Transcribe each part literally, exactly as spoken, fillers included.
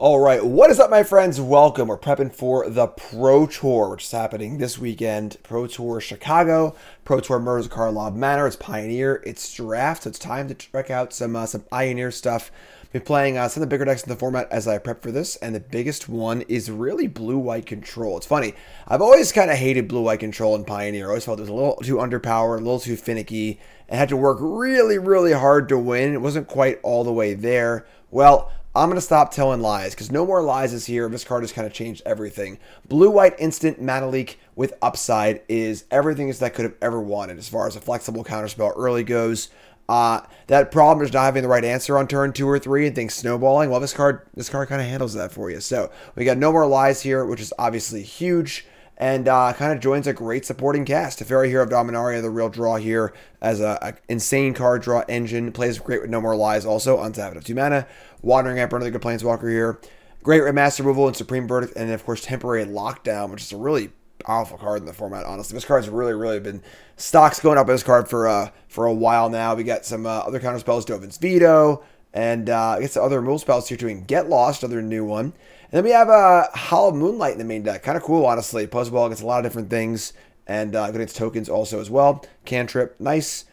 All right, what is up, my friends? Welcome. We're prepping for the Pro Tour, which is happening this weekend. Pro Tour Chicago, Pro Tour Murder's Karlob Manor. It's Pioneer, it's Draft, so it's time to check out some uh, some Pioneer stuff. I've been playing uh, some of the bigger decks in the format as I prep for this, and the biggest one is really Blue-White Control. It's funny, I've always kind of hated Blue-White Control in Pioneer. I always felt it was a little too underpowered, a little too finicky, and had to work really, really hard to win. It wasn't quite all the way there. Well, I'm going to stop telling lies because no more lies is here. This card has kind of changed everything. Blue-White Instant Mana Leak with Upside is everything that I could have ever wanted as far as a flexible counterspell early goes. Uh, that problem is not having the right answer on turn two or three and things snowballing. Well, this card this card kind of handles that for you. So we got no more lies here, which is obviously huge. And uh, kind of joins a great supporting cast. The Fairy Hero of Dominaria, the real draw here as an insane card draw engine. Plays great with No More Lies also. Untap it up two mana. Wandering Emperor, another good Planeswalker here. Great with Mass Removal and Supreme Verdict. And, of course, Temporary Lockdown, which is a really powerful card in the format, honestly. This card's really, really been... Stock's going up with this card for uh, for a while now. We got some uh, other counter spells, Dovin's Veto. And uh, I guess the other removal spells here doing Get Lost, another new one. And then we have uh, Hollow Moonlight in the main deck. Kind of cool, honestly. Puzzle Ball gets a lot of different things. And uh, gets tokens also as well. Cantrip, nice.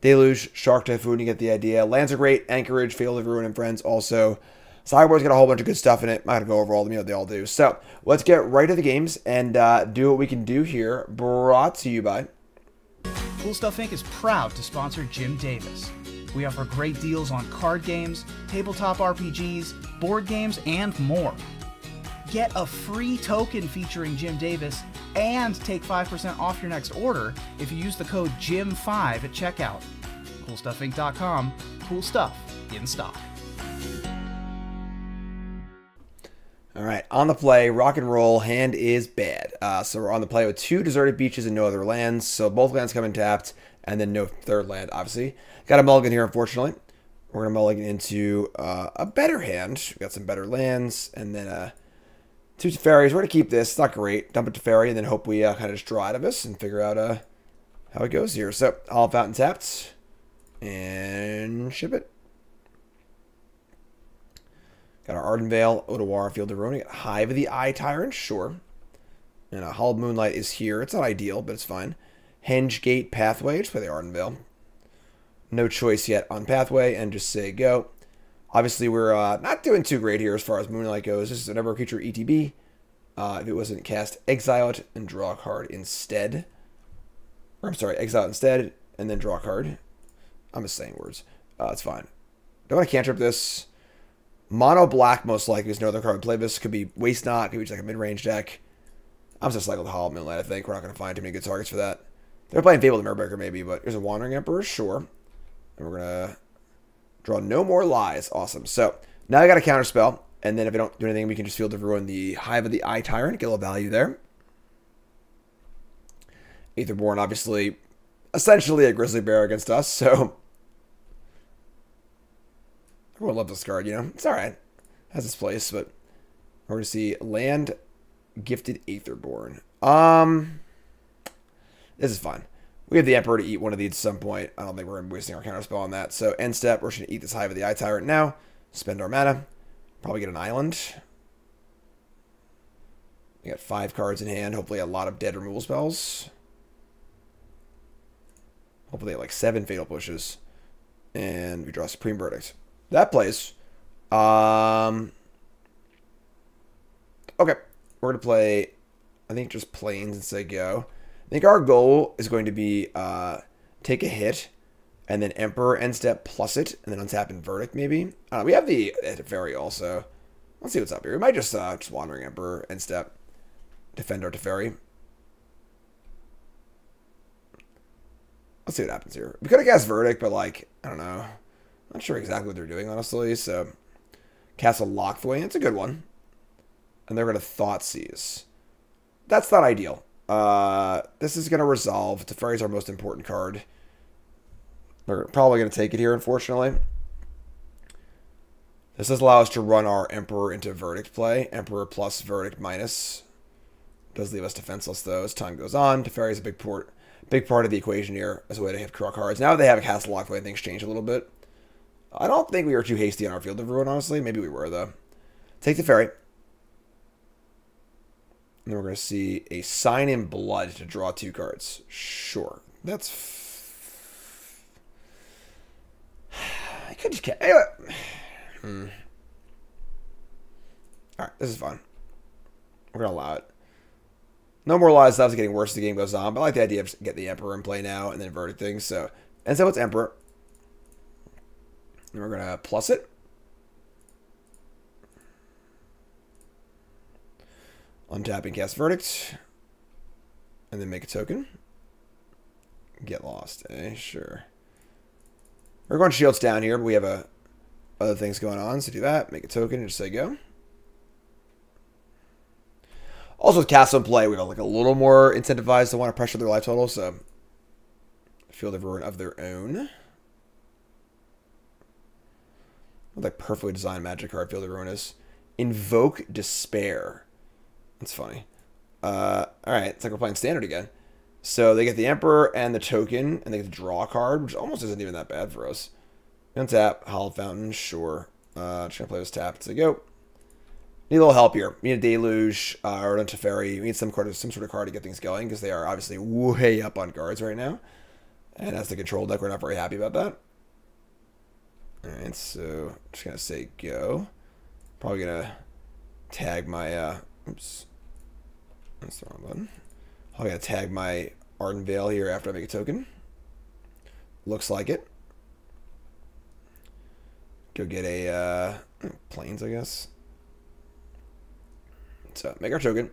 Deluge, Shark Typhoon, you get the idea. Lands are great. Anchorage, Field of Ruin and Friends also. Sideboard's got a whole bunch of good stuff in it. I'm not going to go over all of them. You know, they all do. So, let's get right to the games and uh, do what we can do here. Brought to you by... Cool Stuff Incorporated is proud to sponsor Jim Davis. We offer great deals on card games, tabletop R P Gs, board games, and more. Get a free token featuring Jim Davis and take five percent off your next order if you use the code Jim five at checkout. cool stuff inc dot com. Cool stuff in stock. All right, on the play, Rock and Roll, hand is bad. Uh, so we're on the play with two Deserted Beaches and no other lands. So both lands come untapped. And then no third land, obviously. Got a mulligan here, unfortunately. We're going to mulligan into uh, a better hand. We've got some better lands. And then uh, two Teferis. We're going to keep this. It's not great. Dump a Teferi and then hope we uh, kind of just draw out of this and figure out uh, how it goes here. So, all fountain tapped. And ship it. Got our Arden Veil, Odawara, Field of Ruin. Got Hive of the Eye Tyrant, sure. And a Hallowed Moonlight is here. It's not ideal, but it's fine. Henge Gate Pathway, just play the Ardenvale. No choice yet on Pathway, and just say go. Obviously, we're uh, not doing too great here as far as Moonlight goes. This is an ever creature E T B. Uh, if it wasn't cast, exile it and draw a card instead. Or I'm sorry, exile it instead, and then draw a card. I'm just saying words. Uh, it's fine. Don't want to cantrip this. Mono black, most likely, because no other card would play this. Could be Waste Not, could be just like a mid-range deck. I'm just like with Hollow Moonlight, I think. We're not going to find too many good targets for that. They're playing Fable the Mirrorbeaker, maybe, but there's a Wandering Emperor, sure. And we're going to draw no more lies. Awesome. So, now I got a counterspell, and then if I don't do anything, we can just Field of Ruin the Hive of the Eye Tyrant, get a little value there. Aetherborn, obviously, essentially a grizzly bear against us, so... Everyone loves this card, you know? It's alright. Has its place, but... We're going to see Land, Gifted Aetherborn. Um... This is fine. We have the Emperor to eat one of these at some point. I don't think we're wasting our counterspell on that. So end step, we're just going to eat this Hive of the Eye Tyrant now. Spend our mana. Probably get an island. We got five cards in hand. Hopefully a lot of dead removal spells. Hopefully they have like seven Fatal Pushes. And we draw Supreme Verdict. That plays. Um, okay. We're going to play, I think, just planes and say go. I think our goal is going to be uh, take a hit, and then Emperor end step plus it, and then untap and Verdict maybe. Uh, we have the Teferi also. Let's see what's up here. We might just uh, just Wandering Emperor end step, defend our Teferi. Let's see what happens here. We could have cast Verdict, but like I don't know. I'm not sure exactly what they're doing honestly. So cast a Lockthwain. It's a good one, and they're going to Thought Seize. That's not ideal. Uh, this is going to resolve. Teferi is our most important card. We're probably going to take it here, unfortunately. This does allow us to run our Emperor into Verdict play. Emperor plus Verdict minus. Does leave us defenseless, though, as time goes on. Teferi is a big, port, big part of the equation here as a way to hit draw cards. Now they have a Castle Locked Away, things change a little bit. I don't think we were too hasty on our Field of Ruin, honestly. Maybe we were, though. Take the ferry. And then we're going to see a sign in blood to draw two cards. Sure. That's... F I could just... Anyway. Hmm. Alright, this is fun. We're going to allow it. No more lies. That's getting worse as the game goes on. But I like the idea of getting the Emperor in play now and then inverted things. So, and so it's Emperor. And we're going to plus it. Untap and cast Verdict. And then make a token. Get lost, eh? Sure. We're going shields down here, but we have a, other things going on. So do that. Make a token and just say go. Also, with Castle in play, we are like a little more incentivized to want to pressure their life total, so Field of Ruin of their own. What like perfectly designed Magic card Field of Ruin is. Invoke Despair. That's funny. Uh, Alright, it's like we're playing Standard again. So they get the Emperor and the token, and they get the draw card, which almost isn't even that bad for us. Untap, Hallowed Fountain, sure. Uh, just going to play this tap. It's like, go. Need a little help here. We need a Deluge uh, or a Teferi. We need some, card, some sort of card to get things going because they are obviously way up on cards right now. And as the control deck, we're not very happy about that. Alright, so just going to say go. Probably going to tag my... Uh, oops. That's the wrong button. I'm going to tag my Ardent Veil here after I make a token. Looks like it. Go get a... Uh, planes, I guess. So make our token.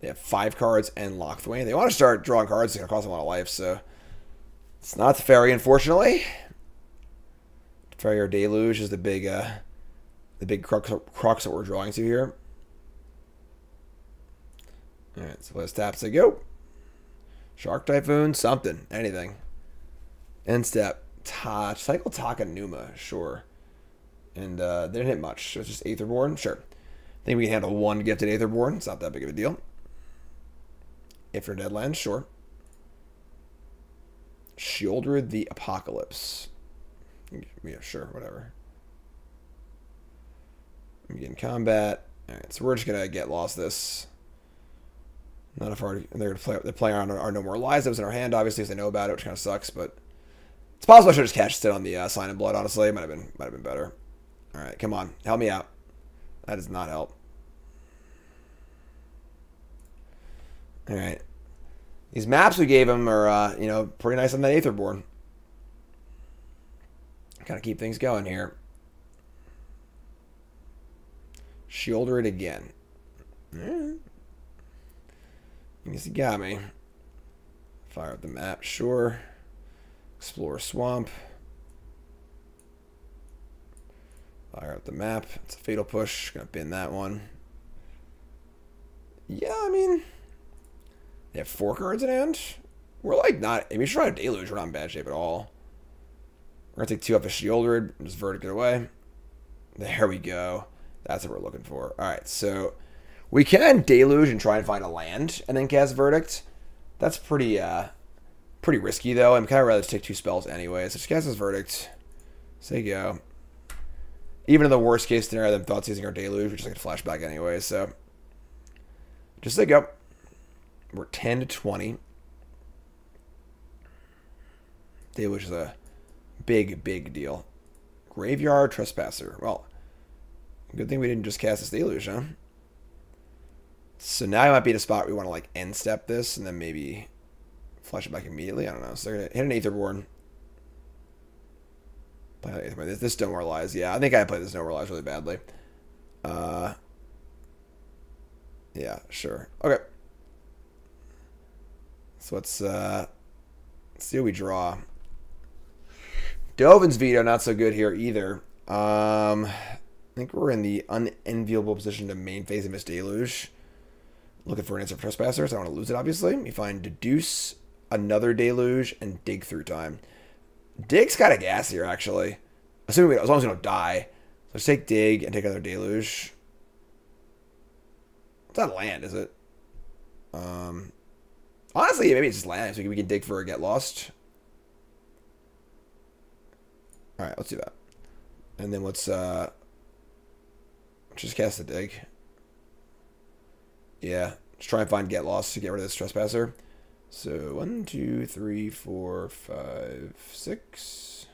They have five cards and Lockthwain. They want to start drawing cards. It's going to cost them a lot of life, so... It's not the Teferi, unfortunately. Teferi or Deluge is the big uh, the big crux, crux that we're drawing to here. Alright, so let's tap. So go. Shark Typhoon, something. Anything. End step. Ta Cycle Takanuma, sure. And uh, they didn't hit much. So it's just Aetherborn, sure. I think we can handle one gifted Aetherborn. It's not that big of a deal. If you're Deadlands, sure. Shoulder the Apocalypse. Yeah, sure, whatever. Begin combat. Alright, so we're just gonna get lost this. Not if our, they're gonna play they're playing on our, our No More Lies. That was in our hand, obviously, because they know about it, which kinda sucks, but it's possible I should have just cashed it on the uh, Sign in Blood, honestly. It might have been might have been better. Alright, come on, help me out. That does not help. All right, these maps we gave him are uh, you know pretty nice on that Aetherborn. Gotta keep things going here. Shielder it again. You guess he got me. Fire up the map, sure. Explore swamp. Fire up the map. It's a fatal push. Gonna bin that one. Yeah, I mean, they have four cards in hand. We're like not. I mean, if you try to Deluge, we're not in bad shape at all. We're gonna take two off of Shieldred and just verdict it away. There we go. That's what we're looking for. All right, so we can Deluge and try and find a land and then cast Verdict. That's pretty, uh, pretty risky though. I'm kind of rather just take two spells anyway. So just cast this Verdict. Say go. Even in the worst case scenario, them thoughts using our Deluge, which is like a flashback anyway, so. Just say go. We're ten to twenty. Deluge is a big, big deal. Graveyard Trespasser. Well, good thing we didn't just cast this Deluge, huh? So now it might be at a spot we want to like end step this and then maybe flash it back immediately. I don't know. So they're going to hit an Aetherborn. Play this, this No More Lies. Yeah, I think I played this No More Lies really badly. Uh, yeah, sure. Okay. So let's, uh, let's see what we draw. Dovin's Veto, not so good here either. Um, I think we're in the unenviable position to main phase and miss Deluge. Looking for an answer for Trespassers. I don't want to lose it, obviously. We find Deduce, another Deluge, and Dig Through Time. Dig's got a gas here, actually. Assuming we, as long as we don't die. So let's take Dig and take another Deluge. It's not land, is it? Um, honestly, maybe it's just land. So we can, we can dig for a Get Lost. Alright, let's do that. And then let's uh, Just cast a dig. Yeah. Let's try and find Get Lost to get rid of this Trespasser. So, one, two, three, four, five, six.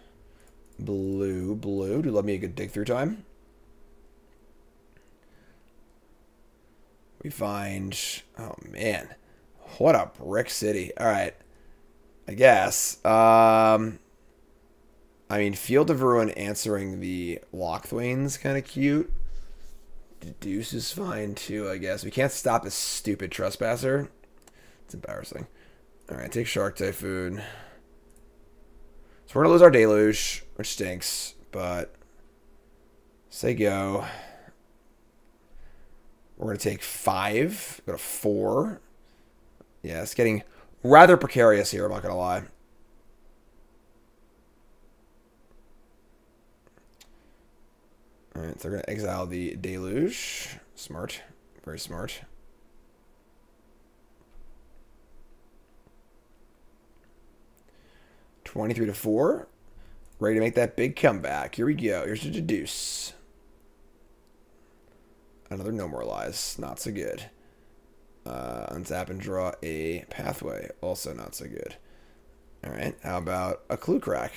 Blue, blue. Do love me a good dig through time. We find... Oh, man. What a brick city. All right. I guess. Um... I mean, Field of Ruin answering the Lochthwain's kind of cute. Deuce is fine, too, I guess. We can't stop this stupid Trespasser. It's embarrassing. All right, take Shark Typhoon. So we're going to lose our Deluge, which stinks, but say go. We're going to take five, go to four. Yeah, it's getting rather precarious here, I'm not going to lie. All right, so they're going to exile the Deluge. Smart. Very smart. twenty-three to four. Ready to make that big comeback. Here we go. Here's a Deduce. Another No More Lies. Not so good. Uh, untap and draw a Pathway. Also not so good. All right, how about a Clue Crack?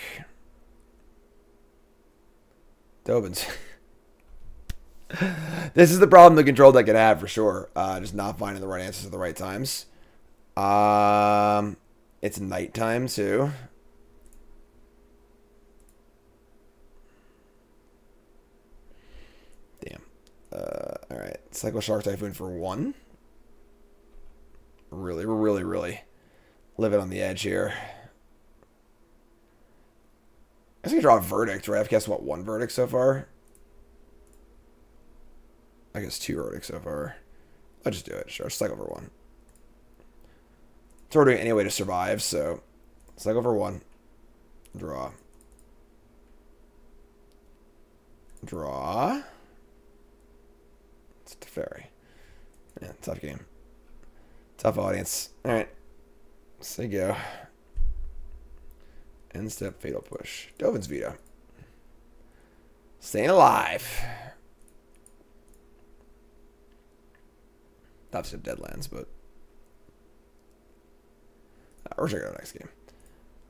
Dobins. This is the problem the control deck can have for sure. Uh, just not finding the right answers at the right times. Um, it's nighttime too. Damn. Uh, all right, cycle Shark Typhoon for one. Really, really, really, live it on the edge here. I guess I can draw a Verdict, right? I've cast what, one Verdict so far. I guess two verdicts so far. I'll just do it. Sure, cycle for one. So we're doing it anyway to survive, so cycle for one. Draw. Draw. It's a Teferi. Yeah, tough game. Tough audience. Alright. So you go. End step, fatal push. Dovin's Veto. Staying alive. Top step Deadlands, but uh, we're checking out next game.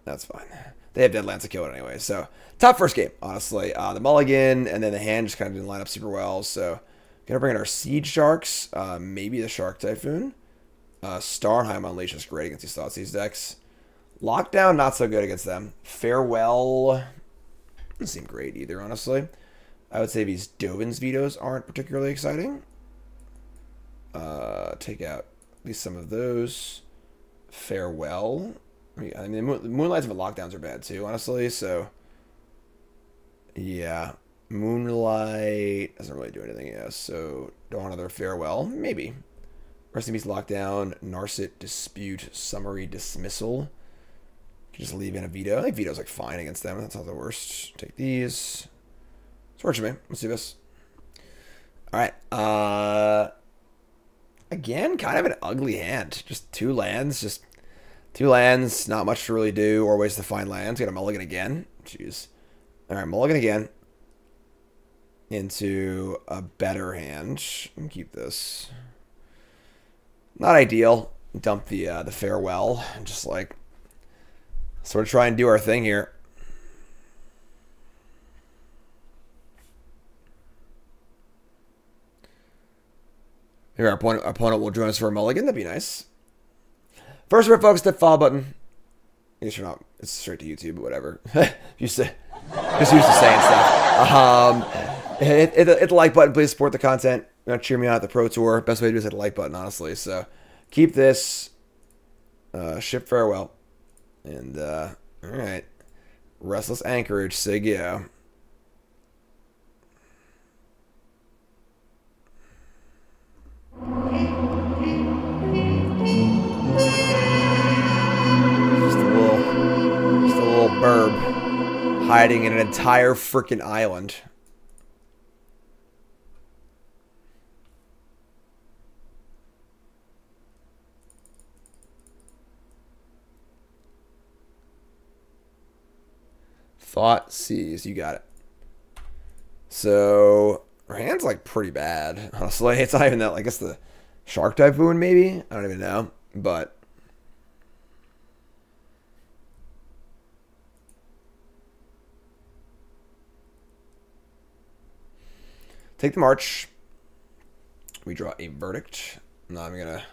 That's fine. They have Deadlands to kill it anyway. So top first game, honestly. Uh, the Mulligan and then the hand just kind of didn't line up super well. So gonna bring in our Siege Sharks, uh, maybe the Shark Typhoon. Uh, Starnheim Unleashed is great against these thoughts. These decks. Lockdown not so good against them. Farewell doesn't seem great either, honestly. I would say these Dovin's Vetoes aren't particularly exciting. Uh, take out at least some of those. Farewell. I mean, Moonlights and Lockdowns are bad too, honestly. So, yeah. Moonlight doesn't really do anything, yeah. So, don't want another Farewell? Maybe. Rest in Peace Lockdown, Narset Dispute, Summary Dismissal. You just leave in a Veto. I think Veto's like fine against them. That's not the worst. Take these. It's working, man. Let's do this. Alright. Uh... Again, kind of an ugly hand. Just two lands. Just two lands. Not much to really do or ways to find lands. Got a Mulligan again. Jeez. All right, Mulligan again. Into a better hand. Let me keep this. Not ideal. Dump the uh, the Farewell. Just like sort of try and do our thing here. Maybe our opponent, our opponent will join us for a Mulligan. That'd be nice. First, we're focused at follow button. I guess you're not. It's straight to YouTube, but whatever. Used to, just used to saying stuff. Um, hit, hit, hit the like button. Please support the content. You know, cheer me on at the Pro Tour. Best way to do is hit the like button, honestly. So keep this. Uh, ship Farewell. And, uh, all right. Restless Anchorage. Sig, yeah. Just a little, just a little burb hiding in an entire frickin' island. Thought sees, you got it. So her hand's like pretty bad. Honestly, it's not even that. I guess the shark dive wound maybe. I don't even know, but. Take the march. We draw a verdict. Now I'm going to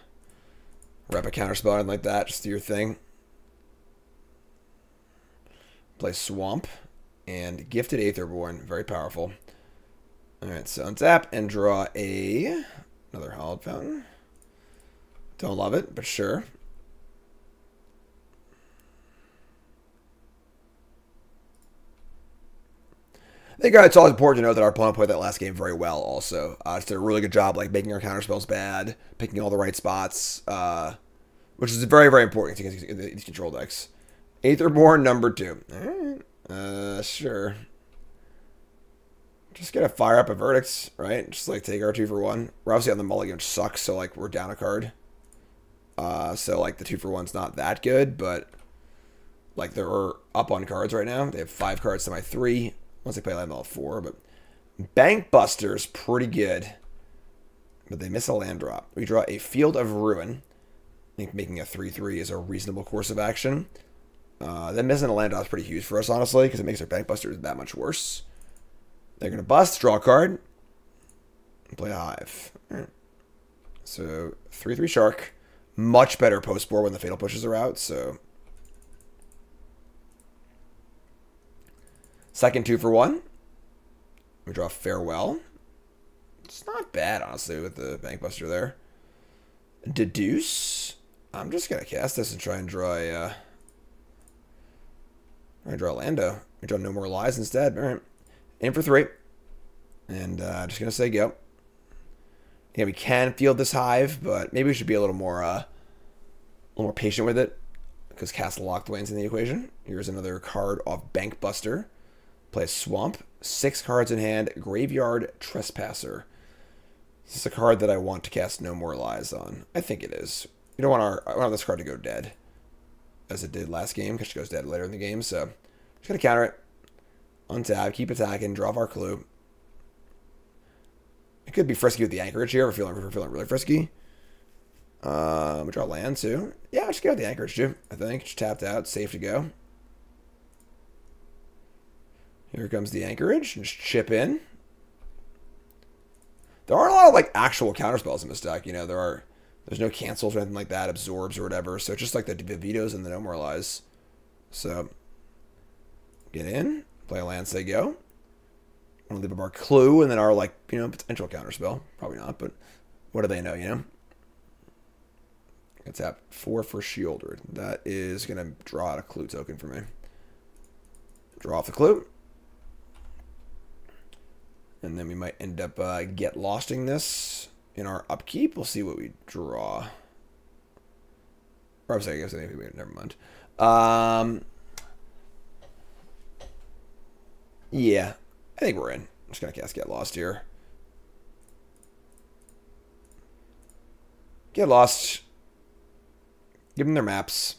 rep a counterspell or anything like that. Just do your thing. Play Swamp. And Gifted Aetherborn. Very powerful. Alright, so untap and draw a another Hallowed Fountain. Don't love it, but sure. I think it's always important to know that our opponent played that last game very well also. Uh, just did a really good job like making our counterspells bad, picking all the right spots, uh, which is very, very important against these control decks. Aetherborn number two. Alright. Uh, sure. Just gonna fire up a verdict, right? Just like take our two for one. We're obviously on the mulligan, which sucks, so like we're down a card. Uh, so like the two for one's not that good, but like they're up on cards right now. They have five cards to my three. Once they play land, all four, but Bank Buster's pretty good. But they miss a land drop. We draw a Field of Ruin. I think making a three three is a reasonable course of action. Uh, then missing a land drop is pretty huge for us, honestly, because it makes our Bank Busters that much worse. They're going to bust, draw a card, and play a Hive. Right. So, three three Shark. Much better post-board when the Fatal Pushes are out, so... Second two for one. We draw Farewell. It's not bad, honestly, with the Bank Buster there. Deduce. I'm just going to cast this and try and draw a... Uh, I draw Lando. I draw No More Lies instead. All right. In for three. And uh, just going to say go. Yeah, we can field this Hive, but maybe we should be a little more, uh, a little more patient with it. Because Castle Locked Wayne's in the equation. Here's another card off Bank Buster. Play Swamp. Six cards in hand. Graveyard Trespasser. This is a card that I want to cast No More Lies on. I think it is. You don't want our, I don't want this card to go dead. As it did last game, because she goes dead later in the game, so I'm just gonna counter it. Untap, keep attacking, draw our clue. It could be frisky with the anchorage here. We're feeling, we're feeling really frisky. Uh, we draw land too. Yeah, I'll just go with the anchorage too. I think just tapped out, safe to go. Here comes the anchorage. Just chip in. There aren't a lot of like actual counterspells in this deck. You know, there are. There's no cancels or anything like that, absorbs or whatever. So it's just like the Vivito's and the No More Lies. So get in, play a land, say go. I want to leave up our clue and then our like, you know, potential counterspell. Probably not, but what do they know, you know? Let's tap four for Shielder. That is going to draw out a clue token for me. Draw off the clue. And then we might end up uh, get losting this. In our upkeep, we'll see what we draw. Or I'm sorry, I guess maybe we never mind. Um, yeah, I think we're in. I'm just gonna cast Get Lost here. Get Lost. Give them their maps.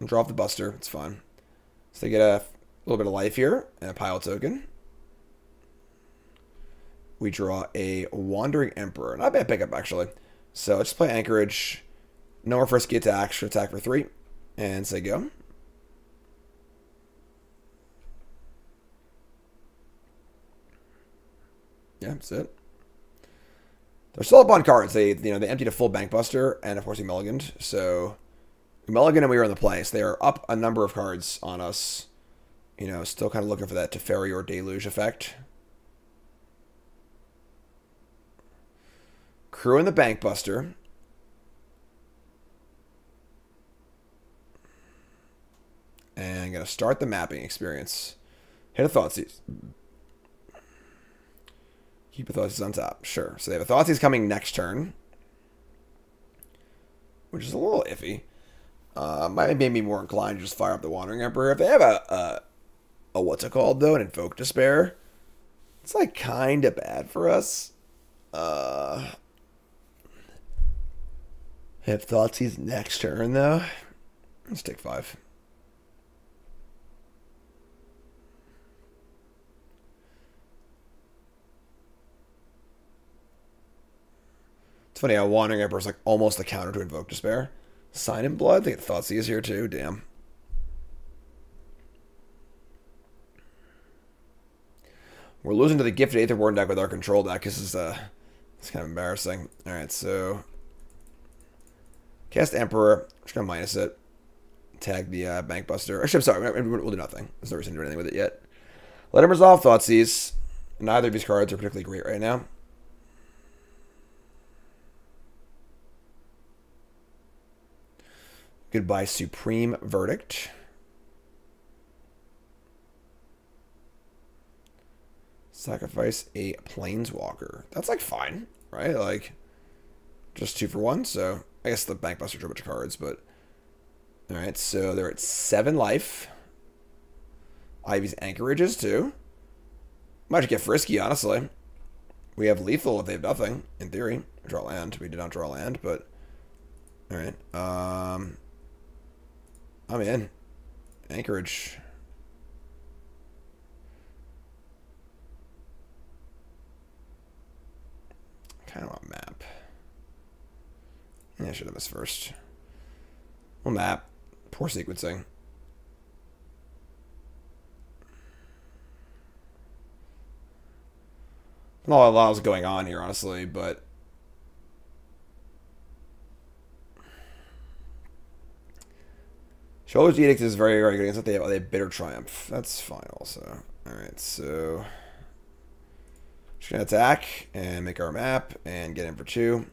And draw off the Buster. It's fun. So they get a little bit of life here and a pile token. We draw a Wandering Emperor. Not a bad pickup, actually. So let's just play Anchorage. No more frisky attacks. Should attack for three. And say go. Yeah, that's it. They're still up on cards. They, you know, they emptied a full Bank Buster, and of course he mulliganed. So we mulliganed and we were in the play. So they are up a number of cards on us. You know, still kind of looking for that Teferi or Deluge effect. Crew in the Bank Buster. And I'm going to start the mapping experience. Hit a Thoughtseize. Keep a Thoughtseize on top. Sure. So they have a Thoughtseize coming next turn. Which is a little iffy. Uh, might make me more inclined to just fire up the Wandering Emperor. If they have a, a, a what's it called though? An Invoke Despair. It's like kind of bad for us. Uh... Have thoughts he's next turn, though. Let's take five. It's funny how Wandering Emperor is like almost the counter to Invoke Despair. Sign in Blood? I think Thought's easier too. Damn. We're losing to the Gifted Aether Warden deck with our control deck. This is uh, it's kind of embarrassing. All right, so cast Emperor. I'm just gonna minus it. Tag the uh, Bank Buster. Actually, I'm sorry. We'll do nothing. There's no reason to do anything with it yet. Let him resolve Thoughtseize. Neither of these cards are particularly great right now. Goodbye, Supreme Verdict. Sacrifice a Planeswalker. That's like fine, right? Like just two for one. So I guess the Bank Buster drew a bunch of cards, but all right. So they're at seven life. Ivy's Anchorages too. Might get frisky, honestly. We have lethal if they have nothing. In theory, we draw land. We did not draw land, but all right. Um, I'm in. Anchorage. I don't want map. Yeah, I should have this first. Well, map. Poor sequencing. Not a lot is going on here, honestly, but Shoulder's Edict is very, very good against it. They have, they have Bitter Triumph. That's fine, also. All right, so just gonna attack and make our map and get in for two.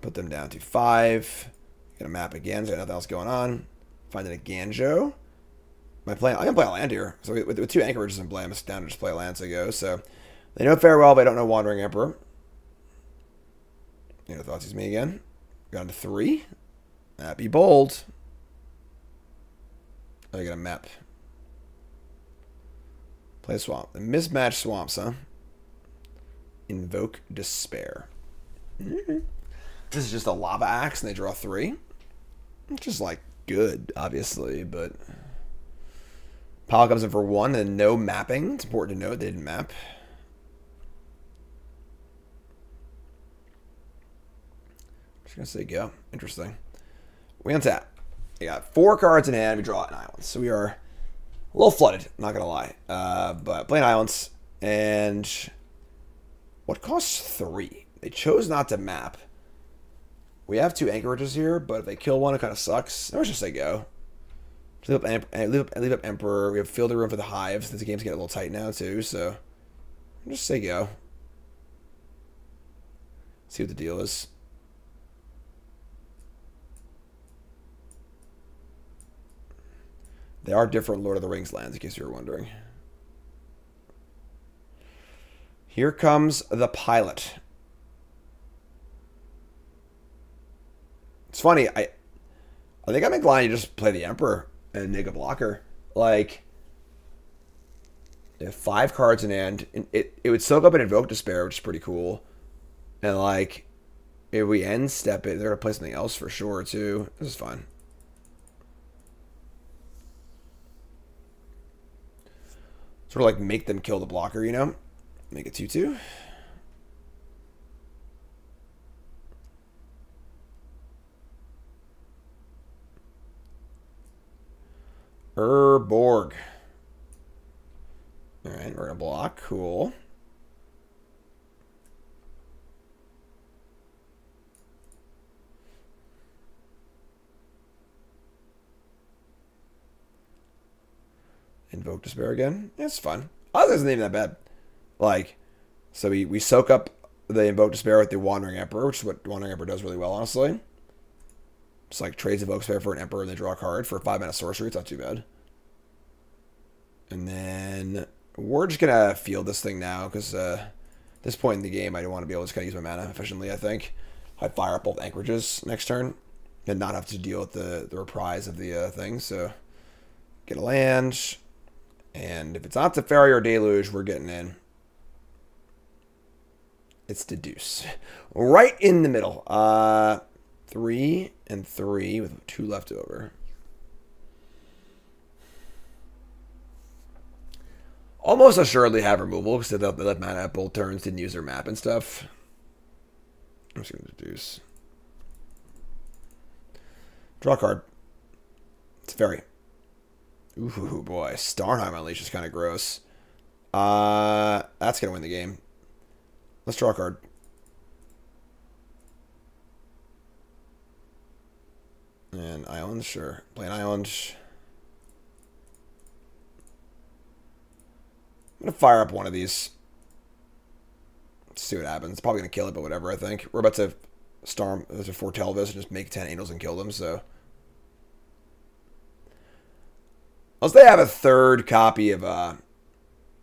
Put them down to five. Get a map again. So got nothing else going on. Find an Aganjo. My plan. I can play a land here. So with, with two Anchorages in play, I'm down to just play a land as I go. So they know Farewell, but I don't know Wandering Emperor. You know, Thoughtseize me again. Got to three. Map be bold. I got a map. Play a swamp. The mismatched swamps, huh? Invoke Despair. Mm-hmm. This is just a Lava Axe, and they draw three. Which is, like, good, obviously, but Pile comes in for one, and no mapping. It's important to note they didn't map. I'm just going to say go. Interesting. We untap. We got four cards in hand. We draw an island. So we are a little flooded, not going to lie. Uh, but playing islands, and what costs three? They chose not to map. We have two Anchorages here, but if they kill one, it kind of sucks. I was just say go. Leave up, leave, up, leave up Emperor. We have fielded room for the Hives. This game's getting a little tight now, too, so just say go. See what the deal is. They are different Lord of the Rings lands, in case you were wondering. Here comes the pilot. It's funny. I I think I'm inclined to just play the Emperor and make a blocker. Like, they have five cards in hand. And it, it would soak up an Invoke Despair, which is pretty cool. And, like, if we end step it, they're going to play something else for sure, too. This is fun. Sort of, like, make them kill the blocker, you know? Make it two two. Urborg. All right, we're gonna block. Cool. Invoke Despair again. That's fun. Oh, this isn't even that bad. Like, so we, we soak up the Invoke Despair with the Wandering Emperor, which is what Wandering Emperor does really well, honestly. It's like trades Invoke Despair for an Emperor and they draw a card for a five mana sorcery. It's not too bad. And then we're just going to field this thing now because uh, at this point in the game, I don't want to be able to kind of use my mana efficiently, I think. I fire up both Anchorages next turn and not have to deal with the, the reprise of the uh, thing. So get a land. And if it's not Teferi or Deluge, we're getting in. It's Deduce. Right in the middle. Uh, three and three with two left over. Almost assuredly have removal because they left mana at both turns, didn't use their map and stuff. I'm just going to deduce. Draw card. It's very. Ooh, boy. Starnheim Unleashed is kind of gross. Uh, that's going to win the game. Let's draw a card. And Island, sure. Play an Island. I'm going to fire up one of these. Let's see what happens. It's probably going to kill it, but whatever, I think. We're about to storm, to foretell this and just make ten angels and kill them, so. Unless they have a third copy of, uh,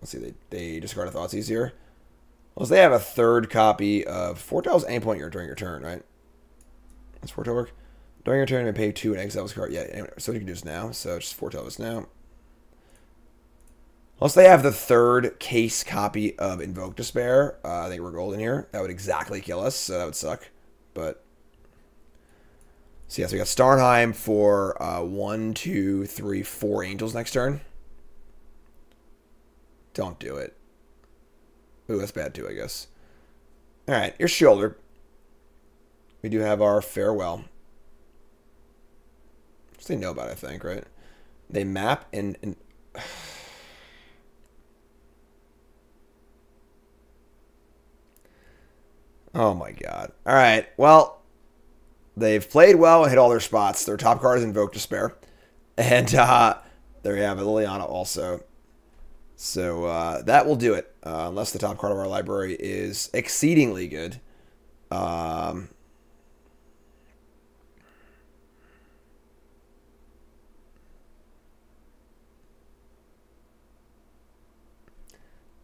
let's see, they, they discard a Thoughtseize here. Unless they have a third copy of foretells at any point during your turn, right? Does foretell work? During your turn, you pay two and exile this card. Yeah, anyway, so you can do this now. So just foretell this now. Unless they have the third case copy of Invoke Despair, uh, I think we're golden here. That would exactly kill us, so that would suck. But, so yeah, so we got Starnheim for uh, one, two, three, four angels next turn. Don't do it. Ooh, that's bad too, I guess. All right, your shoulder. We do have our farewell. Which they know about, I think, right? They map and... and oh, my God. All right, well, they've played well and hit all their spots. Their top card is Invoke Despair. And uh, there we have Liliana also. So uh, that will do it, uh, unless the top card of our library is exceedingly good. Um,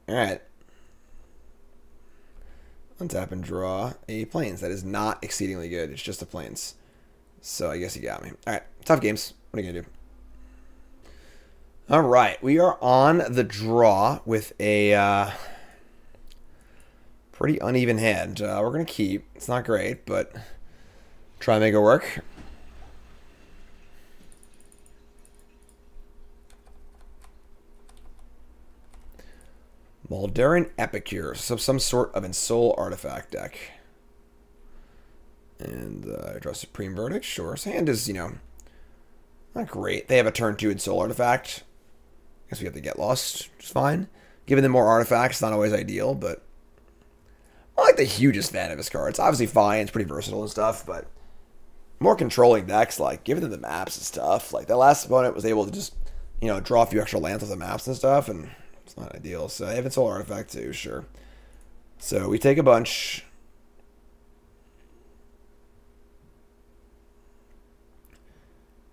all right. Untap and draw a Plains. That is not exceedingly good. It's just a Plains. So I guess you got me. All right, tough games. What are you going to do? All right, we are on the draw with a uh, pretty uneven hand. Uh, we're going to keep. It's not great, but try and make it work. Moldaran Epicure, so some sort of Ensoul Artifact deck. And uh, I draw Supreme Verdict, sure. His hand is, you know, not great. They have a turn two Ensoul Artifact. I guess we have to get lost, which is fine. Giving them more artifacts, not always ideal, but I'm not like the hugest fan of his card. It's obviously fine, it's pretty versatile and stuff, but more controlling decks, like giving them the maps and stuff. Like that last opponent was able to just, you know, draw a few extra lands with the maps and stuff, and it's not ideal. So they have Ensoul Artifact too, sure. So we take a bunch.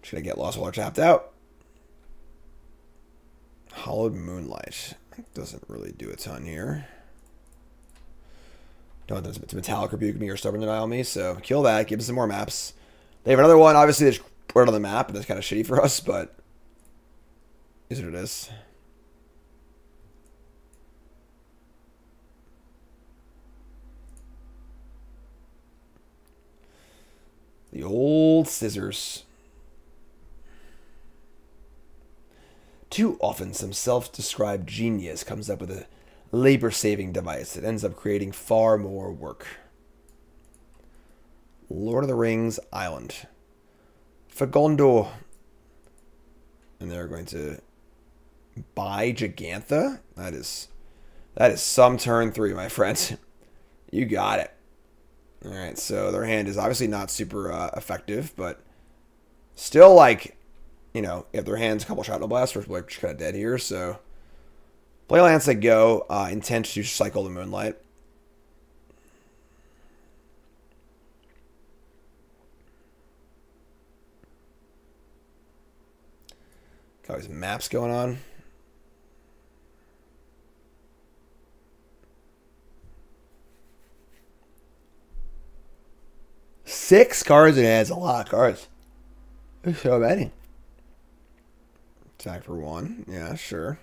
Should I get lost while they're tapped out? Hollowed Moonlight. It doesn't really do a ton here. Don't it's Metallic Rebuke me or Stubborn Denial me, so kill that, give us some more maps. They have another one, obviously they just put it on the map, and that's kind of shitty for us, but is what it is. The old scissors. Too often, some self-described genius comes up with a labor-saving device that ends up creating far more work. Lord of the Rings Island. Fagondor. And they're going to buy Gigantha? That is, that is some turn three, my friend. You got it. All right, so their hand is obviously not super uh, effective, but still, like, you know, if their hand's a couple Shadow Blasters, we're just kind of dead here, so. Play lands that go, uh, intent to cycle the Moonlight. Got all these maps going on. Six cards and it has a lot of cards. There's so many. Attack for one. Yeah, sure.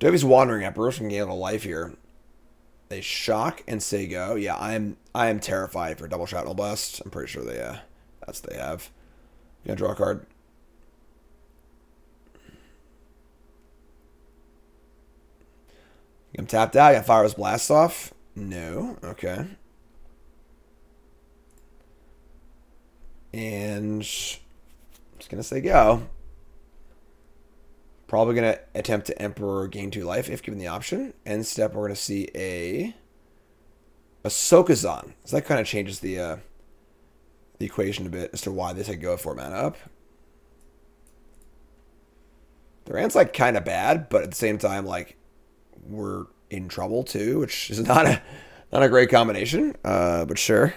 Dovi's Wandering Emperor can gain a life here. They shock and say go. Yeah, I am I am terrified for double Shadow Blast. I'm pretty sure they uh that's what they have. I'm gonna draw a card. I'm tapped out, I got Fire's Blast off. No. Okay. And I'm just going to say go. Probably going to attempt to Emperor gain two life if given the option. End step, we're going to see a Ahsoka-Zahn. So that kind of changes the uh, the equation a bit as to why they said go four mana up. The Rand's like kind of bad, but at the same time, like we're in trouble too, which is not a not a great combination. Uh, but sure.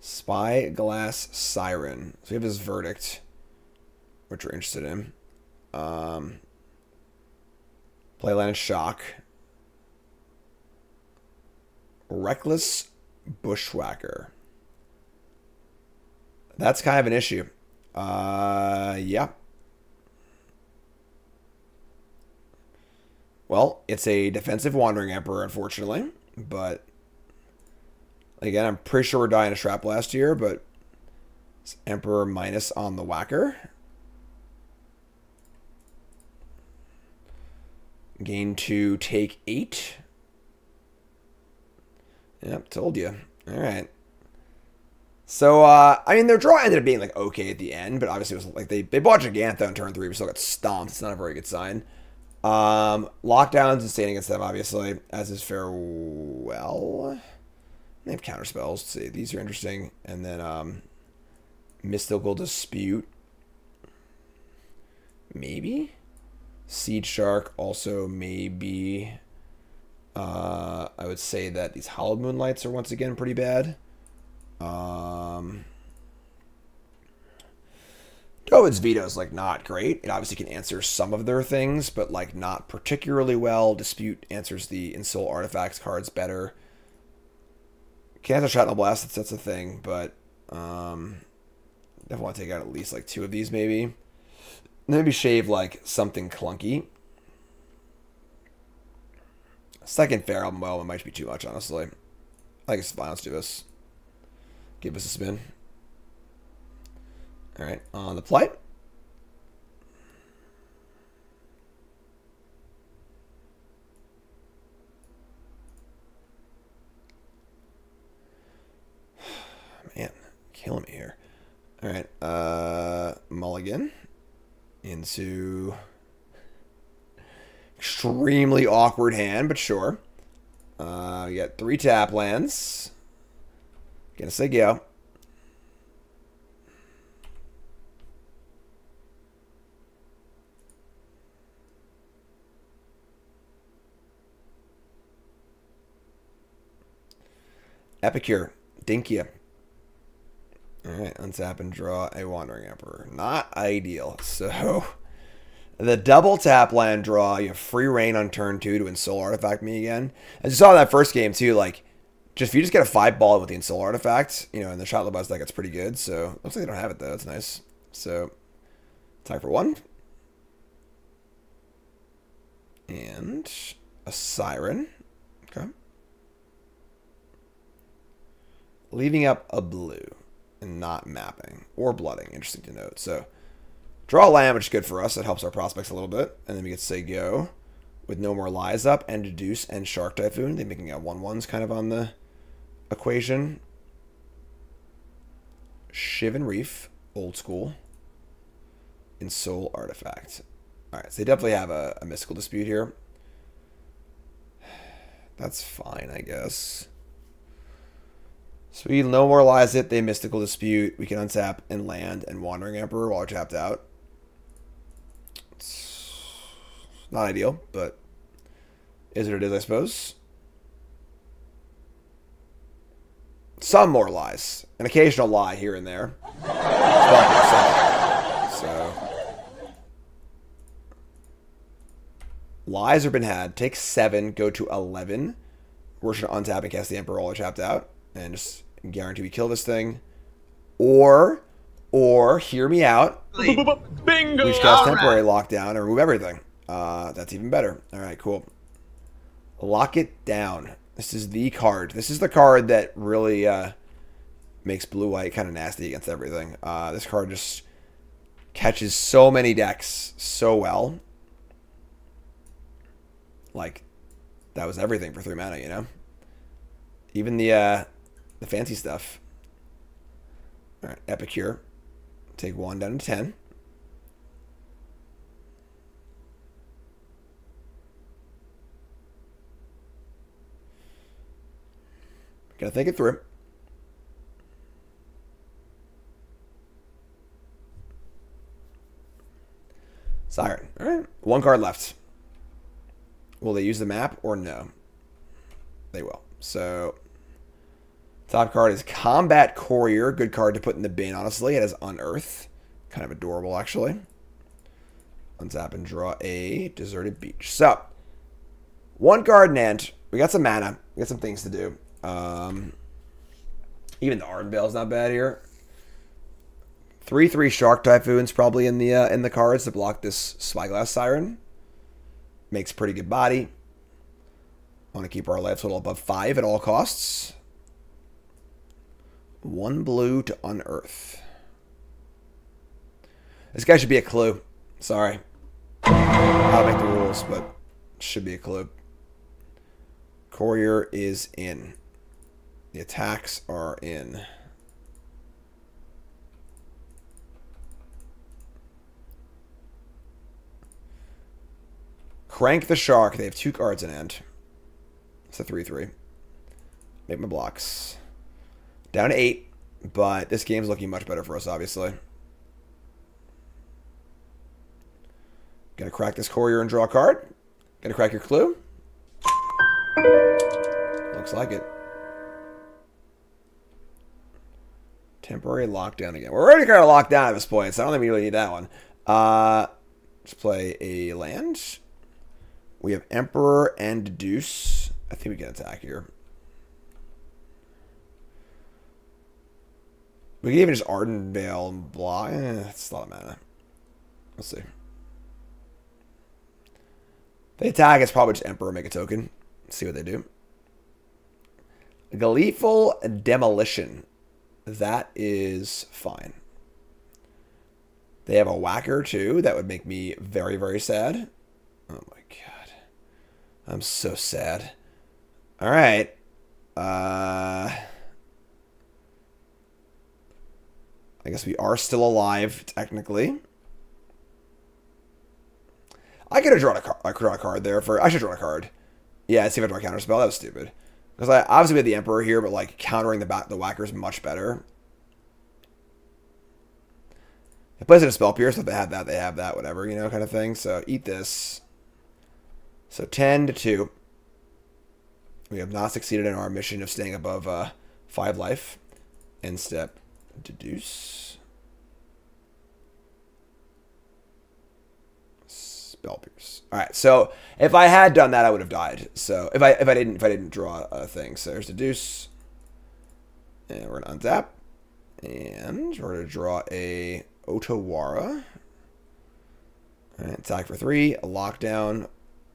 Spyglass Siren. So we have his verdict, which we're interested in. Um, play land and shock. Reckless Bushwhacker. That's kind of an issue. Uh, yeah. Well, it's a defensive Wandering Emperor, unfortunately, but again, I'm pretty sure we're dying a trap last year, but it's Emperor minus on the whacker. Gain two, take eight. Yep, told you. All right. So, uh, I mean, their draw ended up being, like, okay at the end, but obviously it was, like, they, they bought Gigantha on turn three, but still got stomped. It's not a very good sign. Um, Lockdown's insane against them, obviously, as is Farewell. They have counter spells. Let's see, these are interesting. And then, um, Mystical Dispute. Maybe? Seed Shark also maybe. Uh, I would say that these Hollowed Moonlights are once again pretty bad. Um, Dovin's Veto is like not great. It obviously can answer some of their things, but like not particularly well. Dispute answers the Insole Artifacts cards better. Can't answer Shrapnel Blast, that's, that's a thing, but um, definitely want to take out at least like two of these maybe. And maybe shave like something clunky. Second Feral Moel might be too much, honestly. I guess fine, let's do this. Give us a spin. All right, on the play. Man, killing me here. All right, uh, mulligan into extremely awkward hand, but sure. Uh, we got three tap lands. Gonna say go. Epicure. Dinkia. Alright, untap and draw a Wandering Emperor. Not ideal. So, the double tap land draw, you have free reign on turn two to Insole Artifact me again. As you saw in that first game too, like, Just if you just get a five ball with the Insole Artifact, you know, and the Shot Labas deck, it's pretty good. So, looks like they don't have it though. That's nice. So, attack for one. And a Siren. Okay. Leaving up a blue and not mapping or blooding. Interesting to note. So, draw a land, which is good for us. It helps our prospects a little bit. And then we get to say go with no more lies up and Deduce and Shark Typhoon. They're making out one ones kind of on the equation. Shivan Reef, old school. Insole Artifact. Alright, so they definitely have a, a Mystical Dispute here. That's fine, I guess. So we no more lies it, they Mystical Dispute. We can untap and land and Wandering Emperor while we're tapped out. It's not ideal, but is what it is, I suppose. Some more lies. An occasional lie here and there. So, lies have been had. Take seven, go to eleven. We're just going to untap and cast the Emperor while we're tapped out. And just guarantee we kill this thing. Or, or, hear me out. Bingo! We should cast Temporary Lockdown and remove everything. Uh, that's even better. All right, cool. Lock it down. This is the card. This is the card that really uh, makes blue-white kind of nasty against everything. Uh, this card just catches so many decks so well. like, that was everything for three mana, you know? Even the, uh, the fancy stuff. All right, Epicure. Take one down to ten. Gotta think it through. Siren. All right. One card left. Will they use the map or no? They will. So, top card is Combat Courier. Good card to put in the bin, honestly. It has Unearth. Kind of adorable, actually. Untap and draw a Deserted Beach. So, one card Nant. We got some mana. We got some things to do. Um, even the Ardenvale's not bad here. Three three Shark Typhoon's probably in the uh, in the cards to block this Spyglass Siren. Makes pretty good body. Want to keep our life total above five at all costs. One blue to Unearth. This guy should be a clue. Sorry, I'll make the rules, but should be a clue. Courier is in. The attacks are in. Crank the Shark. They have two cards in hand. It's a three three. Make my blocks. Down to eight, but this game's looking much better for us, obviously. Gonna crack this Courier and draw a card. Gonna crack your clue. Looks like it. Temporary lockdown again. We're already kind of locked down at this point, so I don't think we really need that one. Uh, let's play a land. We have Emperor and Deuce. I think we can attack here. We can even just Ardenvale and blah. Eh, that's a lot of mana. Let's see. They attack. It's probably just Emperor. Make a token. See what they do. Gleeful Demolition. That is fine. They have a whacker too. That would make me very, very sad. Oh my god. I'm so sad. Alright. Uh, I guess we are still alive, technically. I could have drawn a, car I could draw a card there for... I should draw a card. Yeah, let's see if I draw a counterspell. That was stupid. Because I obviously we had the Emperor here, but like countering the back the whacker is much better. It plays in a spell pierce, so if they have that, they have that, whatever, you know, kind of thing. So eat this. So ten to two. We have not succeeded in our mission of staying above uh, five life. End step, deduce. Spell pierce. All right, so if I had done that, I would have died. So if I if I didn't if I didn't draw a thing, so there's the deuce, and we're gonna untap, and we're gonna draw a Otawara. All right, attack for three, a lockdown.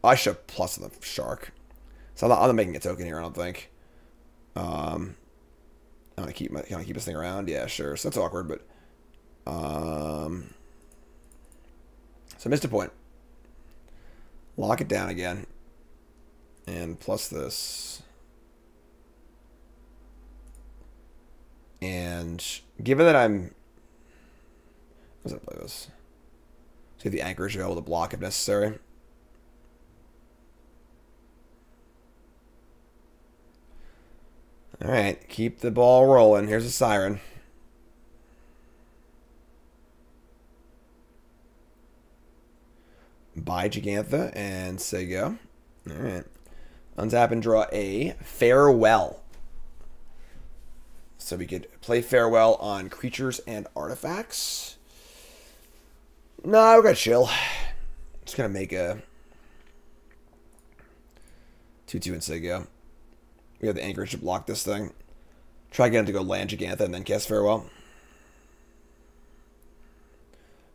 I should have plus the shark, so I'm not, I'm not making a token here. I don't think. Um, I'm gonna keep my can I keep this thing around? Yeah, sure. So that's awkward, but um, so missed a point. Lock it down again. And plus this. And given that I'm... What's that play this? See if the anchorage is able to block if necessary. Alright, keep the ball rolling. Here's a siren. Buy Gigantha and say go. All right. Untap and draw a Farewell. So we could play Farewell on creatures and artifacts. No, we're going to chill. Just going to make a two two and say go. We have the anchorage to block this thing. Try getting to go land Gigantha and then cast Farewell.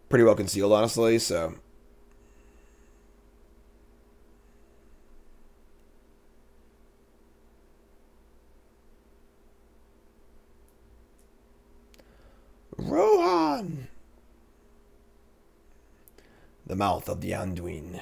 Pretty well concealed, honestly, so... Rohan! The mouth of the Anduin.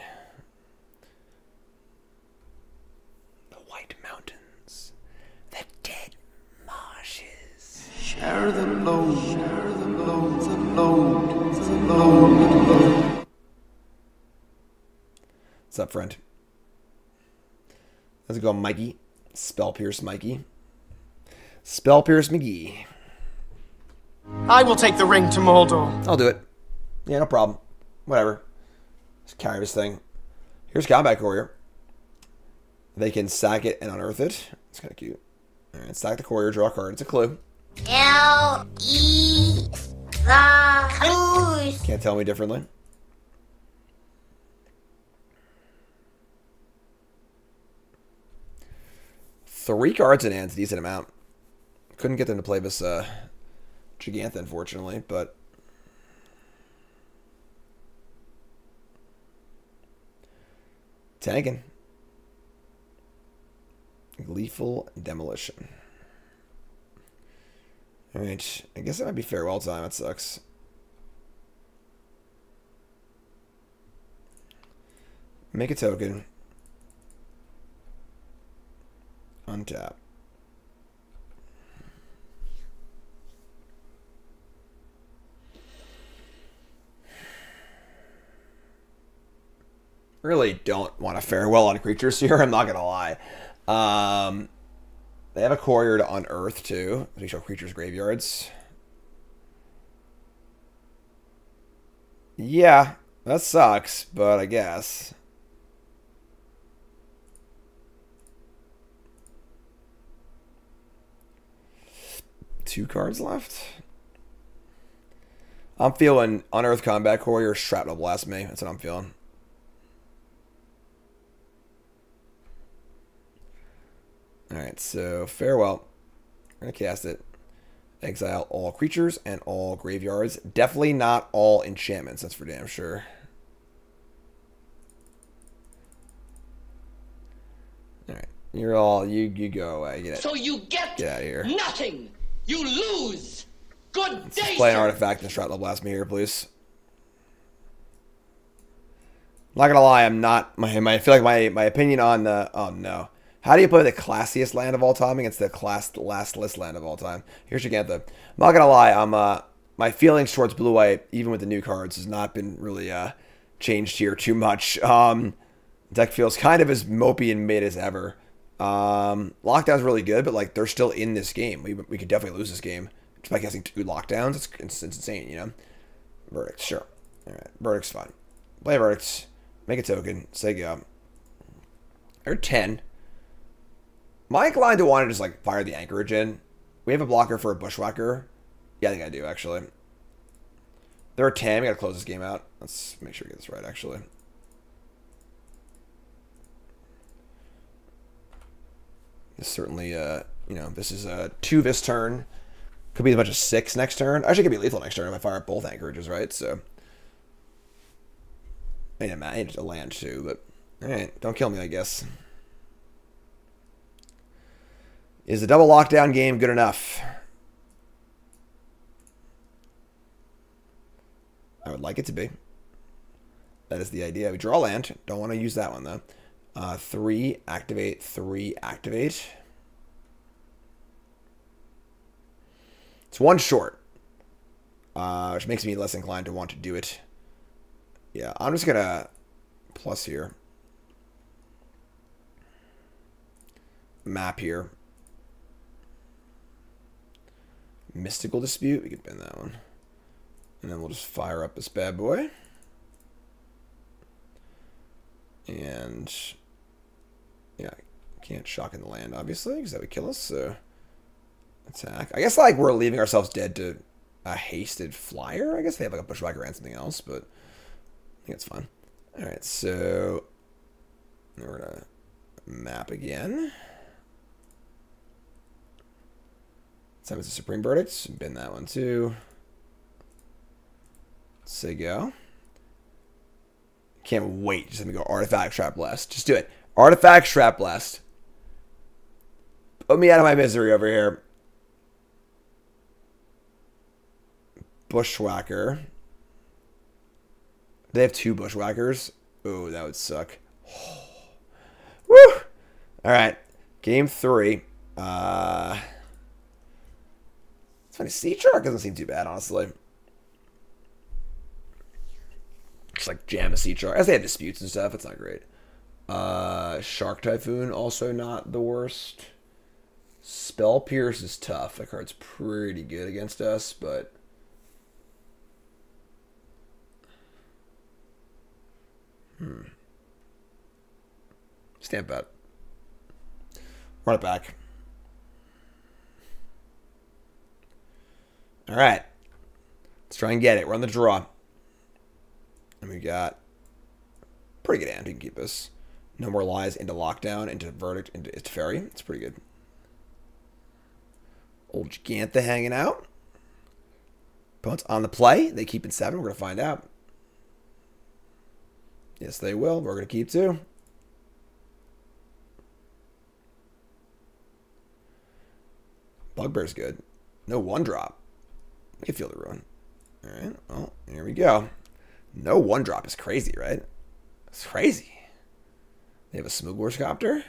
Share the load, share the load, the load, the load, the load. What's up, friend? How's it going, Mikey? Spell Pierce Mikey. Spell Pierce McGee. I will take the ring to Mordor. I'll do it. Yeah, no problem. Whatever. Just carry this thing. Here's Combat Courier. They can sack it and unearth it. It's kind of cute. Alright, sack the courier, draw a card. It's a clue. L E the clues. Can't tell me differently. Three cards in hand's a decent amount. Couldn't get them to play this uh, Gigantha, unfortunately, but tanking. Gleeful Demolition. Alright, I guess it might be farewell time. That sucks. Make a token. Untap. Really don't want a farewell on creatures here, I'm not going to lie. Um, they have a courier to unearth too. They show creatures' graveyards. Yeah, that sucks, but I guess. Two cards left. I'm feeling Unearth Combat Courier, Shrapnel Blast me. That's what I'm feeling. Alright, so farewell. We're going to cast it. Exile all creatures and all graveyards. Definitely not all enchantments, that's for damn sure. Alright, you're all, you, you go away. Get it. So you get, get out of here. Nothing! You lose! Good Let's day! Play an artifact and Shrapnel Blast me here, please. I'm not going to lie, I'm not, my, my, I feel like my, my opinion on the, oh no. How do you play the classiest land of all time against the class lastless land of all time? Here's Gigantha. I'm not gonna lie, I'm uh my feelings towards Blue White, even with the new cards, has not been really uh changed here too much. Um deck feels kind of as mopey and mid as ever. Um Lockdown's really good, but like they're still in this game. We we could definitely lose this game just by casting two lockdowns. It's, it's it's insane, you know. Verdict, sure. Alright, verdict's fine. Play verdicts, make a token, say go. Or ten. My inclined to want to just like fire the anchorage in. We have a blocker for a bushwhacker. Yeah, I think I do actually. There are ten. We gotta close this game out. Let's make sure we get this right actually. This certainly, uh, you know, this is a uh, two this turn. Could be a bunch of six next turn. Actually, it could be lethal next turn if I fire up both anchorages, right? So, I need, a, I need a land too, but all right, don't kill me, I guess. Is the double lockdown game good enough? I would like it to be. That is the idea. We draw land. Don't want to use that one, though. Uh, three, activate, three, activate. It's one short, uh, which makes me less inclined to want to do it. Yeah, I'm just going to plus here. Map here. Mystical Dispute, we can bend that one. And then we'll just fire up this bad boy. And yeah, can't shock in the land, obviously, because that would kill us, so attack. I guess like we're leaving ourselves dead to a hasted flyer. I guess they have like a bushwhacker and something else, but I think it's fine. Alright, so we're gonna map again. Time is the Supreme Verdicts. Bin that one too. Say go. Can't wait. Just let me go Artifact Trap Blast. Just do it. Artifact Trap Blast. Put me out of my misery over here. Bushwhacker. They have two Bushwhackers. Ooh, that would suck. Woo! Alright. Game three. Uh... It's funny, Sea Shark doesn't seem too bad, honestly. Just like jam a Sea Shark. As they have disputes and stuff, it's not great. Uh, Shark Typhoon, also not the worst. Spell Pierce is tough. That card's pretty good against us, but... Hmm. Stamp out. Run it back. All right. Let's try and get it. We're on the draw. And we got pretty good hand. We can keep this. No More Lies into Lockdown, into Verdict, into Teferi. It's pretty good. Old Gigantha hanging out. Opponent's on the play. They keep in seven. We're going to find out. Yes, they will. We're going to keep two. Bugbear's good. No one drop. You can feel the ruin. All right. Well, here we go. No one drop is crazy, right? It's crazy. They have a Smuggler's Copter.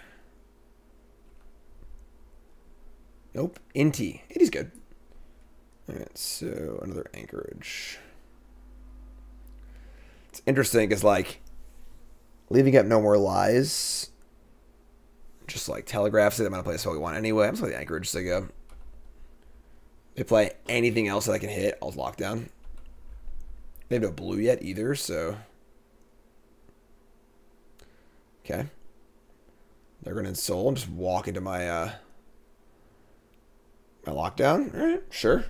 Nope. Inti. Inti's good. All right. So another Anchorage. It's interesting because, like, leaving up No More Lies just, like, telegraphs it. I'm going to play a Pokemon anyway. I'm just going to play the Anchorage so I go. They play anything else that I can hit, I'll lock down. They have no blue yet either, so. Okay. They're going to Insole and just walk into my uh, my lockdown. All right, sure.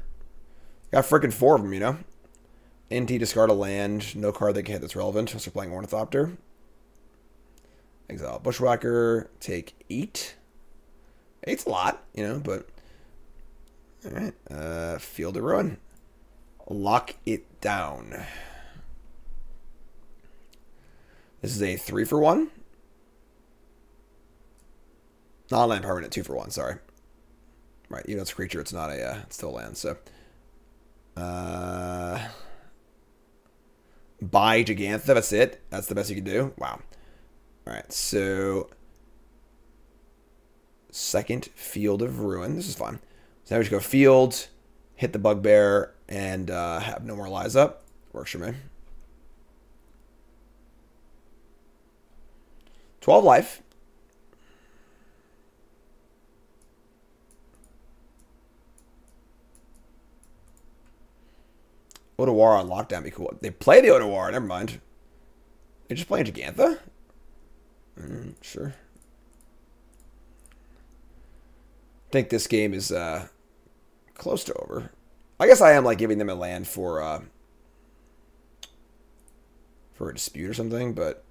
Got freaking four of them, you know. N T, discard a land. No card they can hit that's relevant. Unless they're playing Ornithopter. Exile Bushwhacker. Take eight. Eight's a lot, you know, but... All right, uh, Field of Ruin. Lock it down. This is a three for one. Not a land permanent, two for one, sorry. Right, even though it's a creature, it's not a, uh, it's still a land, so. Uh, buy Gigantha, that's it. That's the best you can do. Wow. All right, so. Second Field of Ruin. This is fun. So now we just go Field, hit the Bugbear, and uh, have No More Lies up. Works for me. twelve life. Odawara on lockdown be cool. They play the Odawara. Never mind. They're just playing Gigantha? Mm, sure. I think this game is... Uh, close to over. I guess I am, like, giving them a land for uh, for a dispute or something, but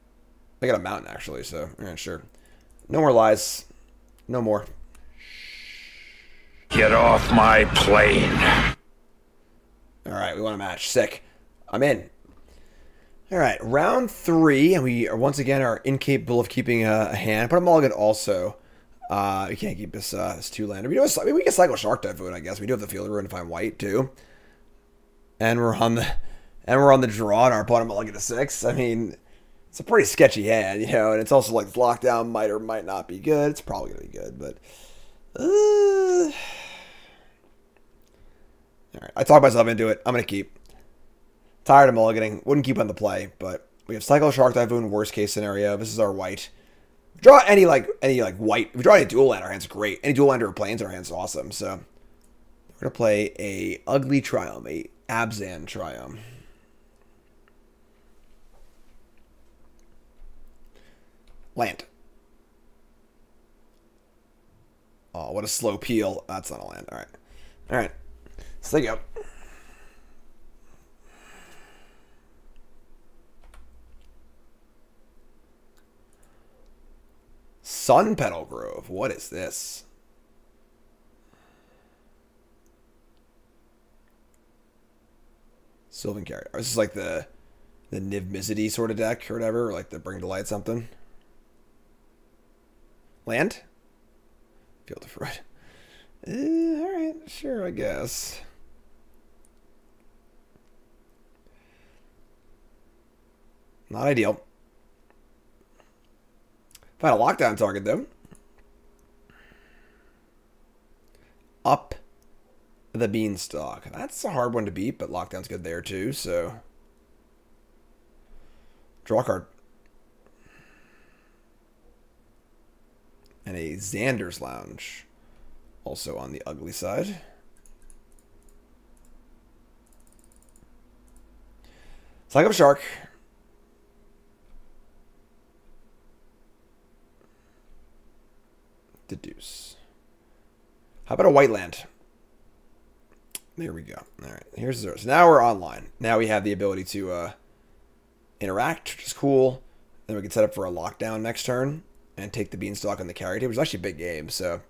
they got a mountain, actually, so, yeah, sure. No More Lies. No more. Get off my plane. All right, we want a match. Sick. I'm in. All right, round three, and we, are, once again, are incapable of keeping a, a hand. But I'm all good also. Uh, we can't keep this, uh, this two-lander. We, I mean, we can cycle Shark Typhoon, I guess. We do have the Field of Ruin to find white, too. And we're on the, and we're on the draw, and our opponent might get a six. I mean, it's a pretty sketchy hand, you know, and it's also like lockdown might or might not be good. It's probably going to be good, but... Uh... Alright, I talked myself into it. I'm going to keep. Tired of mulliganing. Wouldn't keep on the play, but we have cycle Shark Typhoon, worst-case scenario. This is our white. Draw any like any like white. If we draw any dual land, our hand's great. Any dual lander or planes, our hand's awesome. So we're gonna play a ugly Triumph, a Abzan Triumph. Land. Oh, what a slow peel. That's not a land. All right, all right. So there you go. Sun Petal Grove. What is this? Sylvan Carrier. This is like the the Niv-Mizzeti sort of deck or whatever, or like the Bring to Light something. Land? Field of Ruin. Uh, all right, sure, I guess. Not ideal. Find a lockdown target, though. Up the the Beanstalk. That's a hard one to beat, but Lockdown's good there too, so. Draw card. And a Xander's Lounge. Also on the ugly side. Cyclop Shark. Deduce. How about a white land? There we go. All right, here's the zero. So now we're online. Now we have the ability to uh, interact, which is cool. Then we can set up for a lockdown next turn and take the Beanstalk on the carry table. It's actually a big game, so.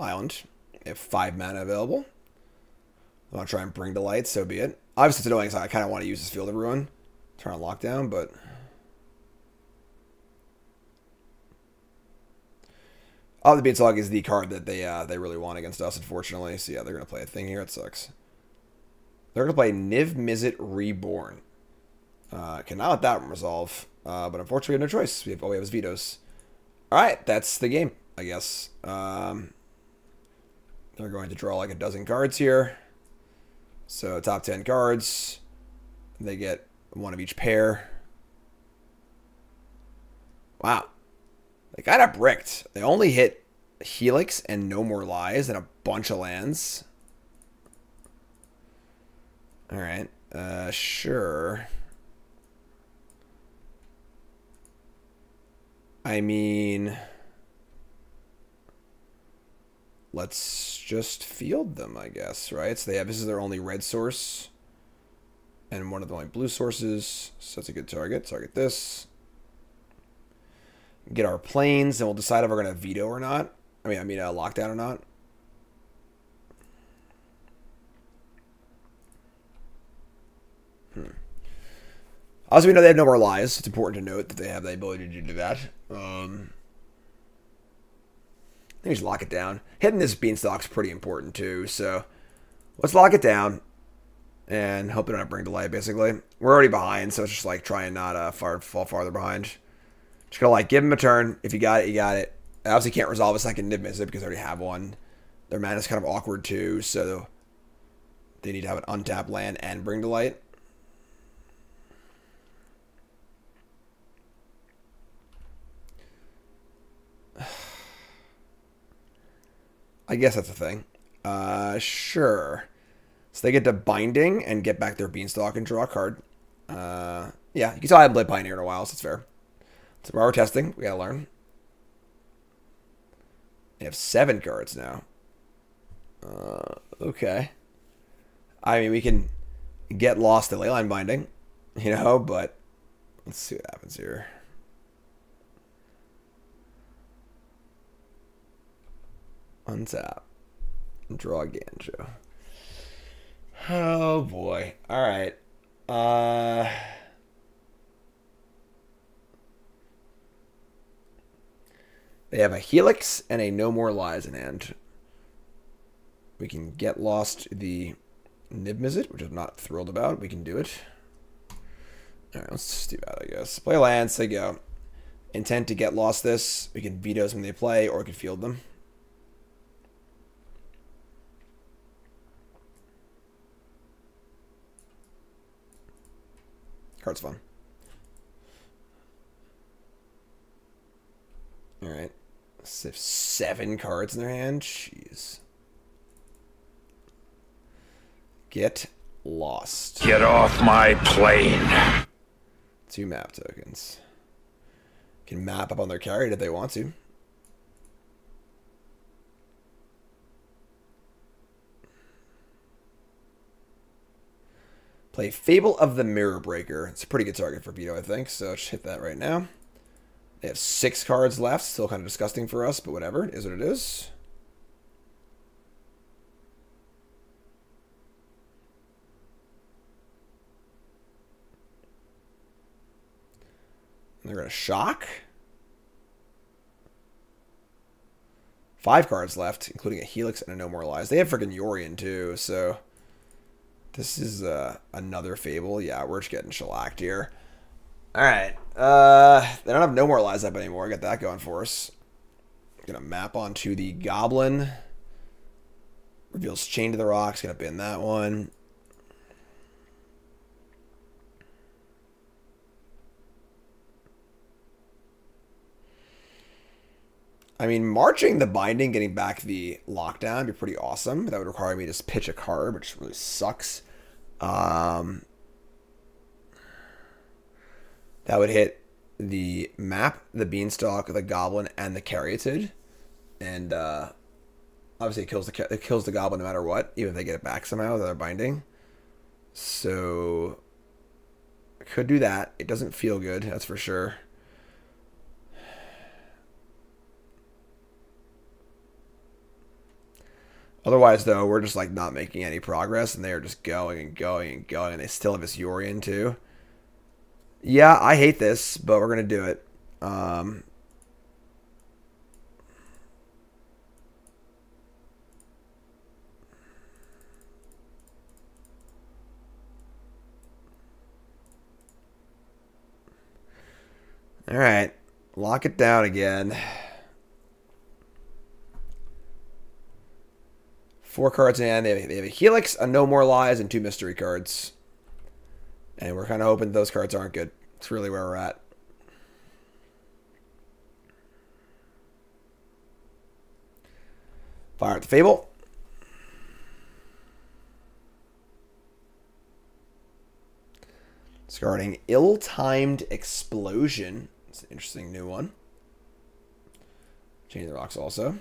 Island. We have five mana available. I'm going to try and bring to light, so be it. Obviously, it's annoying, so I kind of want to use this Field of Ruin. Turn on Lockdown, but... Oh, the Beanstalk is the card that they uh, they really want against us, unfortunately. So, yeah, they're going to play a thing here. It sucks. They're going to play Niv-Mizzet Reborn. Uh, cannot let that one resolve. Uh, but, unfortunately, we have no choice. We have, all we have is Vetoes. All right, that's the game, I guess. Um, they're going to draw like a dozen cards here. So, top ten cards. They get one of each pair. Wow. They got up bricked. They only hit Helix and No More Lies and a bunch of lands. All right. Uh, sure. I mean... Let's just field them, I guess, right? So they have, this is their only red source. And one of the only blue sources. So that's a good target. Target this. Get our planes, and we'll decide if we're going to veto or not. I mean, I mean, uh, lockdown or not. Hmm. Also, we know they have No More Lies. It's important to note that they have the ability to do that. Um, I think just lock it down. Hitting this Beanstalk's pretty important, too. So let's lock it down and hope it don't bring to light, basically. We're already behind, so it's just like try and not uh, far, fall farther behind. Just gonna like give him a turn. If you got it, you got it. I obviously can't resolve a second Niv-Mizzet because I already have one. Their mana is kind of awkward too, so they need to have an untapped land and bring to light. I guess that's a thing. Uh, sure. So they get to binding and get back their Beanstalk and draw a card. Uh, yeah, you can tell I haven't played Pioneer in a while, so it's fair. So while we're testing, we gotta learn. They have seven cards now. Uh, okay. I mean, we can get lost to Leyline Binding, you know, but let's see what happens here. Untap. Draw Ganjo. Oh, boy. All right. Uh... They have a Helix and a No More Lies in hand. We can get lost the Niv-Mizzet, which I'm not thrilled about. We can do it. All right, let's just do that, I guess. Play lands. They go. Intent to get lost this. We can veto them when they play, or we can field them. Card's fun. All right. Seven cards in their hand. Jeez. Get lost. Get off my plane. Two map tokens. Can map up on their carry if they want to. Play Fable of the Mirror Breaker. It's a pretty good target for Vito, I think. So just hit that right now. They have six cards left. Still kind of disgusting for us, but whatever. It is what it is. And they're going to shock. Five cards left, including a Helix and a No More Lies. They have freaking Yorion, too, so... This is uh, another Fable. Yeah, we're just getting shellacked here. Alright. Uh, they don't have no more lies up anymore. I got that going for us. Gonna map onto the goblin. Reveals chain to the rocks. Gonna bin that one. I mean, marching the binding, getting back the lockdown would be pretty awesome. That would require me to just pitch a card, which really sucks. Um, that would hit the map, the beanstalk, the goblin, and the caryatid. And uh, obviously it kills, the, it kills the goblin no matter what, even if they get it back somehow without their binding. So I could do that. It doesn't feel good, that's for sure. Otherwise, though, we're just, like, not making any progress, and they are just going and going and going, and they still have Yorion, too. Yeah, I hate this, but we're going to do it. Um, all right. Lock it down again. Four cards in. They have, they have a Helix, a No More Lies, and two mystery cards. And we're kind of hoping those cards aren't good. That's really where we're at. Fire up the Fable. Discarding Ill-Timed Explosion. It's an interesting new one. Chain of the Rocks also.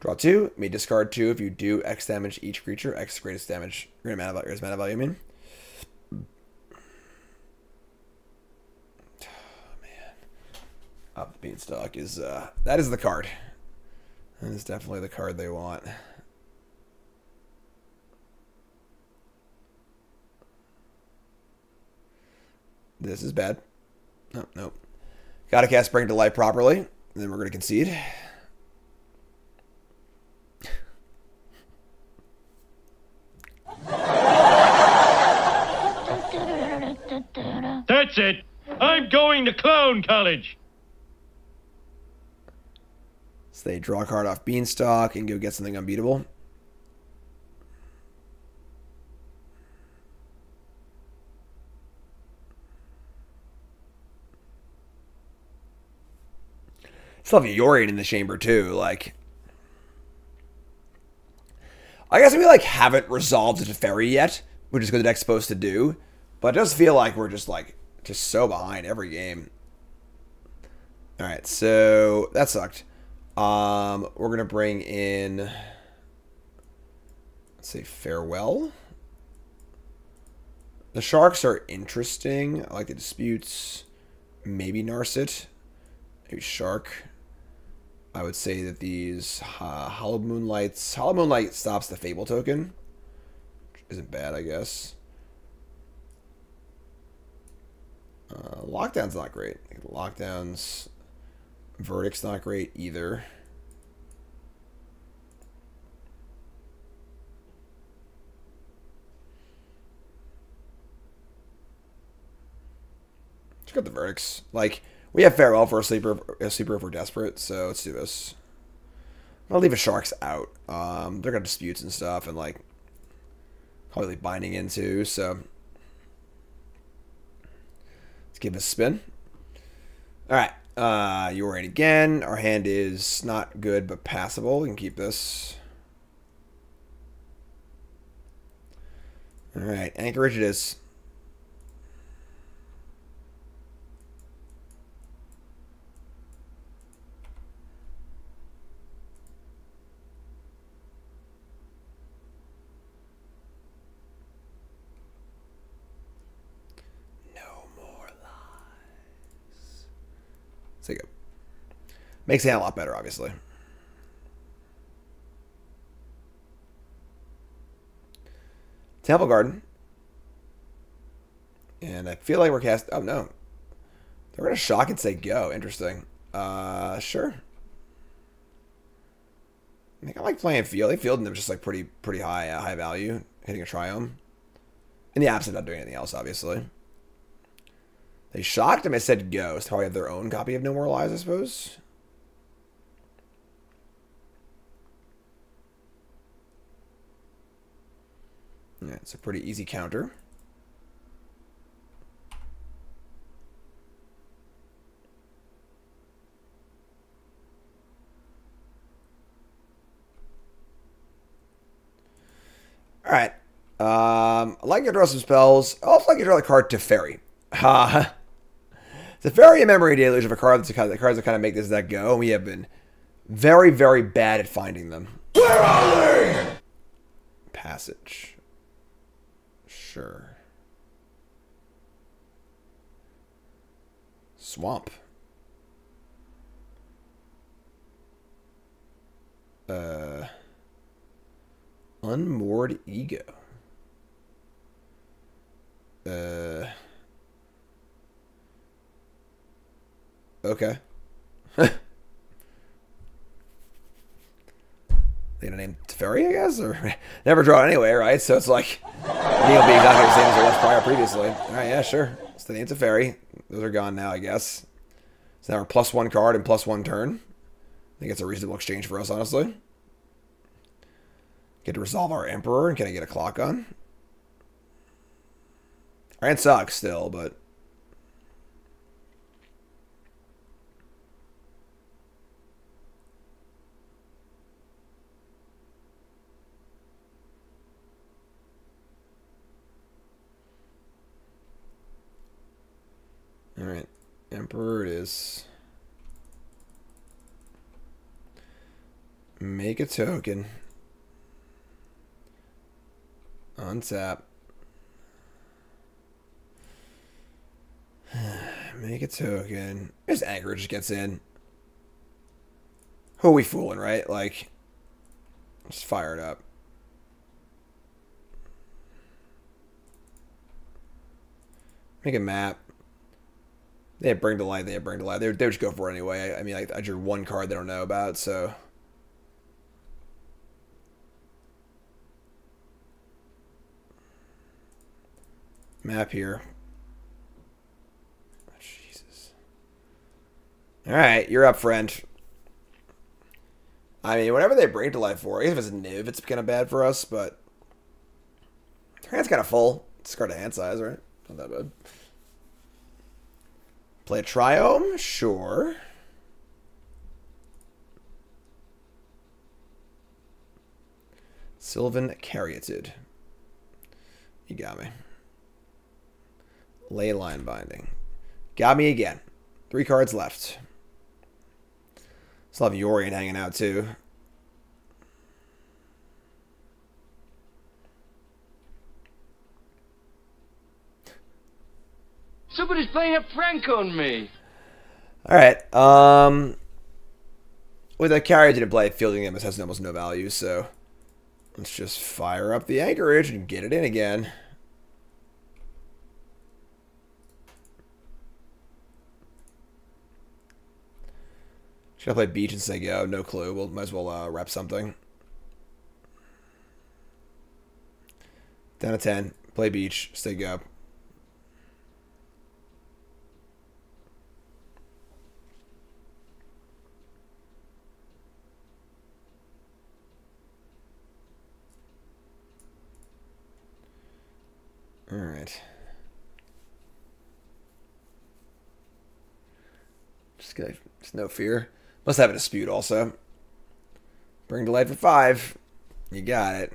Draw two, may discard two if you do X damage each creature, X greatest damage, greatest mana, greatest mana value, I mean. Oh, man. Up the Beanstalk is, uh, that is the card. That is definitely the card they want. This is bad. No, oh, nope. Gotta cast Bring to Life properly, and then we're gonna concede. That's it. I'm going to Clown College. So they draw a card off Beanstalk and go get something unbeatable. Still have Yorion in the chamber too. Like, I guess we like haven't resolved the Teferi yet, which is what the deck's supposed to do. But it does feel like we're just like just so behind every game. All right, so that sucked. Um, we're gonna bring in, let's say, Farewell. The Sharks are interesting. I like the Disputes. Maybe Narset. Maybe Shark. I would say that these uh, Hollow Moonlights. Hollow Moonlight stops the Fable token, which isn't bad, I guess. Uh, lockdown's not great. Lockdown's verdict's not great either. Check out the verdicts. Like, we have Farewell for a sleeper, a sleeper if we're desperate, so let's do this. I'll leave the Sharks out. Um, they're gonna Disputes and stuff, and like probably binding into, so. Give us a spin. All right, uh, you're in again. Our hand is not good but passable. We can keep this. All right, Anchorage it is. Take it. Makes it a lot better, obviously. Temple Garden. And I feel like we're cast... Oh, no. They're going to shock and say go. Interesting. Uh, sure. I think I like playing Field. They fielding them just like pretty pretty high uh, high value. Hitting a Triome. In the absence of not doing anything else, obviously. They shocked him. I said Ghost. Probably have their own copy of No More Lies, I suppose. Yeah, it's a pretty easy counter. All right. Um, I'd like to draw some spells. I'd also like to draw the card Teferi. Uh, Teferi and Memory Deluge of a card that's kind of, the cards that kind of make this deck go. We have been very, very bad at finding them. Where are they? Passage. Sure. Swamp. Uh... Unmoored Ego. Uh. Okay. They gonna name Teferi, I guess, or never draw it anyway, right? So it's like Neil being exactly the same as it was prior previously. All right, yeah, sure. It's the name Teferi. Those are gone now, I guess. So now we're plus one card and plus one turn. I think it's a reasonable exchange for us, honestly. Get to resolve our Emperor. Can I get a clock on? Our hand sucks still, but... Alright. Emperor it is. Make a token. Untap. Make a token. This Anchorage gets in. Who are we fooling, right? Like, just fire it up. Make a map. They have Bring to Light. They have Bring to Light. They would just go for it anyway. I, I mean, like, I drew one card they don't know about, so... Map here. Oh, Jesus. All right, you're up, friend. I mean, whatever they Bring to Life for, even if it's a Niv, it's kind of bad for us, but their hand's kind of full. Discard a hand size, right? Not that bad. Play a Triome? Sure. Sylvan Caryatid. You got me. Ley Line Binding. Got me again. Three cards left. Still have Yorion hanging out too. Somebody's playing a prank on me. Alright. Um, with a carrier to play, fielding them has almost no value, so let's just fire up the Anchorage and get it in again. Should I play Beach and say go? No clue. We'll might as well uh, rep something. Down to ten. Play Beach. Say go. All right. Just gonna. Just no fear. Must have a dispute also. Bring to Light for five. You got it.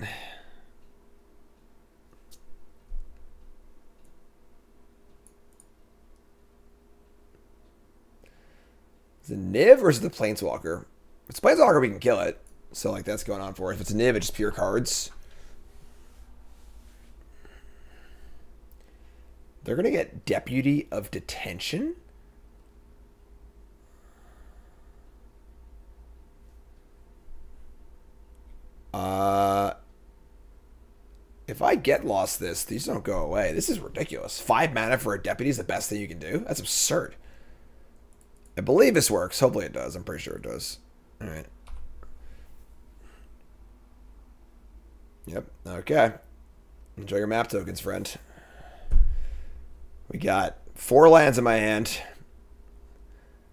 Is it Niv or is it the Planeswalker? If it's Planeswalker, we can kill it. So, like, that's going on for it. If it's Niv, it's just pure cards. They're going to get Deputy of Detention? Uh, if I get lost this, these don't go away. This is ridiculous. Five mana for a deputy is the best thing you can do? That's absurd. I believe this works. Hopefully it does. I'm pretty sure it does. All right. Yep. Okay. Enjoy your map tokens, friend. We got four lands in my hand.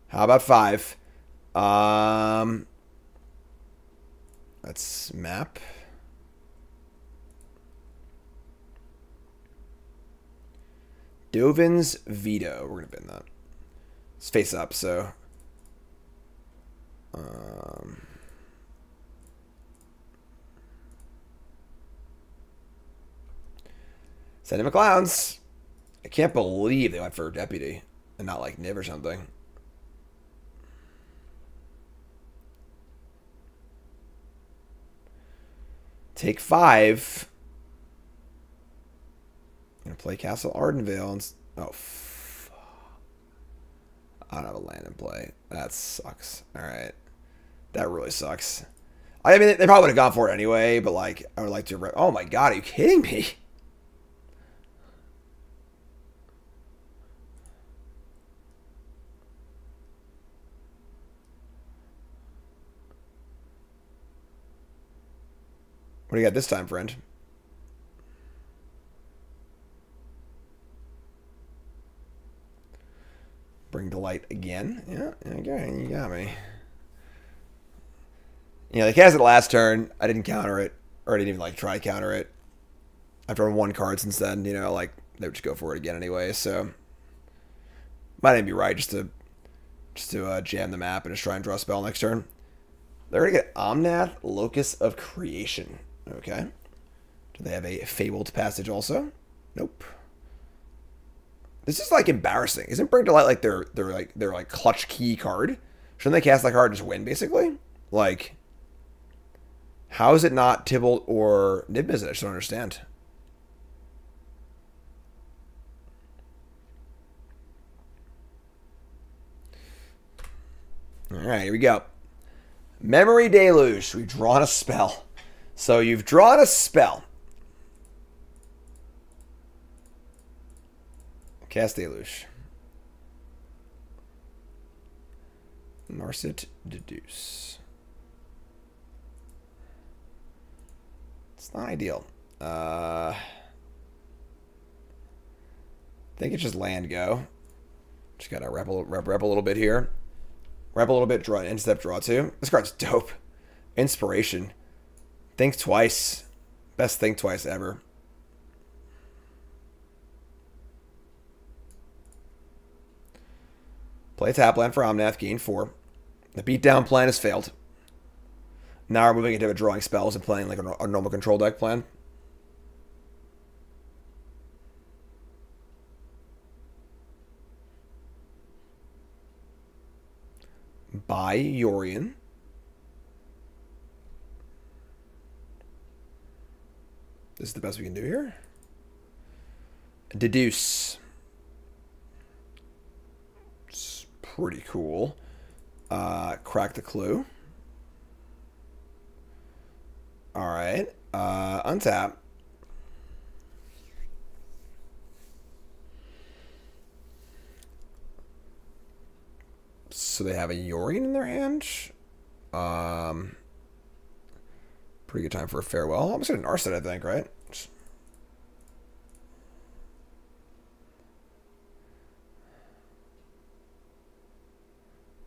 How about five? Um, let's map. Dovin's Veto. We're going to bin that. It's face up, so... Um... Send him a Clowns. I can't believe they went for a Deputy and not like Nib or something. Take five. I'm going to play Castle Ardenvale. And, oh, f I don't have a land in play. That sucks. All right. That really sucks. I mean, they probably would have gone for it anyway, but like, I would like to... Oh my God, are you kidding me? What do you got this time, friend? Bring Delight again. Yeah, okay, you got me. You know, they cast it last turn. I didn't counter it. Or I didn't even, like, try to counter it. I've drawn one card since then. You know, like, they would just go for it again anyway, so... Might even be right just to just to uh, jam the map and just try and draw a spell next turn. They're going to get Omnath, Locus of Creation. Okay. Do they have a Fabled Passage also? Nope. This is like embarrassing. Isn't Bring Delight like their their like their like clutch key card? Shouldn't they cast that card and just win basically? Like, how is it not Tybalt or Nib-Mizzet? I just don't understand. All right, here we go. Memory Deluge. We've drawn a spell. So you've drawn a spell. Cast Deluge. Narset Deduce. It's not ideal. Uh, I think it's just land go. Just gotta rep a, rep, rep a little bit here. Rep a little bit, draw an instep, draw two. This card's dope. Inspiration. Think twice. Best think twice ever. Play tap land for Omnath, gain four. The beatdown plan has failed. Now we're moving into a drawing spells and playing like a, a normal control deck plan. Buy Yorion. This is the best we can do here. Deduce. It's pretty cool. Uh, crack the clue. All right. Uh, untap. So they have a Yorion in their hand. Um, pretty good time for a farewell. I'm just going to Narset, I think, right?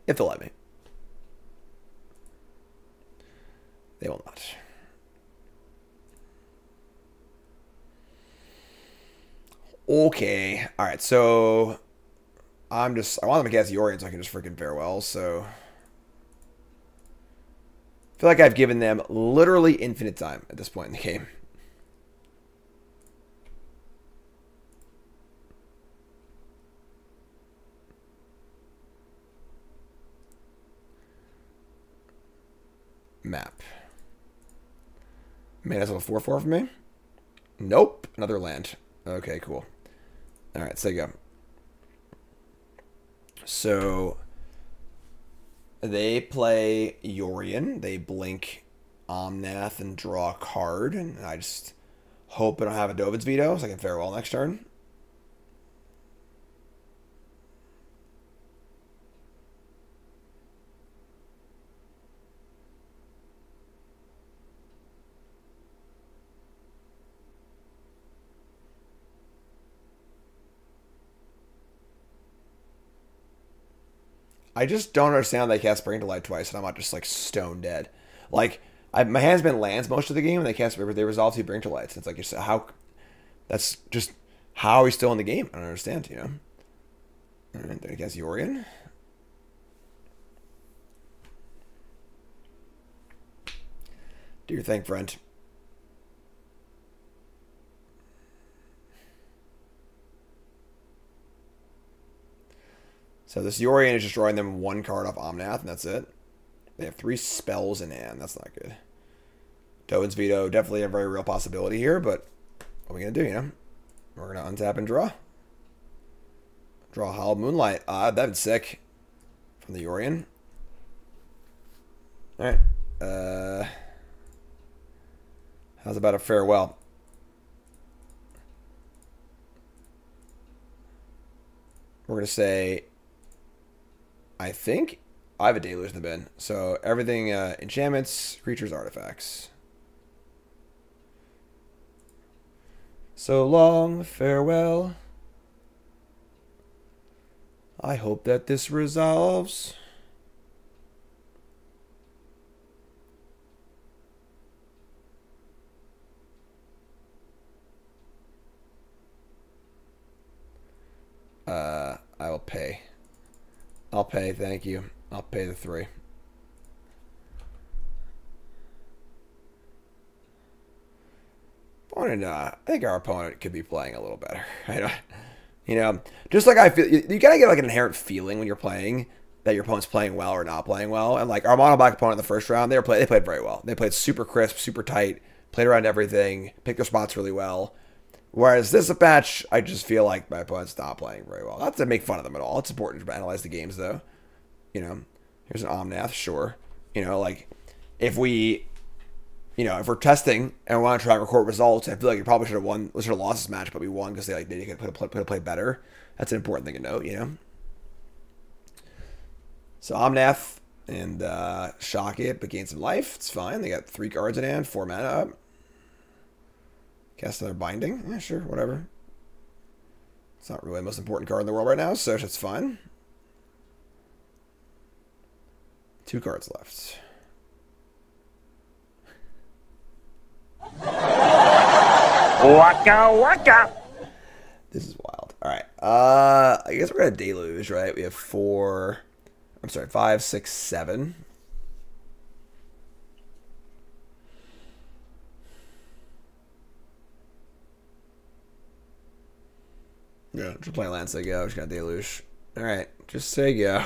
If they'll let me. They will not. Okay. All right, so... I'm just... I want them to cast Yorion so I can just freaking farewell, so... I feel like I've given them literally infinite time at this point in the game. Map. Man, that's a four four for me? Nope. Another land. Okay, cool. Alright, so there you go. So they play Yorion, they blink Omnath and draw a card, and I just hope I don't have a Dovin's Veto so I can farewell next turn. I just don't understand how they cast Bring to Light twice, and I'm not just, like, stone dead. Like, I, my hand's been lands most of the game, and they cast River. They resolve two Bring to Lights. It's like, just how... That's just how he's still in the game. I don't understand, you know? And then he casts Yorion. Do your thing, friend. So this Yorion is just drawing them one card off Omnath, and that's it. They have three spells in hand. That's not good. Dovin's Veto, definitely a very real possibility here, but what are we going to do, you know? We're going to untap and draw. Draw Hallowed Moonlight. Ah, uh, that's sick. From the Yorion. Alright. Uh... How's about a farewell? We're going to say, I think I have a Deluge in the bin. So everything uh, enchantments, creatures, artifacts. So long, farewell. I hope that this resolves. Uh, I will pay. I'll pay, thank you. I'll pay the three. Opponent, uh, I think our opponent could be playing a little better. I don't, you know, just like I feel, you, you gotta get like an inherent feeling when you're playing that your opponent's playing well or not playing well. And like our mono black opponent in the first round, they were play, they played very well. They played super crisp, super tight, played around everything, picked their spots really well. Whereas this patch, I just feel like my opponent's not playing very well. Not to make fun of them at all. It's important to analyze the games, though. You know, here's an Omnath, sure. You know, like, if we, you know, if we're testing and we want to try and record results, I feel like you probably should have won, should have lost this match, but we won because they, like, they could have played play better. That's an important thing to note, you know? So Omnath and uh, shock it, but gain some life. It's fine. They got three cards in hand, four mana up. Cast another Binding. Yeah, sure, whatever. It's not really the most important card in the world right now, so that's fine. Two cards left. Waka waka! This is wild. Alright, uh, I guess we're gonna Deluge, right? We have four... I'm sorry, five, six, seven... Yeah, just play land, say go. Just got Deluge. All right, just say go.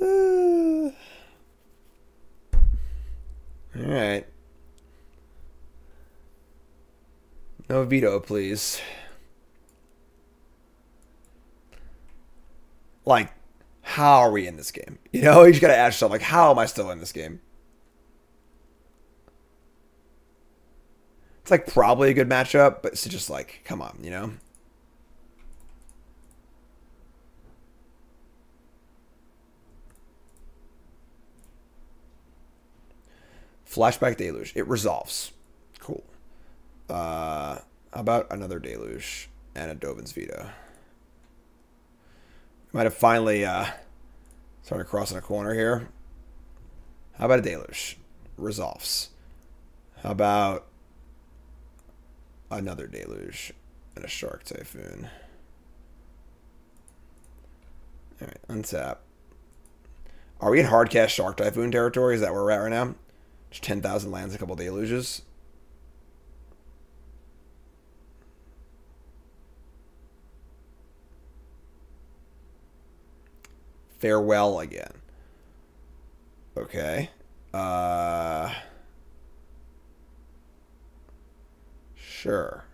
Uh, all right. No veto, please. Like, how are we in this game? You know, you just gotta ask yourself, like, how am I still in this game? It's, like, probably a good matchup, but it's just, like, come on, you know? Flashback Deluge. It resolves. Cool. Uh, how about another Deluge and a Dovin's Veto? Might have finally uh, started crossing a corner here. How about a Deluge? Resolves. How about... another Deluge and a Shark Typhoon. Alright, untap. Are we in hardcast Shark Typhoon territory? Is that where we're at right now? Just ten thousand lands, a couple Deluges. Farewell again. Okay. Uh... Sure.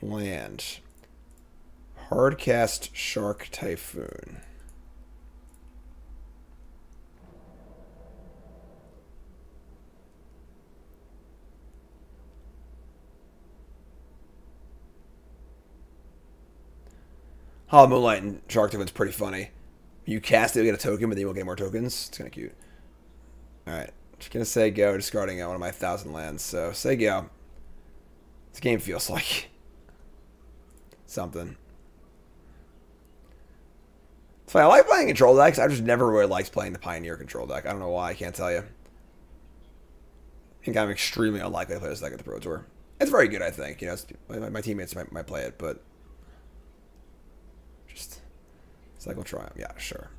Land. Hardcast Shark Typhoon. Hollow Moonlight and Shark Typhoon's pretty funny. You cast it, you get a token, but then you won't get more tokens. It's kind of cute. Alright. Just gonna say go, discarding out one of my thousand lands. So, say go. This game feels like something. So I like playing control decks. I just never really liked playing the Pioneer control deck. I don't know why. I can't tell you. I think I'm extremely unlikely to play this deck at the Pro Tour. It's very good, I think. You know, it's, my, my teammates might, might play it, but just Cycle Triumph. Yeah, sure.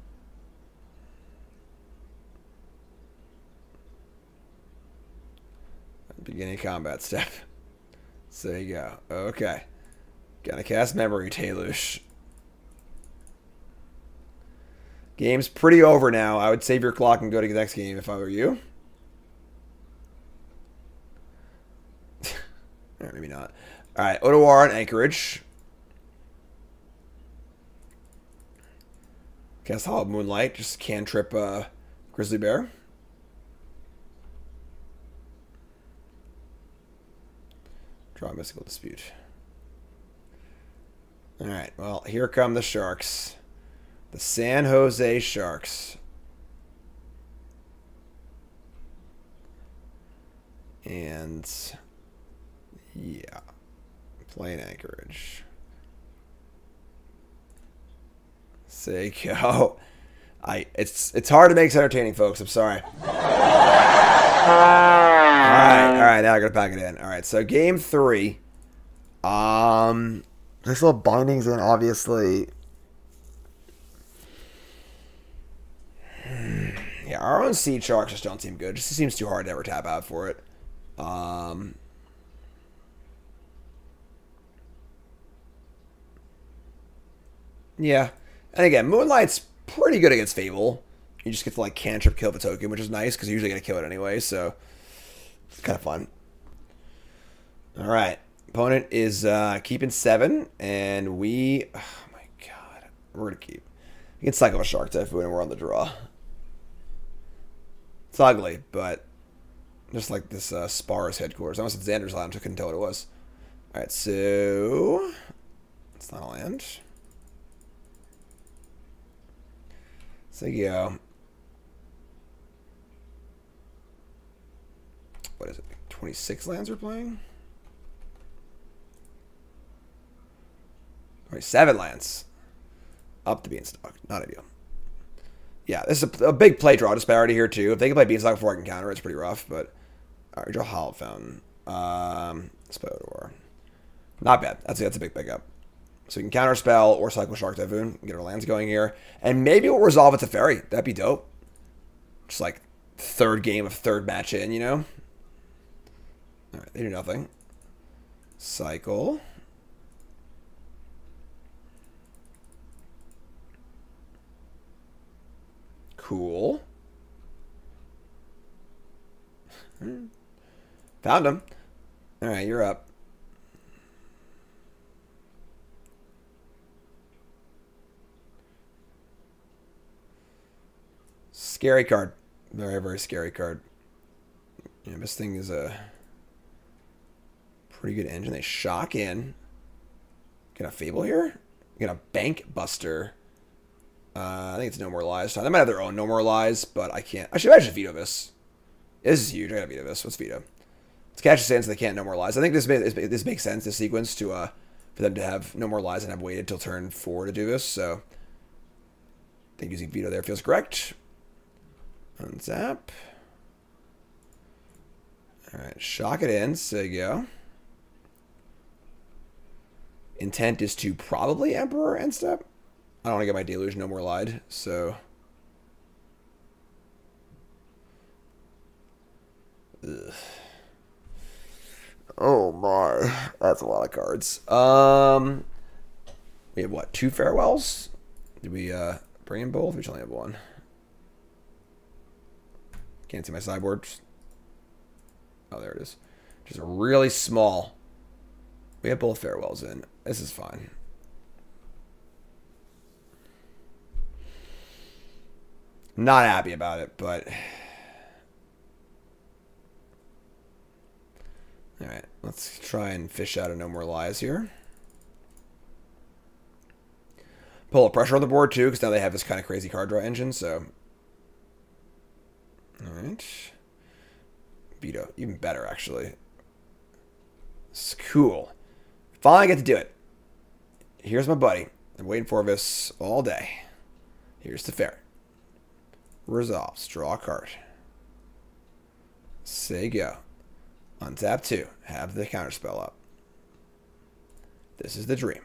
Beginning combat step. So there you go. Okay. Gonna cast Memory, Talush. Game's pretty over now. I would save your clock and go to the next game if I were you. All right, maybe not. All right, Otawara and Anchorage. Cast Hollow Moonlight. Just cantrip uh, Grizzly Bear. Draw Mystical Dispute. All right, well, here come the Sharks. The San Jose Sharks. And yeah, playing Anchorage. Seiko. I it's it's hard to make this entertaining, folks. I'm sorry. all right, all right. Now I gotta pack it in. All right, so game three. Um, this little bindings in, obviously. Yeah, our own Sea Sharks just don't seem good. Just it seems too hard to ever tap out for it. Um, yeah. And again, Moonlight's pretty good against Fable. You just get to, like, cantrip kill the token, which is nice, because you're usually going to kill it anyway, so it's kind of fun. All right. Opponent is uh, keeping seven, and we... Oh, my God. We're going to keep. We can cycle a Shark Typhoon, and we're on the draw. It's ugly, but just like this uh, Spar's headquarters. I almost said Xander's Land, I couldn't tell what it was. All right, so it's not a land. So you go. What is it? twenty-six lands we're playing. twenty-seven lands. Up to Beanstalk. Not ideal. Yeah, this is a, a big play draw disparity here, too. If they can play Beanstalk before I can counter, it's pretty rough, but... Alright, draw Hallowed Fountain. Um, let's play Otawara. Not bad. That's, that's a big pickup. So we can counter spell or cycle Shark Typhoon. Get our lands going here. And maybe we'll resolve it to Teferi. That'd be dope. Just like third game of third match in, you know? Alright, they do nothing. Cycle. Cool. Found him. All right, you're up. Scary card. Very, very scary card. Yeah, this thing is a pretty good engine. They shock in. Got a Fable here? Got a Bank Buster. Uh, I think it's No More Lies time. They might have their own No More Lies, but I can't. I should imagine veto this. This is huge. I gotta veto this. What's veto? Let's catch the stands so they can't No More Lies. I think this may, this makes sense, this sequence, to uh, for them to have No More Lies and have waited till turn four to do this. So I think using veto there feels correct. Unzap. All right, shock it in. So there you go. Intent is to probably Emperor end step. I don't want to get my Deluge No More Lied, so... Ugh. Oh my, that's a lot of cards. Um, we have, what, two Farewells? Did we uh, bring in both? We just only have one. Can't see my sideboard. Oh, there it is. Just really small. We have both Farewells in. This is fine. Not happy about it, but... Alright, let's try and fish out a No More Lies here. Pull a pressure on the board, too, because now they have this kind of crazy card draw engine, so... Alright. Veto. Even better, actually. It's cool. Finally get to do it. Here's my buddy. I've been waiting for this all day. Here's the fair. Resolves. Draw a card. Say go. Untap two. Have the counterspell up. This is the dream.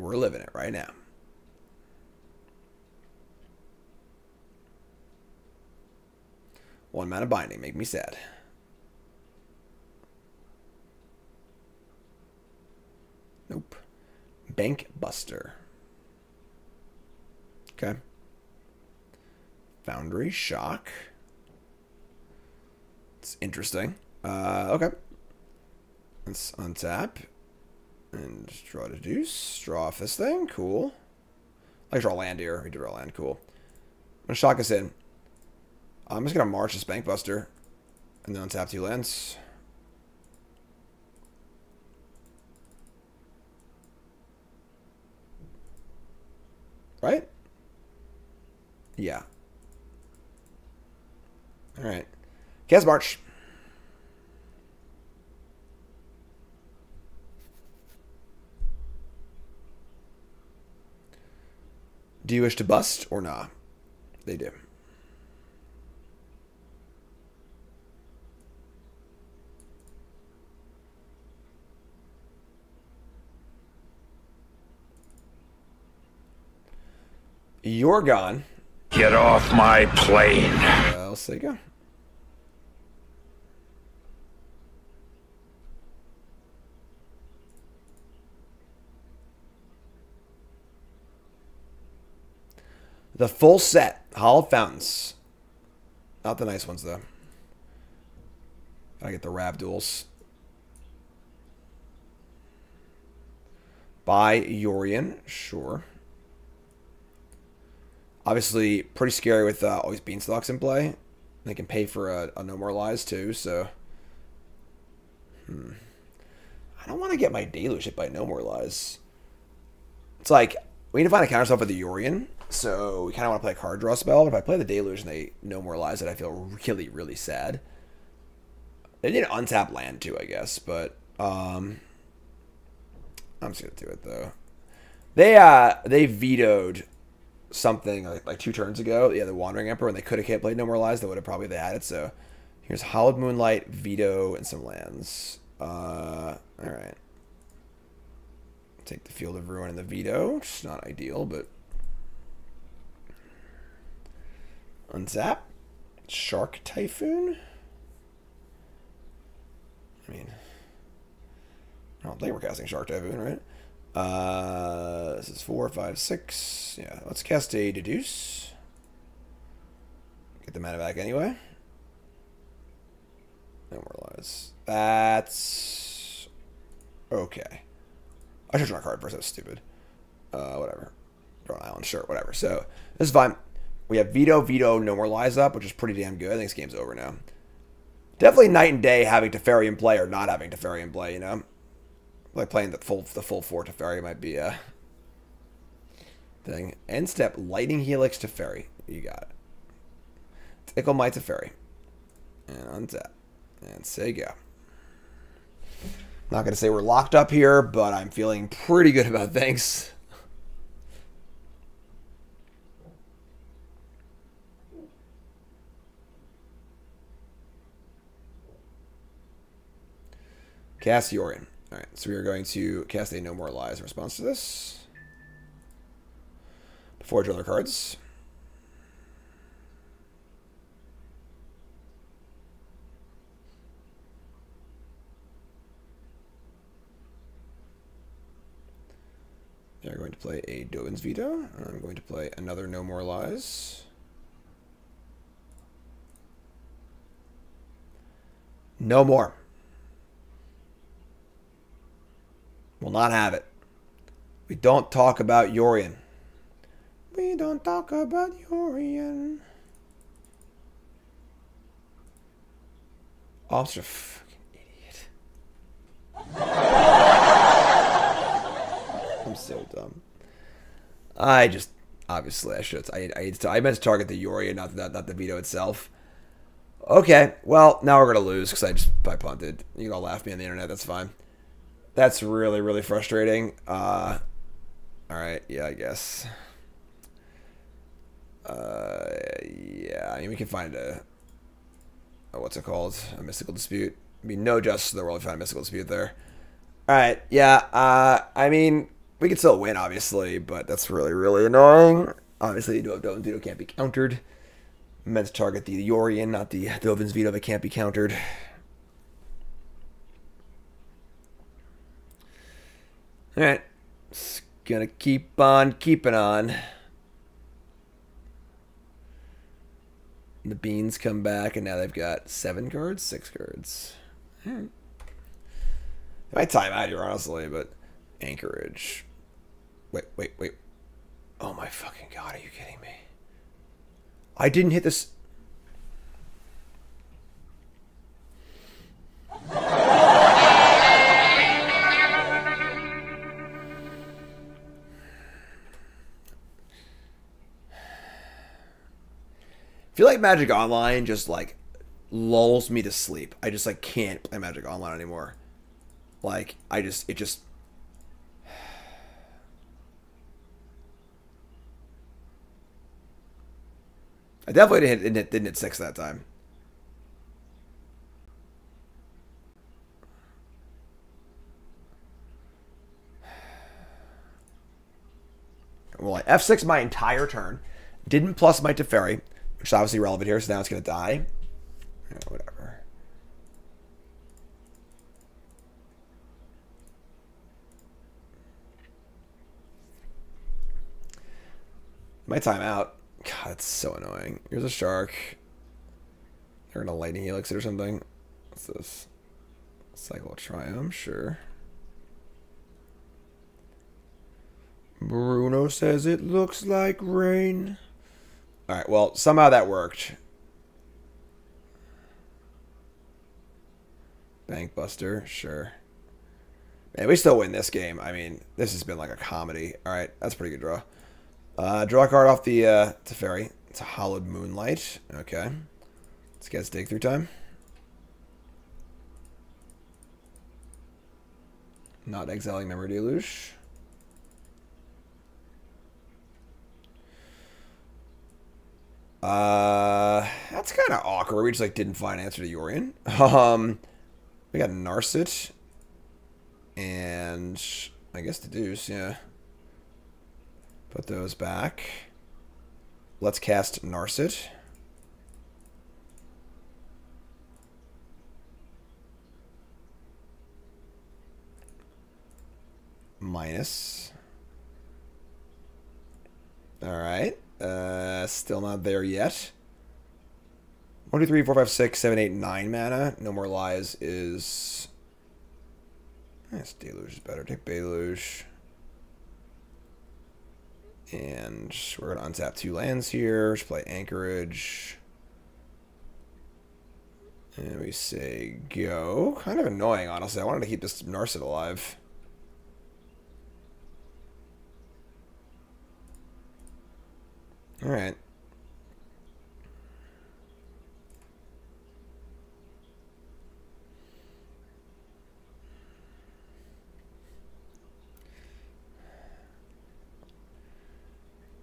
We're living it right now. One mana binding. Make me sad. Nope. Bank Buster. Okay. Foundry Shock. It's interesting. Uh, okay. Let's untap. And draw to deuce. Draw off this thing. Cool. I like draw land here. We draw land. Cool. I'm going to shock us in. I'm just going to march this Bank Buster. And then untap two lands. Right? Yeah. Alright. Chaos March. Do you wish to bust or nah? They do. You're gone. Get off my plane. Well, so you go. The full set. Hall of Fountains. Not the nice ones, though. Gotta get the Rabduels. Buy Yorion. Sure. Obviously, pretty scary with uh, always Beanstalks in play. They can pay for a, a No More Lies, too, so... Hmm. I don't want to get my Deluge hit by No More Lies. It's like, we need to find a counterspell for the Yorion. So we kind of want to play a card draw spell. But if I play the Deluge and they No More Lies it, I feel really, really sad. They need to untap land too, I guess. But um, I'm just going to do it, though. They uh, they vetoed something like, like two turns ago. Yeah, the Wandering Emperor. And they could have played No More Lies. They would have probably they had it. So here's Hollowed Moonlight, veto, and some lands. Uh, all right. Take the Field of Ruin and the veto. Which is not ideal, but... Unzap. Shark Typhoon. I mean, I don't think we're casting Shark Typhoon, right? Uh, this is four, five, six. Yeah, let's cast a Deduce. Get the mana back anyway. No more lies. That's okay. I should draw a card first. That was stupid. Uh, whatever. Draw an island, sure, whatever. So this is fine. We have veto, veto, no more lies up, which is pretty damn good. I think this game's over now. Definitely night and day having Teferi in play or not having Teferi in play, you know? Like playing the full the full four Teferi might be a thing. End step, Lightning Helix Teferi. You got it. Tickle my Teferi. And untap. And say go. Not going to say we're locked up here, but I'm feeling pretty good about things. Cast Yorion. Alright, so we are going to cast a No More Lies in response to this. Before I draw their cards. They are going to play a Dovin's Veto. I'm going to play another No More Lies. No more. Will not have it. We don't talk about Yorion. We don't talk about Yorion. Officer, fucking idiot. I'm so dumb. I just obviously I should. I I, I meant to target the Yorion, not the, not the veto itself. Okay, well now we're gonna lose because I just I punted. You can all laugh at me on the internet. That's fine. That's really, really frustrating. Uh, all right, yeah, I guess. Uh, yeah, I mean, we can find a, a what's it called? A mystical dispute. I mean, no justice in the world if we found a mystical dispute there. All right, yeah, uh, I mean, we could still win, obviously, but that's really, really annoying. Obviously, Dovin's veto can't be countered. I'm meant to target the Yorion, not the Dovin's veto, but can't be countered. All right, it's gonna keep on keeping on. The beans come back, and now they've got seven cards, six cards. All right. It might time out here, honestly, but Anchorage. Wait, wait, wait. Oh my fucking god, are you kidding me? I didn't hit this. I feel like Magic Online just, like, lulls me to sleep. I just, like, can't play Magic Online anymore. Like, I just, it just... I definitely didn't hit, didn't, didn't hit six that time. Well, I F six my entire turn. Didn't plus my Teferi. Which is obviously relevant here, so now it's going to die. Oh, whatever. My time out. God, it's so annoying. Here's a shark. They're in a lightning helix or something. What's this? Cycle of Triumph, sure. Bruno says it looks like rain. All right, well, somehow that worked. Bank Buster, sure. Man, we still win this game. I mean, this has been like a comedy. All right, that's a pretty good draw. Uh, draw a card off the uh, Teferi. It's a Hollowed Moonlight. Okay. Let's get dig through time. Not exiling Memory Deluge. Uh, that's kind of awkward. We just like didn't find an answer to Yorion. Um, we got Narset and I guess the Deuce. Yeah, put those back. Let's cast Narset. Minus. All right. Uh, still not there yet. one, two, three, four, five, six, seven, eight, nine mana. No More Lies is... I guess Deluge is better. Take Deluge. And we're going to untap two lands here. Let's play Anchorage. And we say go. Kind of annoying, honestly. I wanted to keep this Narset alive. All right.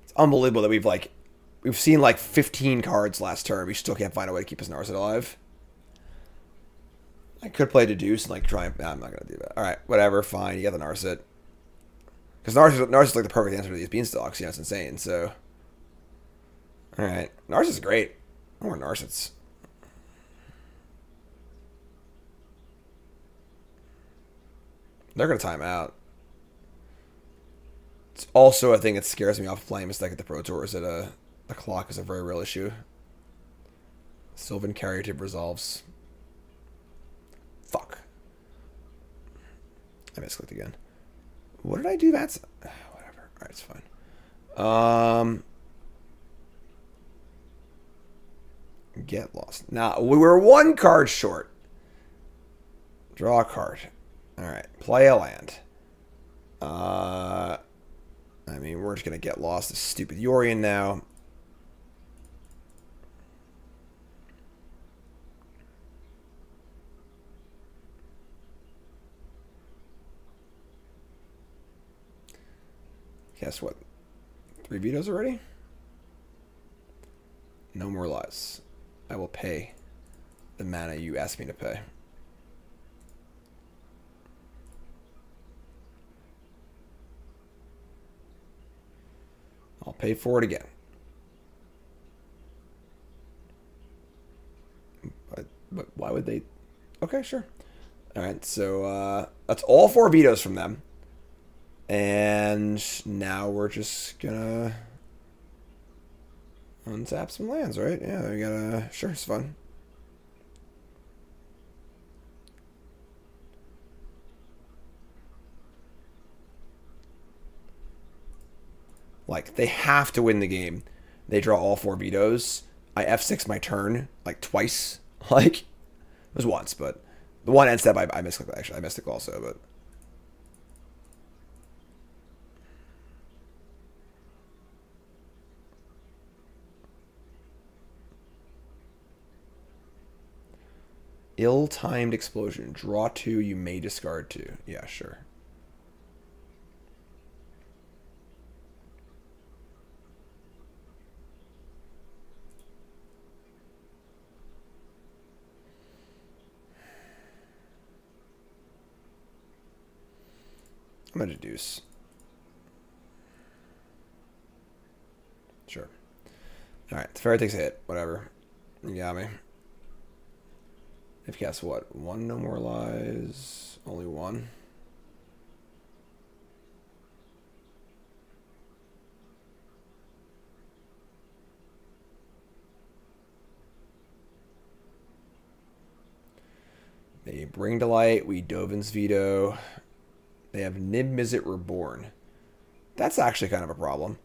It's unbelievable that we've like we've seen like fifteen cards last turn. We still can't find a way to keep his Narset alive. I could play Deduce and like try and nah, I'm not gonna do that. All right, whatever, fine. You got the Narset. Because Narset Narset's like the perfect answer to these beanstalks. You know, it's insane. So. All right, Narset's great. More Narsets. They're gonna time out. It's also a thing that scares me off playing Mystic at the Pro Tour is that uh, the clock is a very real issue. Sylvan Caryatid resolves. Fuck. I misclicked again. What did I do? That's whatever. All right, it's fine. Um. Get lost. Now, we were one card short. Draw a card. Alright. Play a land. Uh, I mean, we're just going to get lost. This stupid Yorion now. Guess what? Three vetoes already? No more lies. I will pay the mana you asked me to pay. I'll pay for it again. But, but why would they? Okay, sure. All right, so uh, that's all four vetoes from them. And now we're just gonna untap some lands, right? Yeah, we gotta, sure, it's fun. Like, they have to win the game. They draw all four vetoes. I F six my turn, like, twice. Like, it was once, but the one end step I, I misclicked, actually. I misclicked also, but. Ill-timed explosion. Draw two, you may discard two. Yeah, sure. I'm going to deuce. Sure. Alright, the fairy takes a hit. Whatever. You got me. If guess what? One no more lies. Only one. They bring to light. We Dovin's veto. They have Niv-Mizzet Reborn. That's actually kind of a problem.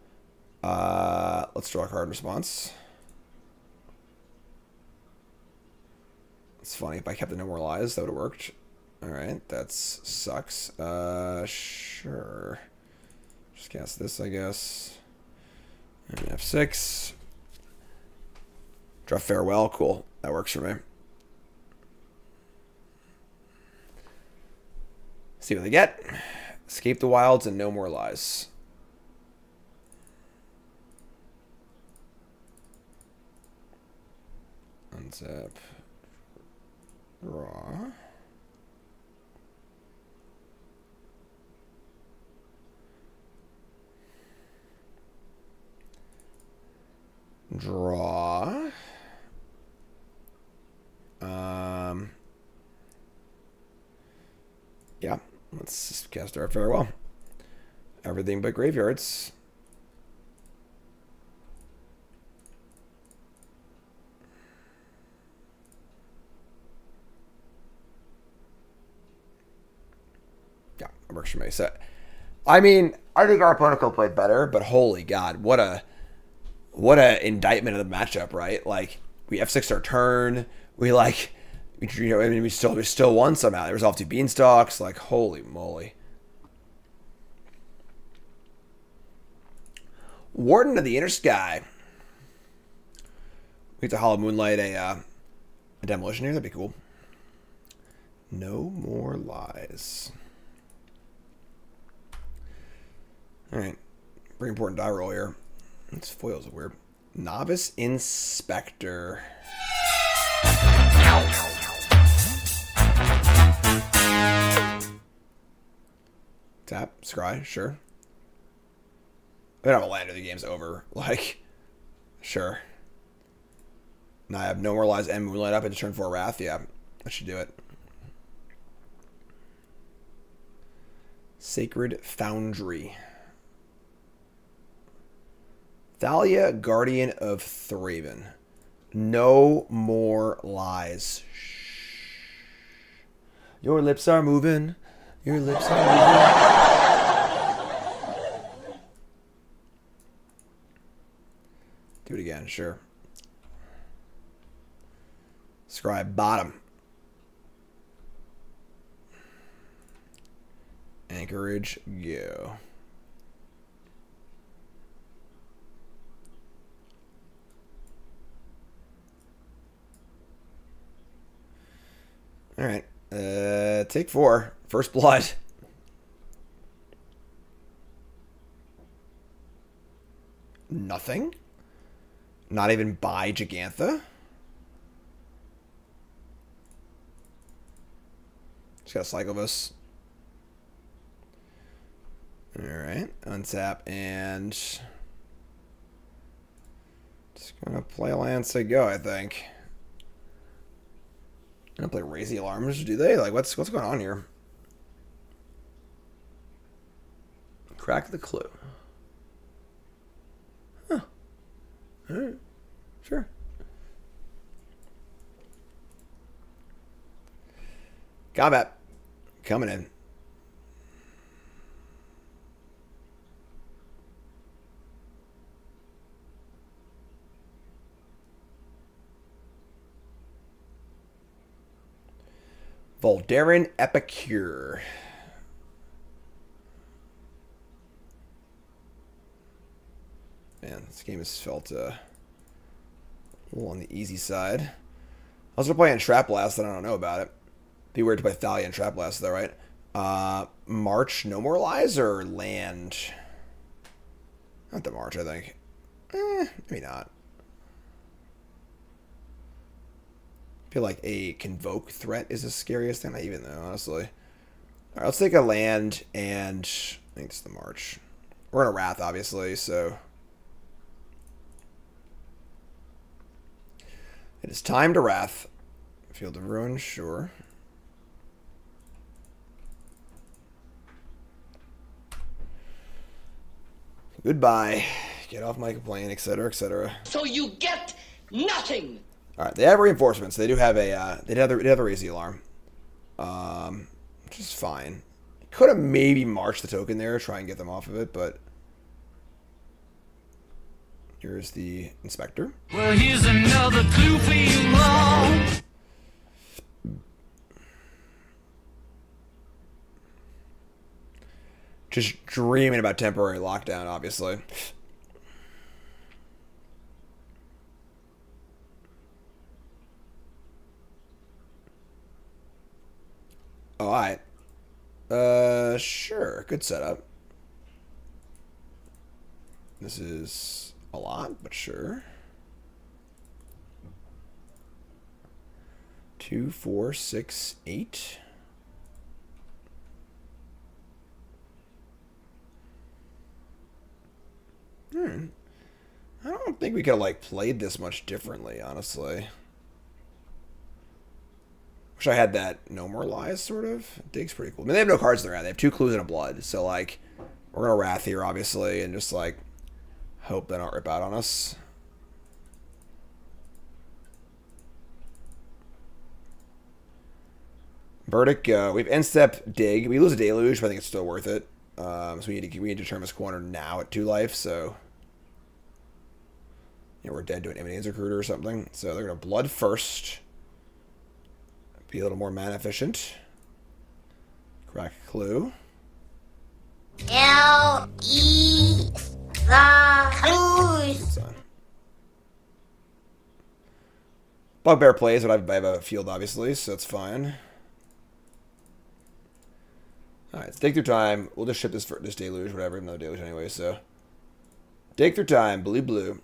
Uh, let's draw a card in response. It's funny, if I kept the No More Lies, that would have worked. Alright, that sucks. Uh, sure. Just cast this, I guess. And F six. Draw Farewell. Cool. That works for me. See what they get. Escape the Wilds and No More Lies. Untap. Draw. Draw. Um. Yeah. Let's just cast our Farewell. Everything but graveyards. Yeah, it works for me. So, I mean, I think our opponent could have played better, but holy god, what a what a indictment of the matchup, right? Like, we F six our turn. We like. We, you know, I mean, we still we still won somehow. They resolved two beanstalks. Like, holy moly! Warden of the Inner Sky. We get to Hollow Moonlight a, uh, a demolition here. That'd be cool. No more lies. All right, pretty important die roll here. This foil's weird. Novice Inspector. Tap, scry, sure. I don't have a land or the game's over. Like, sure. Now I have No More Lies and Moonlight up into turn four Wrath. Yeah, that should do it. Sacred Foundry. Thalia, Guardian of Thraven. No more lies. Shh. Your lips are moving. Your lips are moving. Do it again, sure. Scribe bottom. Anchorage, go. All right, uh, take four. First blood. Nothing. Not even by Gigantha. Just got Cyclobus. Alright, untap and just gonna play land to go, I think. I don't play Raise the Alarms, do they? Like what's what's going on here? Crack the clue. Huh. Alright. Sure. Combat coming in. Voldaren Epicure. Man, this game has felt uh, a little on the easy side. I was going to play on Trap Blast, and I don't know about it. Be weird to play Thalia and Trap Blast, though, right? Uh, March, No More Lies, or Land? Not the March, I think. Eh, maybe not. I feel like a Convoke threat is the scariest thing, not even though, honestly. All right, let's take a land, and I think it's the March. We're in a Wrath, obviously, so it is time to Wrath. Field of Ruin, sure. Goodbye. Get off my complaint, et cetera, et cetera. So you get nothing. All right, they have reinforcements. They do have a uh, they have they have a Raise the Alarm, um, which is fine. Could have maybe marched the token there, try and get them off of it, but here's the Inspector. Well, here's another clue for you all. Just dreaming about temporary lockdown, obviously. Oh, all right. Uh, sure. Good setup. This is a lot, but sure. Two, four, six, eight. Hmm. I don't think we could have, like, played this much differently, honestly. Wish I had that No More Lies, sort of. Dig's pretty cool. I mean, they have no cards in their hand. They have two clues and a blood. So, like, we're going to Wrath here, obviously, and just, like, hope they don't rip out on us. Verdict, uh, we have instep Dig. We lose a Deluge, but I think it's still worth it. Um, so we need to we need to turn this corner now at two life, so yeah, we're dead to an Eminence Recruiter or something. So they're going to blood first. Be a little more mana efficient. Crack clue. L E the clues. Bugbear plays, but I have a field obviously, so that's fine. All right, let's Dig Through Time. We'll just ship this for this Deluge, whatever. No Deluge anyway, so Dig Through Time, blue blue.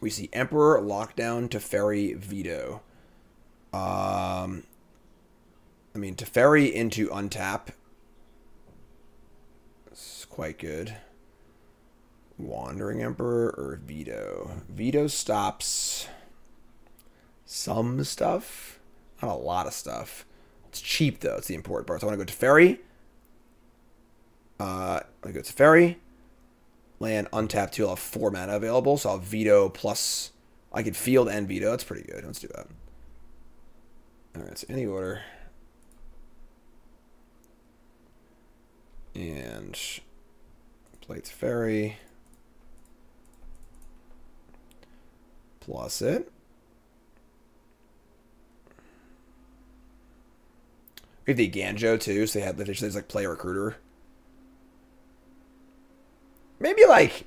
We see Emperor, Lockdown, Teferi, Veto. Um, I mean, Teferi into untap. It's quite good. Wandering Emperor or Veto. Veto stops some stuff. Not a lot of stuff. It's cheap, though. It's the important part. So I want to go Teferi. Uh, I go Teferi. Land, untap two, I'll have four mana available, so I'll veto plus... I could field and veto. That's pretty good. Let's do that. Alright, so any order. And... play Teferi. Plus it. We have the Ganjo, too, so they have the fish. There's, like, play Recruiter. Maybe, like,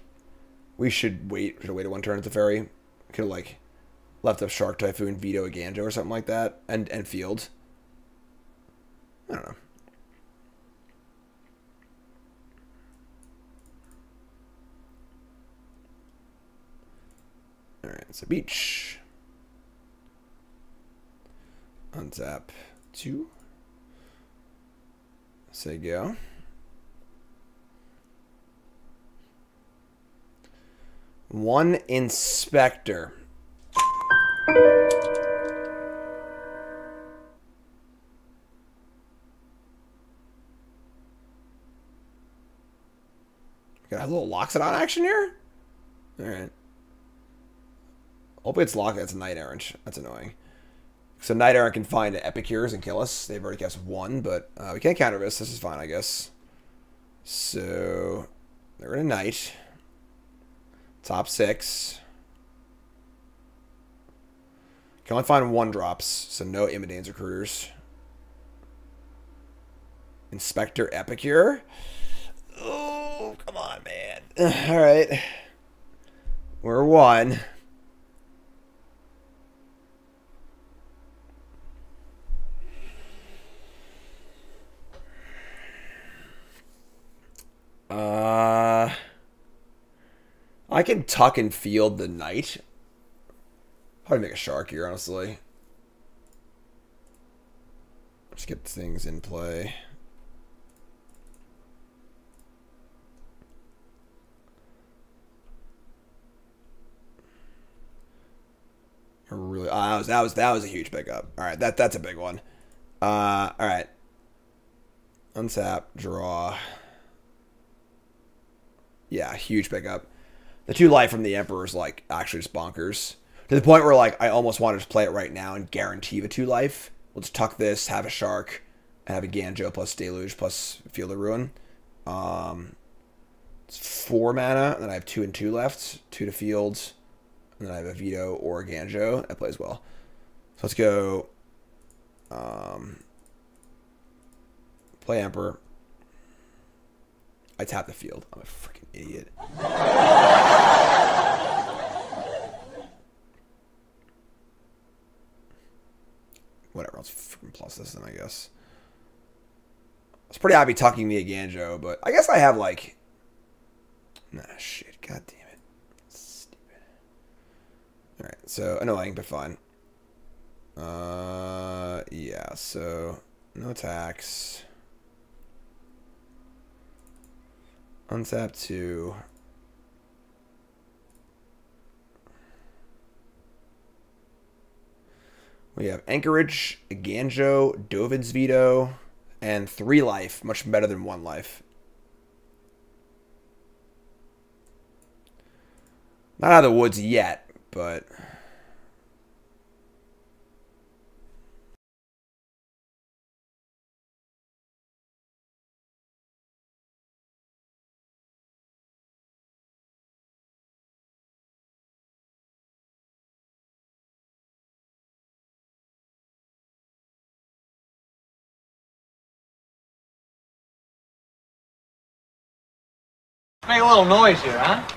we should wait. Should have waited one turn at the ferry. Could have, like, left up Shark, Typhoon, Veto, a Ganjo or something like that. And, and field. I don't know. All right, so beach. Untap two. Say go. One inspector. Got a little Loxodon action here? Alright. Hopefully it's Loxodon. That's a Knight Errant. That's annoying. So Knight Errant can find Epicures and kill us. They've already cast one, but uh, we can't counter this. This is fine, I guess. So they're in a Knight. Top six. Can only find one drops, so no Immodanes or Careers. Inspector Epicure. Oh, come on, man. All right. We're one. Uh, I can tuck and field the knight. Probably make a shark here, honestly. Let's get things in play. Really, uh, that was that was that was a huge pickup. All right, that that's a big one. Uh, all right, untap, draw. Yeah, huge pickup. The two life from the Emperor is like actually just bonkers to the point where like I almost want to just play it right now and guarantee the two life. We'll just tuck this, have a shark, and have a Ganjo plus Deluge plus Field of Ruin. Um, it's four mana, and then I have two and two left, two to field. And then I have a Veto or a Ganjo. That plays well. So let's go. Um, play Emperor. I tap the field. I'm a freaking idiot. Whatever. I'll freaking plus this then, I guess. I was pretty happy tucking me a Ganjo, but I guess I have like. Nah, shit. God damn. Alright, so annoying, but fine. Uh, yeah, so no attacks. Untap two. We have Anchorage, Ganjo, Dovin's Veto, and three life, much better than one life. Not out of the woods yet. But make a little noise here, huh?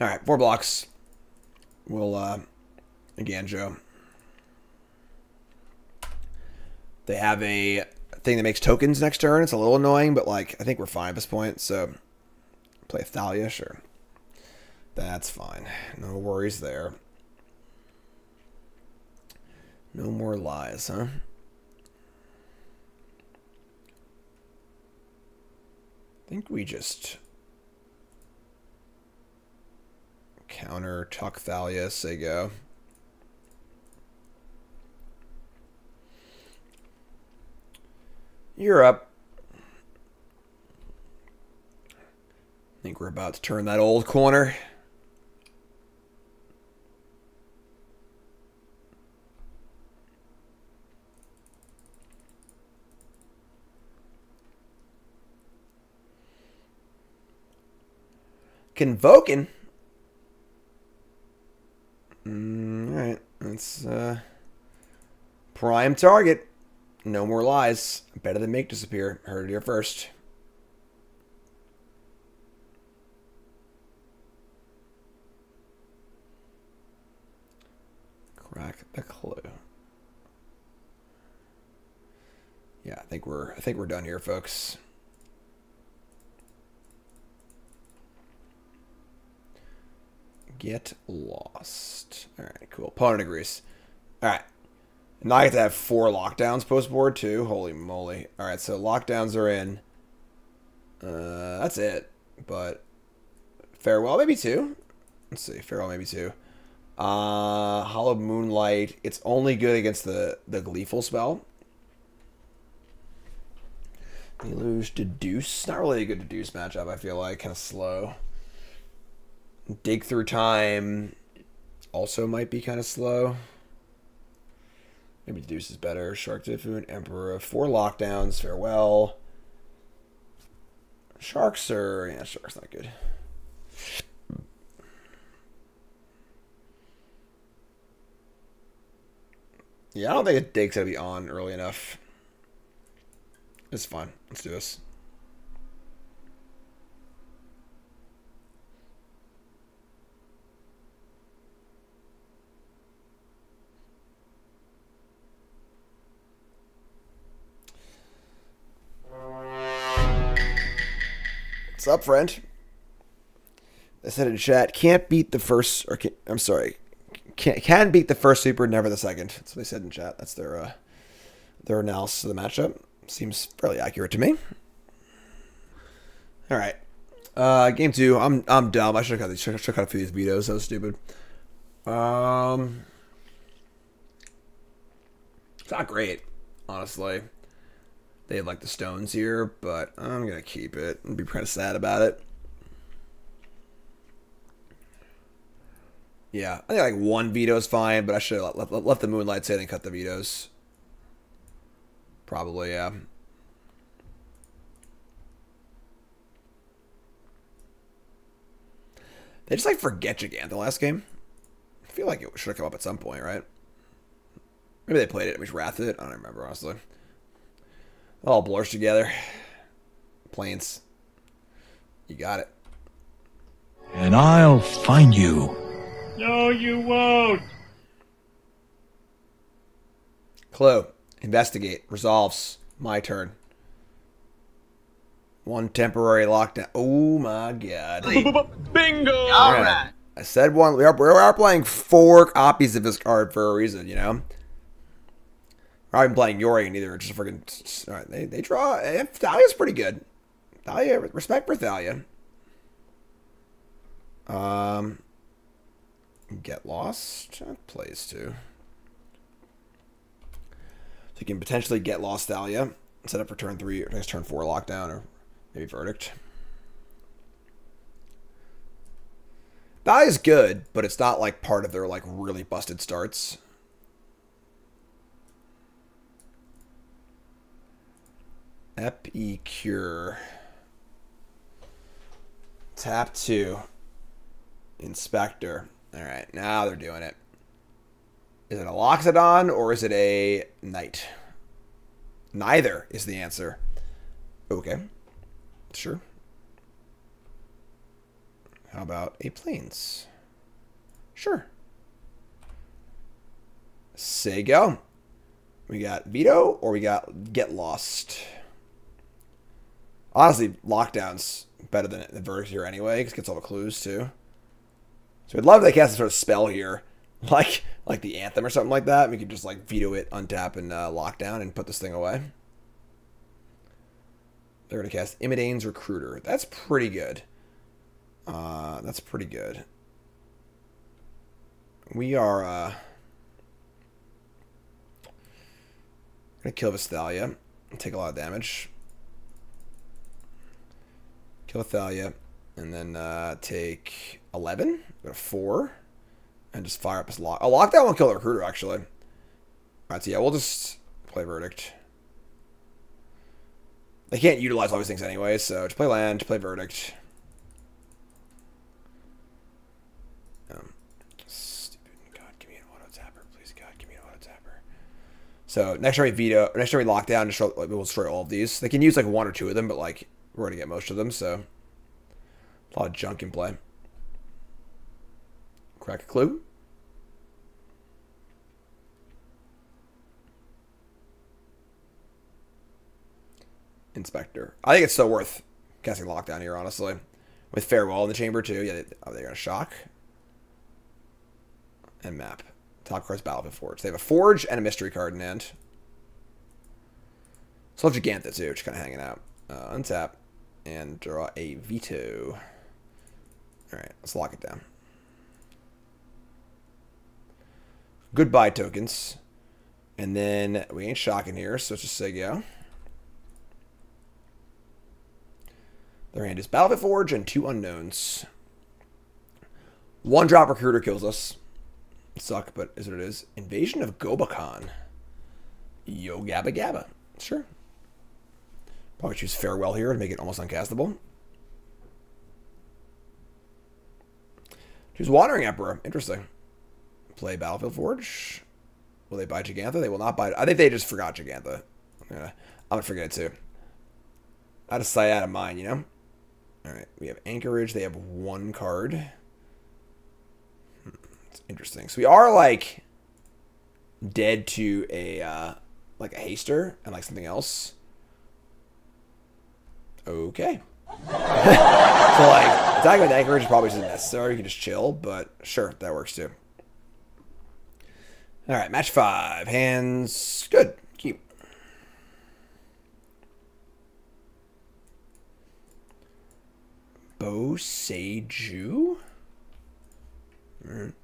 All right, four blocks. We'll, uh, again, Joe. They have a thing that makes tokens next turn. It's a little annoying, but, like, I think we're fine at this point. So, play Thalia, sure. That's fine. No worries there. No more lies, huh? I think we just... counter tuck Thalia, say go. You're up. I think we're about to turn that old corner. Convoking. It's uh, prime target. No more lies. Better than make disappear. Heard it here first. Crack the clue. Yeah, I think we're I think we're done here, folks. Get lost. All right, cool. Opponent agrees. All right. Now I get to have four lockdowns post-board, too. Holy moly. All right, so lockdowns are in. Uh, that's it. But Farewell, maybe two. Let's see. Farewell, maybe two. Uh, Hollow Moonlight. It's only good against the, the Gleeful spell. Deluge, Deduce. Not really a good Deduce matchup, I feel like. Kind of slow. Dig Through Time also might be kind of slow. Maybe Deduce is better. Shark Typhoon, Emperor. Four lockdowns. Farewell. Sharks are... Yeah, Shark's not good. Yeah, I don't think a Dig's going to be on early enough. It's fine. Let's do this. What's up, friend? I said in chat, can't beat the first, or can, I'm sorry, can, can beat the first super, never the second. That's what they said in chat. That's their uh, their analysis of the matchup. Seems fairly accurate to me. All right, uh, game two. I'm I'm dumb. I should have got, should have got a few of these vetoes. That was stupid. Um, it's not great, honestly. They have, like, the stones here, but I'm going to keep it and be kind of sad about it. Yeah, I think, like, one veto is fine, but I should have left, left, left the Moonlights in and cut the vetoes. Probably, yeah. They just, like, forget Gigant the last game. I feel like it should have come up at some point, right? Maybe they played it and we wrathed it. I don't remember, honestly. All blurs together. Planes. You got it. And I'll find you. No, you won't. Clue. Investigate. Resolves. My turn. One temporary lockdown. Oh my god. Bingo! Alright. I said one. We are, we are playing four copies of this card for a reason, you know? I haven't playing Yorian either. Just freaking. All right, they they draw. Thalia's pretty good. Thalia, respect for Thalia. Um, Get Lost plays too. So you can potentially Get Lost Thalia. Set up for turn three or next turn four lockdown or maybe Verdict. Thalia's good, but it's not like part of their like really busted starts. Epicure. Tap two. Inspector. Alright, now they're doing it. Is it a Loxodon or is it a Knight? Neither is the answer. Okay. Sure. How about a Plains? Sure. Say go. We got Veto or we got Get Lost. Honestly, lockdown's better than the verdict here anyway, because it gets all the clues too. So I'd love if they cast a sort of spell here, like like the Anthem or something like that. We could just like veto it, untap, and uh, lockdown, and put this thing away. They're gonna cast Imidane's Recruiter. That's pretty good. Uh, that's pretty good. We are uh, gonna kill this Thalia and take a lot of damage. Kill Thalia, and then uh, take eleven, go to four, and just fire up his lock. Oh, lock that one, kill the Recruiter, actually. All right, so yeah, we'll just play Verdict. They can't utilize all these things anyway, so just play land, play Verdict. Um, stupid. God, give me an auto-tapper, please, ever. So next time we veto, next time we lock down, destroy, like, we'll destroy all of these. They can use like one or two of them, but like we're gonna get most of them. So a lot of junk in play. Crack a clue. Inspector. I think it's still worth casting lockdown here, honestly. With Farewell in the chamber too. Yeah, they, oh, they're gonna shock. And map. Top cards, Battlefield Forge. They have a Forge and a Mystery card in hand. So Gigantha too, just kind of hanging out. Uh, untap and draw a veto. All right, let's lock it down. Goodbye tokens, and then we ain't shocking here, so it's just say go. Their hand is Battlefield Forge and two unknowns. One drop Recruiter kills us. Suck, but is what it is. Invasion of Gobakhan. Yo Gabba Gabba. Sure. Probably choose Farewell here to make it almost uncastable. Choose Wandering Emperor. Interesting. Play Battlefield Forge. Will they buy Gigantha? They will not buy it. I think they just forgot Gigantha. I'm gonna, I'm gonna forget it too. Out of sight, out of mind, you know? Alright, we have Anchorage. They have one card. It's interesting. So we are like dead to a uh, like a haster and like something else. Okay. So like attacking with Anchorage probably isn't necessary. You can just chill, but sure, that works too. Alright, match five. Hands good. Keep. Boseiju? Alright.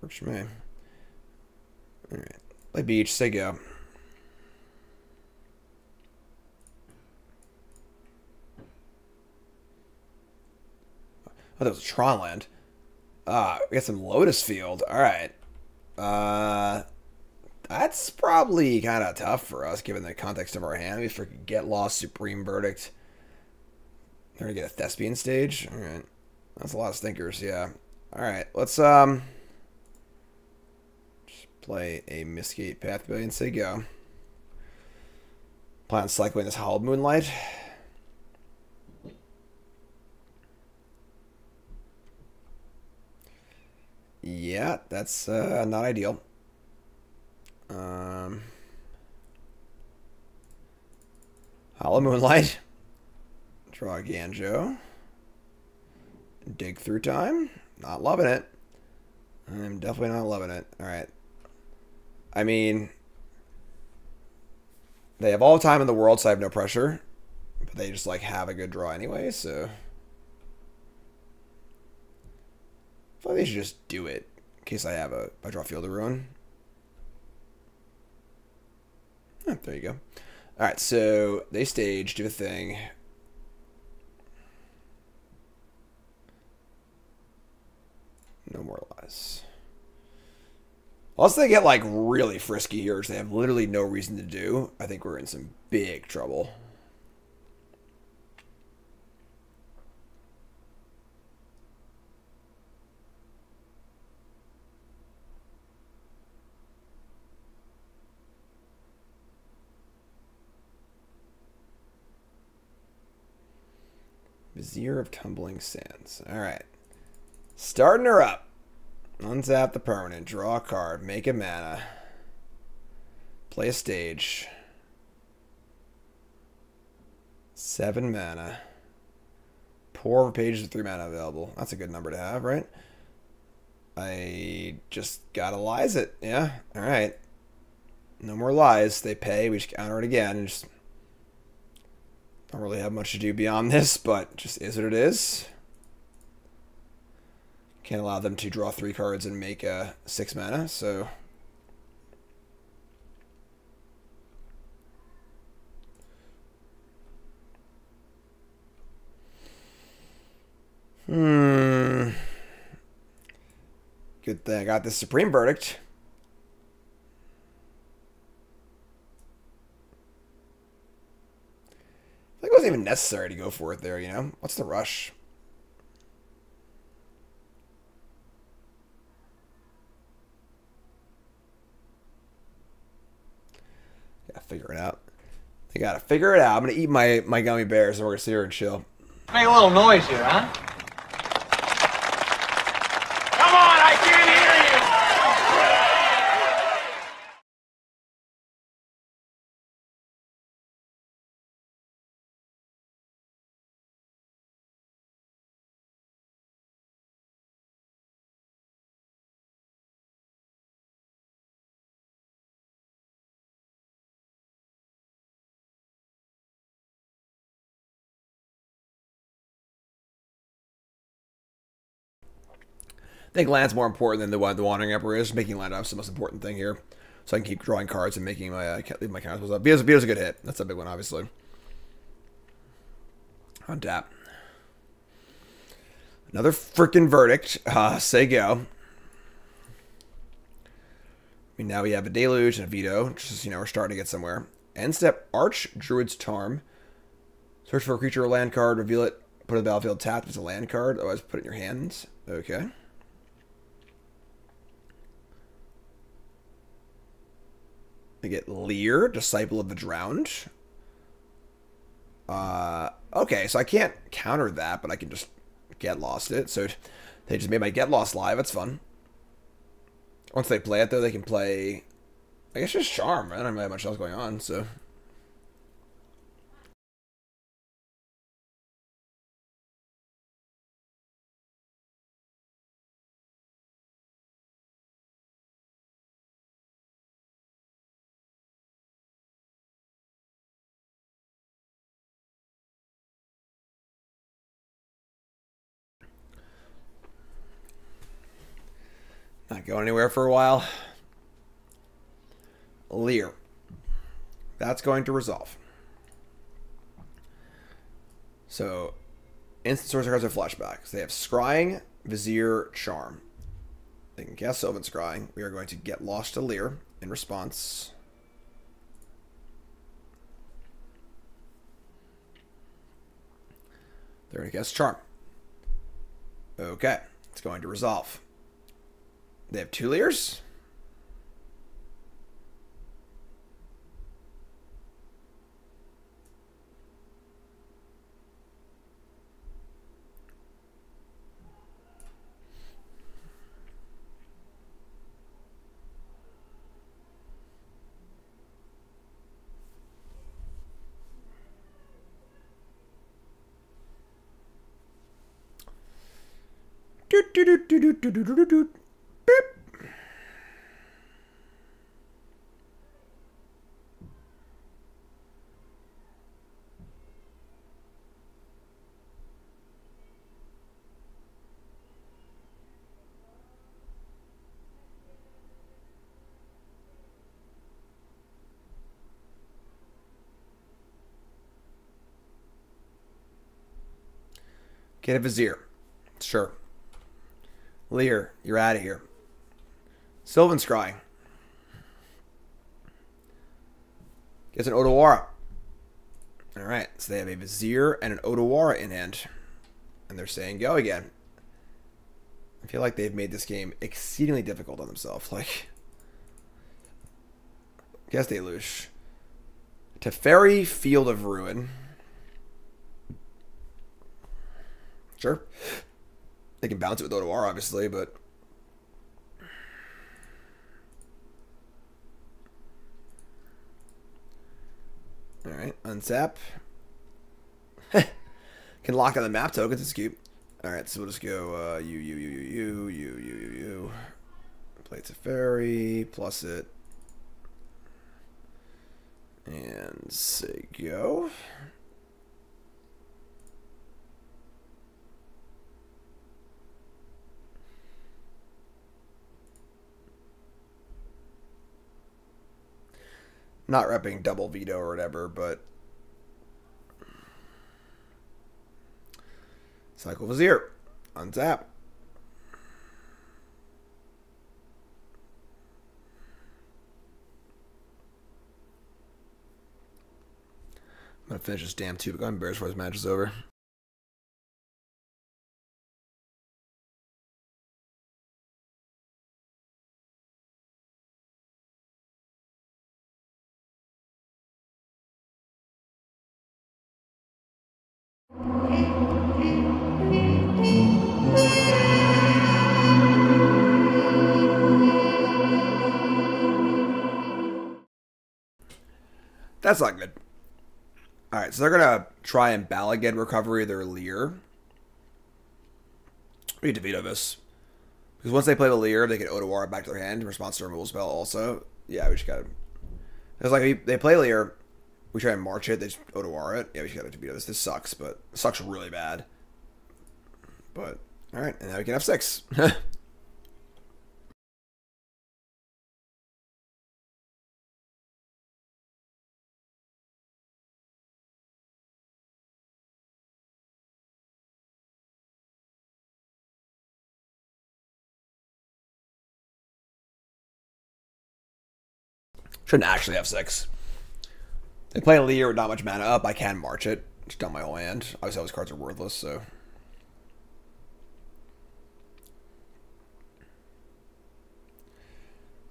Works for me. Alright. Play beach, say go. Oh, that was a Tron land. Ah, we got some Lotus Field. Alright. Uh, that's probably kind of tough for us given the context of our hand. We freaking Get Lost, Supreme Verdict. They're gonna get a Thespian stage. All right, that's a lot of stinkers. Yeah. All right, let's um just play a Mistgate Pathway and say go. Plan on cycling this Hallowed Moonlight. Yeah, that's uh, not ideal. Um, Hallowed Moonlight. Draw a Ganjo. Dig through time. Not loving it. I'm definitely not loving it. Alright. I mean, they have all the time in the world, so I have no pressure. But they just, like, have a good draw anyway, so I feel like they should just do it. In case I have a I draw Field of Ruin. Oh, there you go. Alright, so they stage, do a thing. No more lies. Unless they get like really frisky here, which they have literally no reason to do, I think we're in some big trouble. Vizier of Tumbling Sands. All right. Starting her up. Untap the permanent. Draw a card. Make a mana. Play a stage. Seven mana. Pour over pages with three mana available. That's a good number to have, right? I just gotta lies it. Yeah. All right. No more lies. They pay. We just counter it again. And just don't really have much to do beyond this, but just is what it is. Can't allow them to draw three cards and make a six mana, so Hmm. Good thing I got this Supreme Verdict. I think it wasn't even necessary to go for it there, you know? What's the rush? Gotta figure it out. I gotta figure it out. I'm gonna eat my, my gummy bears and we're gonna sit here and chill. Make a little noise here, huh? Come on, I can't hear you! I think land's more important than the, the wandering emperor is. Making land is the most important thing here. So I can keep drawing cards and making my, uh, leave my counters up. Vito's, Vito's a good hit. That's a big one, obviously. On tap. Another freaking verdict. Uh, say go. I mean, now we have a deluge and a veto. Just, you know, we're starting to get somewhere. End step, Arch, Druid's Tarm. Search for a creature or land card, reveal it, put it on the battlefield, tap if it's a land card, otherwise put it in your hands. Okay. They get Leer, Disciple of the Drowned. Uh, okay, so I can't counter that, but I can just get lost it. So they just made my get lost live. That's fun. Once they play it, though, they can play, I guess, just Charm, right? I don't really have much else going on, so... Not going anywhere for a while. Leer. That's going to resolve. So, instant source cards are flashbacks. They have Scrying, Vizier, Charm. They can cast Sylvan Scrying. We are going to get lost to Leer in response. They're going to cast Charm. Okay. It's going to resolve. They have two Leers. Do do do do do do do do do do. Get a Vizier. Sure. Leer, you're out of here. Sylvan Scrying. Gets an Odawara. Alright, so they have a Vizier and an Odawara in hand. And they're saying go again. I feel like they've made this game exceedingly difficult on themselves. Like, guess Deluge. Teferi, Field of Ruin. Sure. They can bounce it with Odawara, obviously, but... Alright, untap. Can lock on the map tokens, it's cute. Alright, so we'll just go, uh, you, you, you, you, you, you, you, you, you. Play Teferi, plus it. And say go. Not repping double veto or whatever, but cycle Vizier, untap. I'm gonna finish this damn tube. I'm embarrassed before this match is over. That's not good. Alright, so they're going to try and Balaghead recovery their Leer. We need to veto this. Because once they play the Leer, they get Odawara back to their hand in response to removal spell also. Yeah, we just got to... It's like, if they play Leer, we try and march it, they just Odawara it. Yeah, we just got to veto this. This sucks, but... It sucks really bad. But, alright, and now we can have six. Shouldn't actually have six. They play a Leer with not much mana up. I can march it. Just dump my whole hand. Obviously, all these cards are worthless, so...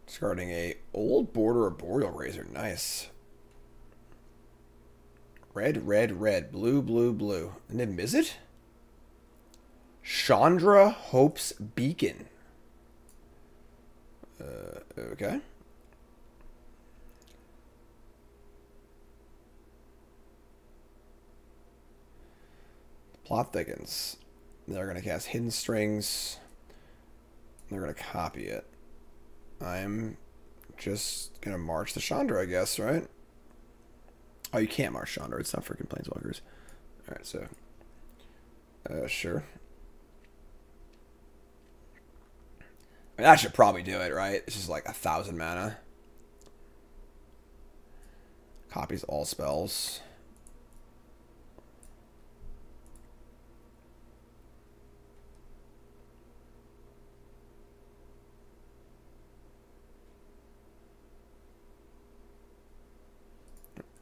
Discarding a Old Border of Boreal Razor. Nice. Red, red, red. Blue, blue, blue. And then is it? Chandra Hope's Beacon. Uh, okay. Plot thickens. They're going to cast Hidden Strings. They're going to copy it. I'm just going to march the Chandra, I guess, right? Oh, you can't march Chandra. It's not freaking Planeswalkers. Alright, so. Uh, sure. I mean, that should probably do it, right? It's just like a thousand mana. Copies all spells.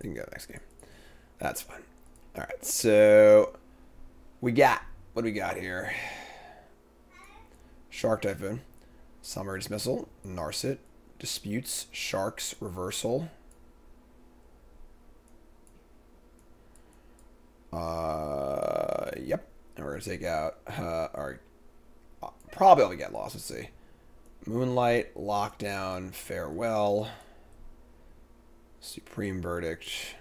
You can go next game. That's fun. Alright, so we got, what do we got here? Shark Typhoon, Summary Dismissal, Narset, Disputes, Sharks, Reversal. Uh, yep. And we're going to take out uh, our, probably all we get lost, let's see. Moonlight, Lockdown, Farewell. Supreme Verdict.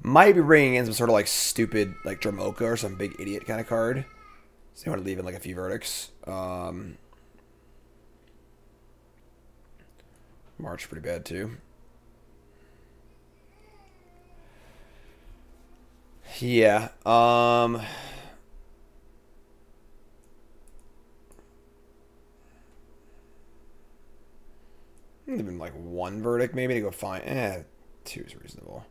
Might be bringing in some sort of like stupid like Dramoka or some big idiot kind of card. So you want to leave in like a few verdicts. Um, March pretty bad too. Yeah. Um... Even like one verdict maybe to go find. Eh, two is reasonable.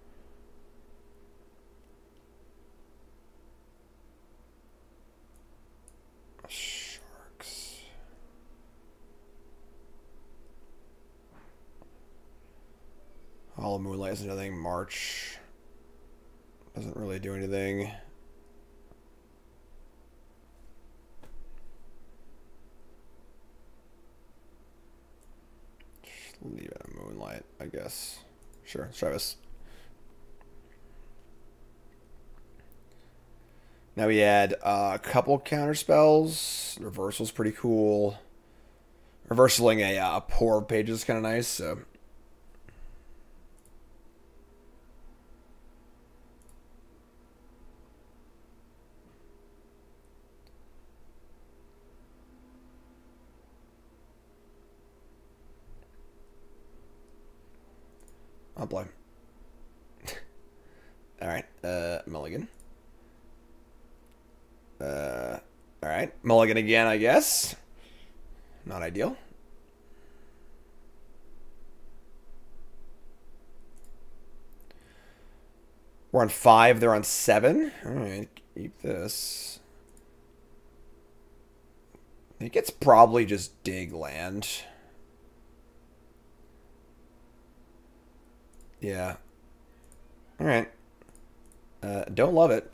Sharks. Hollow Moonlight is nothing. March doesn't really do anything. Leave it at Moonlight, I guess. Sure, let's try this. Now we add uh, a couple counter spells. Reversal's pretty cool. Reversaling a uh, poor page is kind of nice, so. I'll blow. Alright, uh, Mulligan. Uh, Alright, Mulligan again, I guess. Not ideal. We're on five, they're on seven. Alright, keep this. I think it's probably just dig land. Yeah. All right. Uh, don't love it.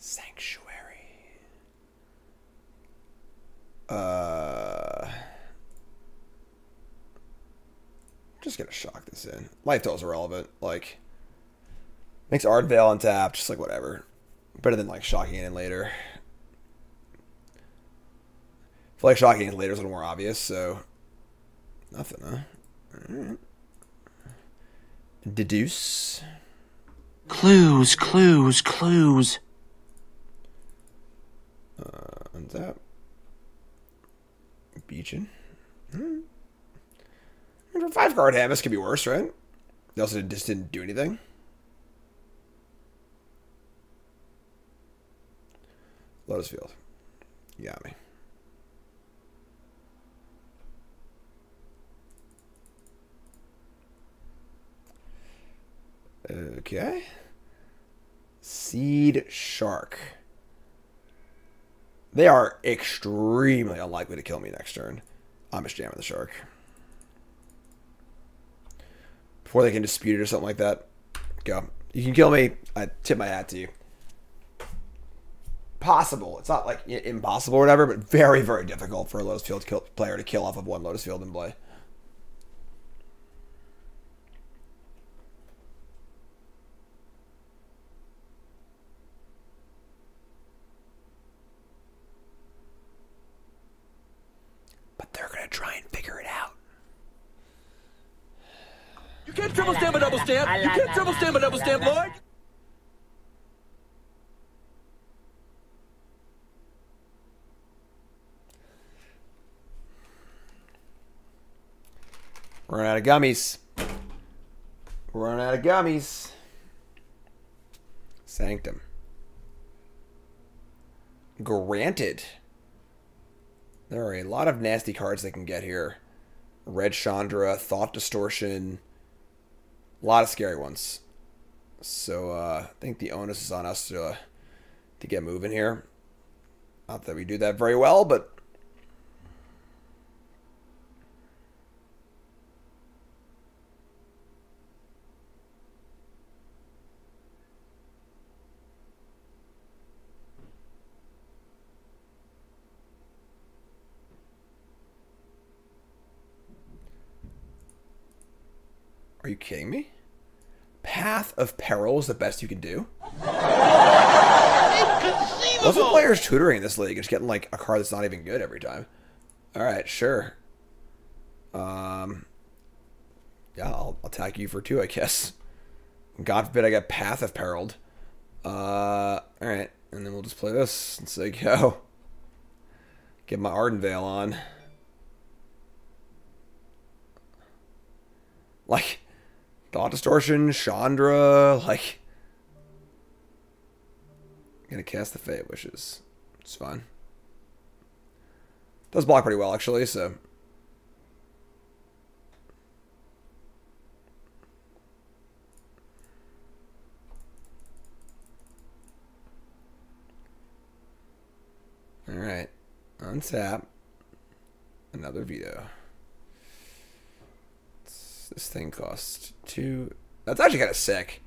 Sanctuary. Uh, I'm just gonna shock this in. Life Total's irrelevant. Like, makes Ardvale untapped. Just like whatever. Better than like shocking it in later. I feel like shocking it later is a little more obvious. So nothing, huh? All right. Deduce. Clues, clues, clues. Uh, untap. Beachin. Hmm. For five card hand, this could be worse, right? They also just didn't do anything. Lotus Field. You got me. Okay. Seed Shark. They are extremely unlikely to kill me next turn. I'm just jamming the shark. Before they can dispute it or something like that. Go. You can kill me. I tip my hat to you. Possible. It's not like impossible or whatever, but very, very difficult for a Lotus Field kill player to kill off of one Lotus Field in play. You can't triple stamp a double stamp. You can't triple stamp a double stamp, Lord. We're running out of gummies. We're running out of gummies. Sanctum. Granted. There are a lot of nasty cards they can get here. Red Chandra, Thought Distortion. A lot of scary ones. So uh, I think the onus is on us to, uh, to get moving here. Not that we do that very well, but... Are you kidding me? Path of Peril is the best you can do? Inconceivable! Those are players tutoring in this league. It's getting like a card that's not even good every time. Alright, sure. Um, yeah, I'll, I'll attack you for two, I guess. God forbid I got Path of Peril. Uh, Alright, and then we'll just play this and say go. Get my Ardenvale on. Like... Thought Distortion, Chandra, like... I'm gonna cast the Fate Wishes. It's fine. Does block pretty well, actually, so... Alright. Untap. Another veto. This thing costs two. That's actually kind of sick.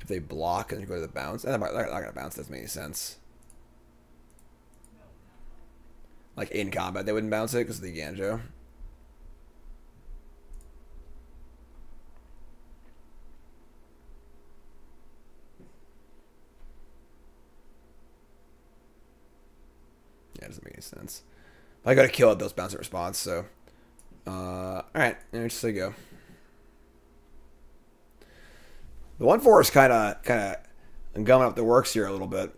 If they block and go to the bounce, they're not gonna bounce. Doesn't make any sense. Like in combat, they wouldn't bounce it because of the Ganjo. Yeah, it doesn't make any sense. If I gotta kill it, those bounce it response. So, uh, all right, there just go. The one four is kind of kind of gumming up the works here a little bit.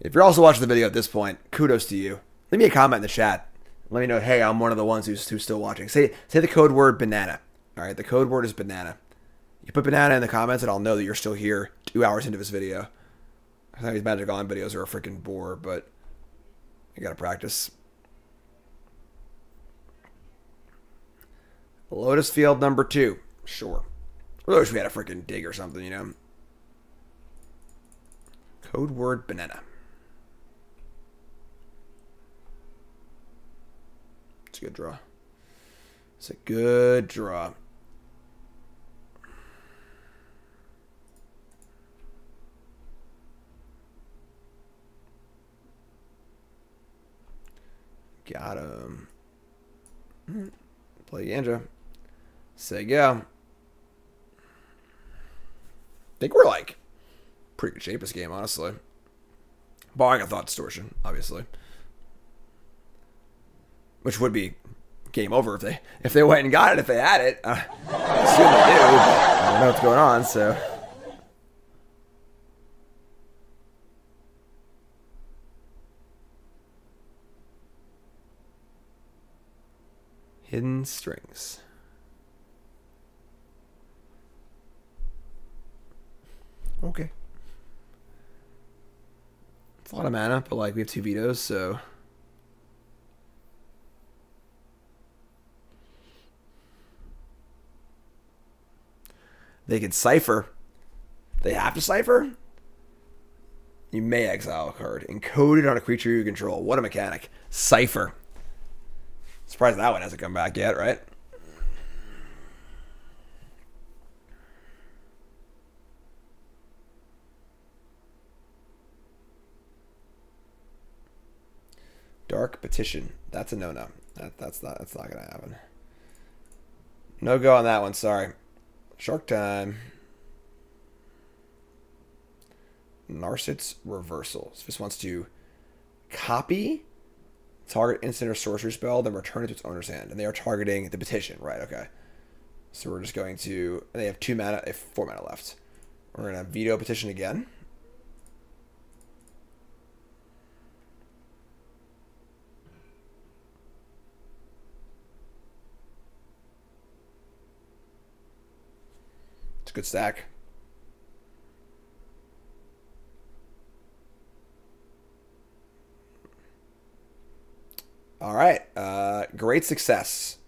If you're also watching the video at this point, kudos to you. Leave me a comment in the chat. Let me know, hey, I'm one of the ones who's, who's still watching. Say say the code word banana. All right, the code word is banana. You put banana in the comments, and I'll know that you're still here two hours into this video. I think these Magic Online videos are a freaking bore, but I gotta practice. Lotus Field number two. Sure. I really wish we had a freaking dig or something, you know. Code word banana. It's a good draw. It's a good draw. Got him. Play Yandra. Say go. I think we're like pretty good shape this game, honestly. Barring a thought distortion, obviously, which would be game over if they if they went and got it if they had it. Uh, I assume they do. I don't know what's going on, so. Hidden strings. Okay. It's a lot of mana, but like we have two vetoes, so. They can cipher. They have to cipher? You may exile a card. Encoded on a creature you control. What a mechanic. Cipher. Surprised that one hasn't come back yet, right? Dark Petition. That's a no-no. That, that's not that's not gonna happen. No go on that one, sorry. Shark time. Narset's Reversal. So this wants to copy. Target instant or sorcery spell, then return it to its owner's hand. And they are targeting the petition. Right, okay. So we're just going to... They have two mana, if four mana left. We're going to veto petition again. It's a good stack. All right, uh, great success.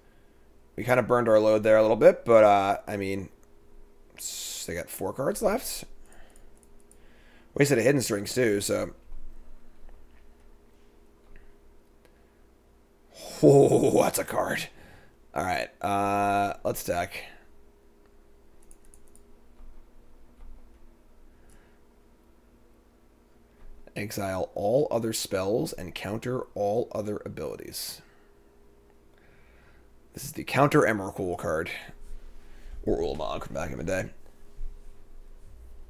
We kind of burned our load there a little bit, but uh, I mean, they got four cards left. Wasted a hidden strings too, so. Oh, that's a card. All right, uh, let's stack. Exile all other spells and counter all other abilities. This is the counter Emrakul card. Or Ulamog from back in the day.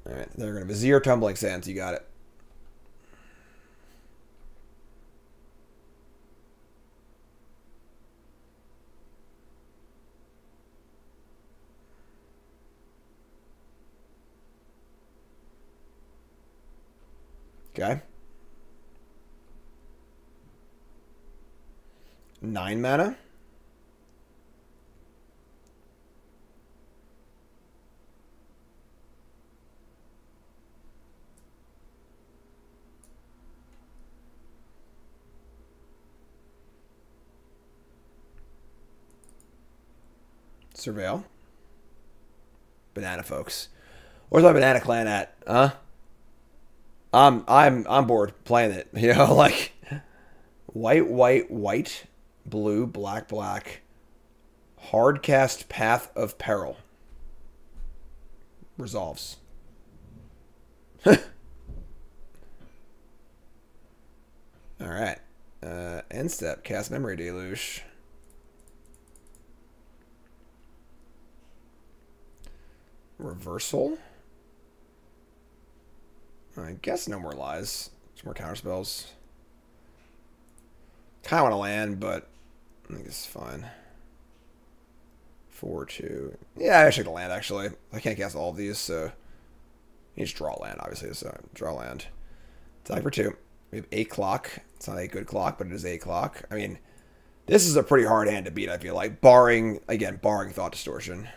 Alright, they're going to Vizier Tumbling Sands. You got it. Okay. Nine mana. Surveil. Banana folks. Where's my banana clan at? Huh? I'm I'm I'm bored playing it, you know, like white, white, white, blue, black, black, hardcast Path of Peril. Resolves. All right, uh, end step, cast Memory Deluge. Reversal. I guess no more lies. Some more counter spells. Kind of want to land, but I think it's fine. Four, two. Yeah, I should go land, actually. I can't cast all of these, so... You just draw land, obviously. So draw land. Attack for two. We have eight clock. It's not a good clock, but it is eight clock. I mean, this is a pretty hard hand to beat, I feel like. Barring, again, barring thought distortion.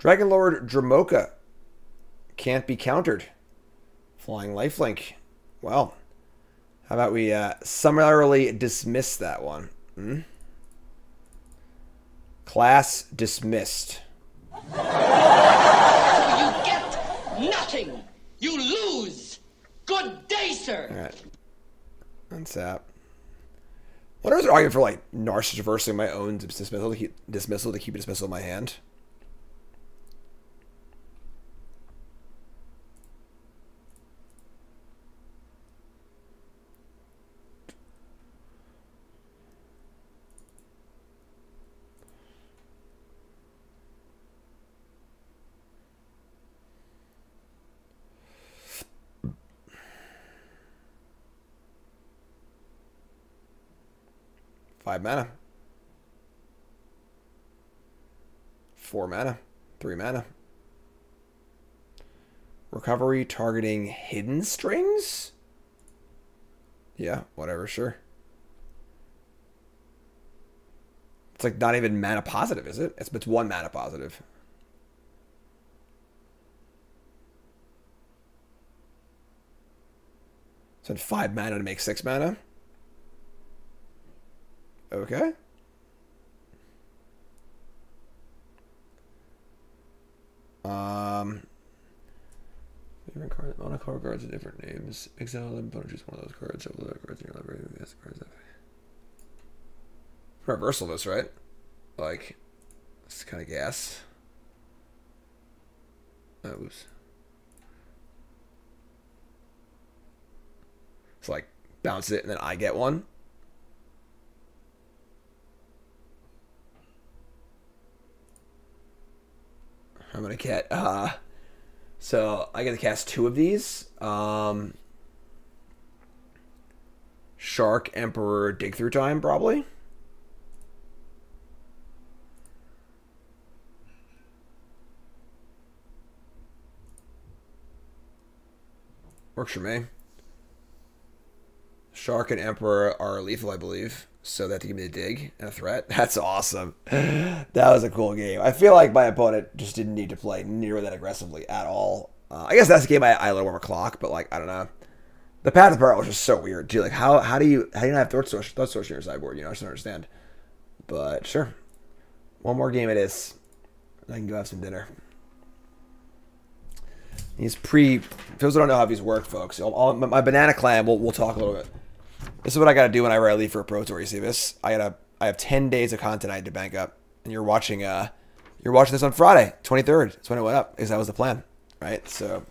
Dragonlord Dramoka can't be countered. Flying lifelink. Well, How about we uh, summarily dismiss that one? Hmm? Class dismissed. You get nothing. You lose. Good day, sir. All right. That's that. What I was arguing for, like, narcissistic my own dismissal to keep, dismissal to keep a dismissal in my hand. Five mana. Four mana. Three mana. Recovery targeting hidden strings? Yeah, whatever, sure. It's like not even mana positive, is it? It's, it's one mana positive. So five mana to make six mana. Okay. Um, different cards. Monocolor cards have different names. Exile them, but choose one of those cards. Shuffle those cards in your library. That's the cards that. Reversal this, right? Like, it's kind of gas. Oh, oops. It's like bounce it, and then I get one. I'm gonna get, uh, so I get to cast two of these. Um, Shark, Emperor, Dig Through Time, probably. Works for me. Shark and Emperor are lethal, I believe. So that to give me a dig and a threat. That's awesome. That was a cool game. I feel like my opponent just didn't need to play nearly that aggressively at all. Uh, I guess that's a game I, I let warm a clock, but like I don't know. The Path of Peril was just so weird too. Like how how do you how do you not have Thought Sorcerer, Thought Sorcerer in your sideboard? You know, I just don't understand. But sure, one more game it is. I can go have some dinner. These pre for those who don't know how these work, folks. All, all, my banana clan. We'll we'll talk a little bit. This is what I gotta do whenever I leave for a pro tour. You see this? I gotta. I have ten days of content I had to bank up, and you're watching. Uh, you're watching this on Friday, twenty-third. That's when it went up, because that was the plan, right? So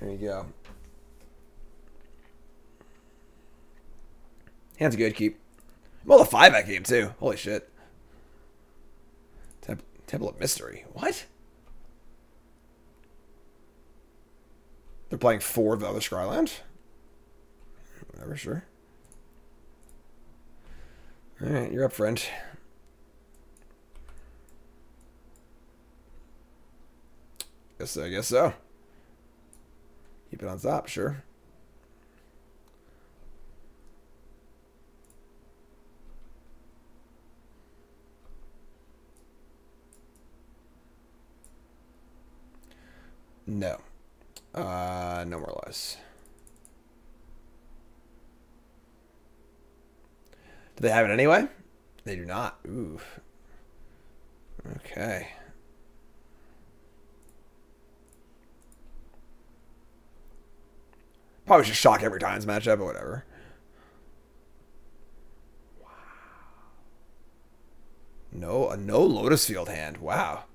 there you go. Hands good. Keep. Well, the five that game too. Holy shit. Temp Temple of Mystery. What? They're playing four of the other Scryland. Whatever, sure. Alright, you're up, friend. Guess so, I guess so. Keep it on top, sure. No. Uh, no more lies. Do they have it anyway? They do not. Ooh. Okay. Probably just shock every time's matchup, or whatever. Wow. No, a no Lotus Field hand. Wow.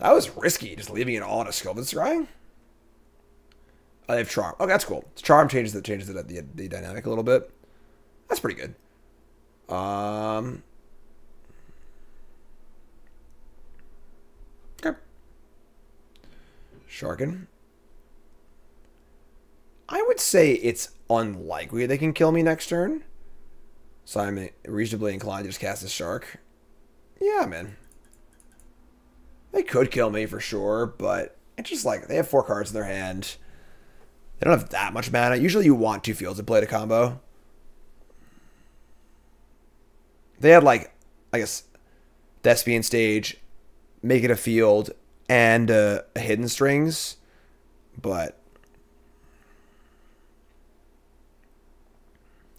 That was risky, just leaving it all on a Sylvan's Drying. Oh, they have Charm. Okay, that's cool. Charm changes the changes the, the the dynamic a little bit. That's pretty good. Um, okay. Sharkin. I would say it's unlikely they can kill me next turn. So I'm reasonably inclined to just cast a Shark. Yeah, man. They could kill me for sure, but it's just like they have four cards in their hand. They don't have that much mana. Usually you want two fields to play to combo. They had, like, I guess, Thespian Stage, Make It a Field, and uh, Hidden Strings, but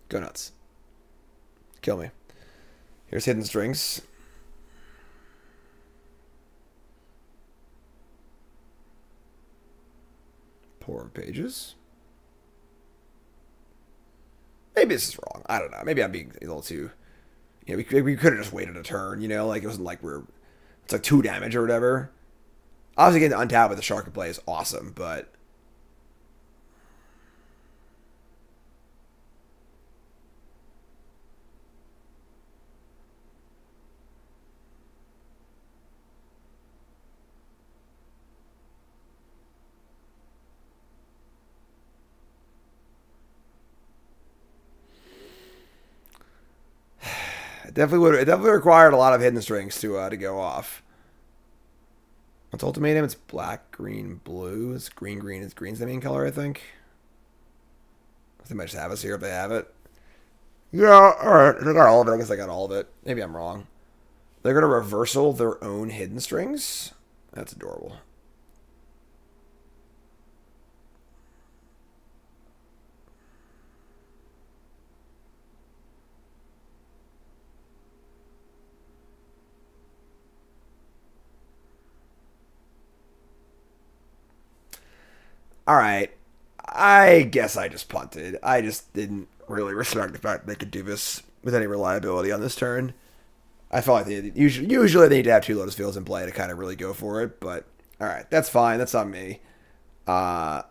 Go nuts. Kill me. Here's Hidden Strings. Poor pages. Maybe this is wrong. I don't know. Maybe I'm being a little too... You know, we, we could have just waited a turn, you know? Like, it wasn't like we're... It's like two damage or whatever. Obviously, getting to untap with the Shark and play is awesome, but... Definitely would. It definitely required a lot of Hidden Strings to uh, to go off. It's ultimatum. It's black, green, blue. It's green, green. It's green's the main color, I think. They might just have us here if they have it. Yeah, all right. If they got all of it, I guess I got all of it. Maybe I'm wrong. They're gonna reversal their own Hidden Strings. That's adorable. All right, I guess I just punted. I just didn't really respect the fact that they could do this with any reliability on this turn. I felt like they usually, usually they need to have two Lotus Fields in play to kind of really go for it, but all right, that's fine. That's on me. Uh,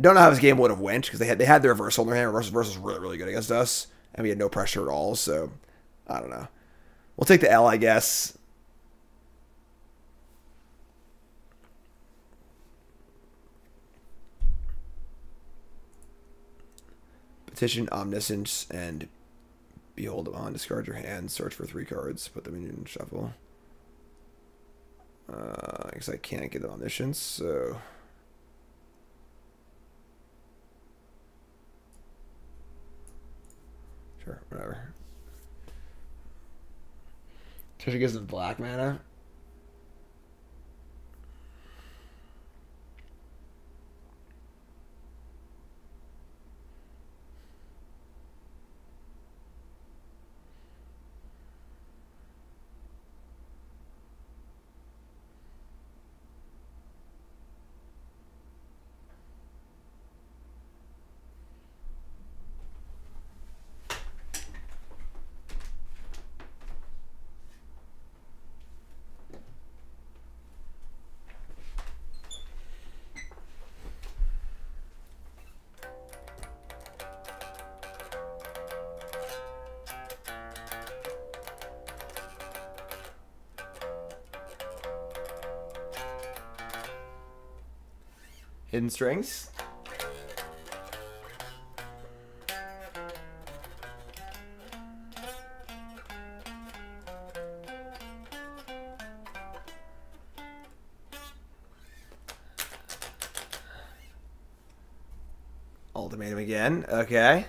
don't know how this game would have went because they had they had the reversal in their hand. Reversal, reversal was really, really good against us, and we had no pressure at all, so I don't know. We'll take the L, I guess. Petition, Omniscience, and Behold Upon. Discard your hand. Search for three cards. Put them in your shuffle. Uh, I guess I can't get the Omniscience, so... Sure, whatever. So she gives them black mana. Hidden Strings. Ultimatum again. Okay.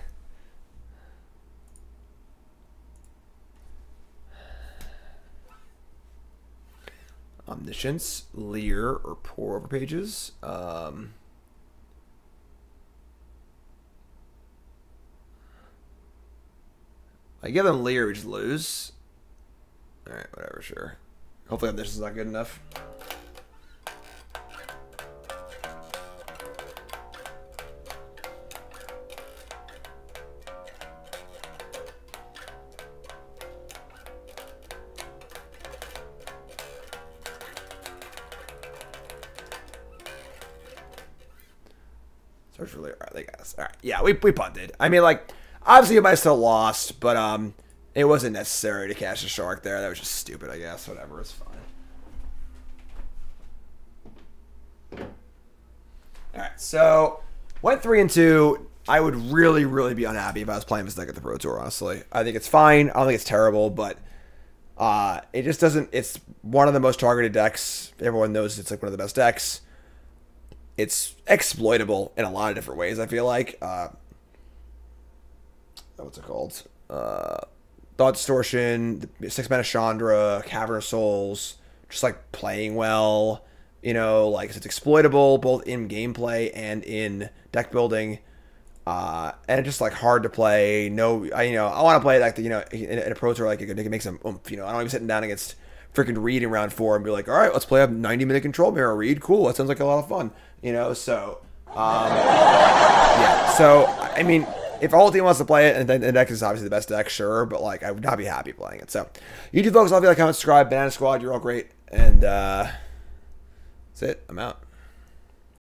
Omniscience, Leer, or Pour Over Pages. Um, I give them Leer, we just lose. Alright, whatever, sure. Hopefully this is not good enough. Search for Leer. Alright, they got us. Alright, yeah, we, we punted. I mean, like, obviously you might have still lost, but um, it wasn't necessary to catch the shark there. That was just stupid, I guess. Whatever, it's fine. Alright, so, went three and two. I would really, really be unhappy if I was playing this deck at the Pro Tour, honestly. I think it's fine. I don't think it's terrible, but uh, it just doesn't... It's one of the most targeted decks. Everyone knows it's like one of the best decks. It's exploitable in a lot of different ways, I feel like. Uh, what's it called? Uh, Thought Distortion, Six Mana Chandra, Cavern of Souls, just like playing well, you know, like it's exploitable both in gameplay and in deck building. Uh, and it's just like hard to play. No, I, you know, I want to play like the, you know, in, in a pro tour, like it can make some oomph, you know. I don't even sitting down against freaking Reed in round four and be like, all right, let's play a ninety minute control mirror, Reed. Cool. That sounds like a lot of fun, you know? So, um, yeah. So, I mean, if all team wants to play it, and then the deck is obviously the best deck, sure, but like I would not be happy playing it. So, YouTube folks, love you, like, comment, subscribe, Banana Squad, you're all great. And, uh, that's it. I'm out.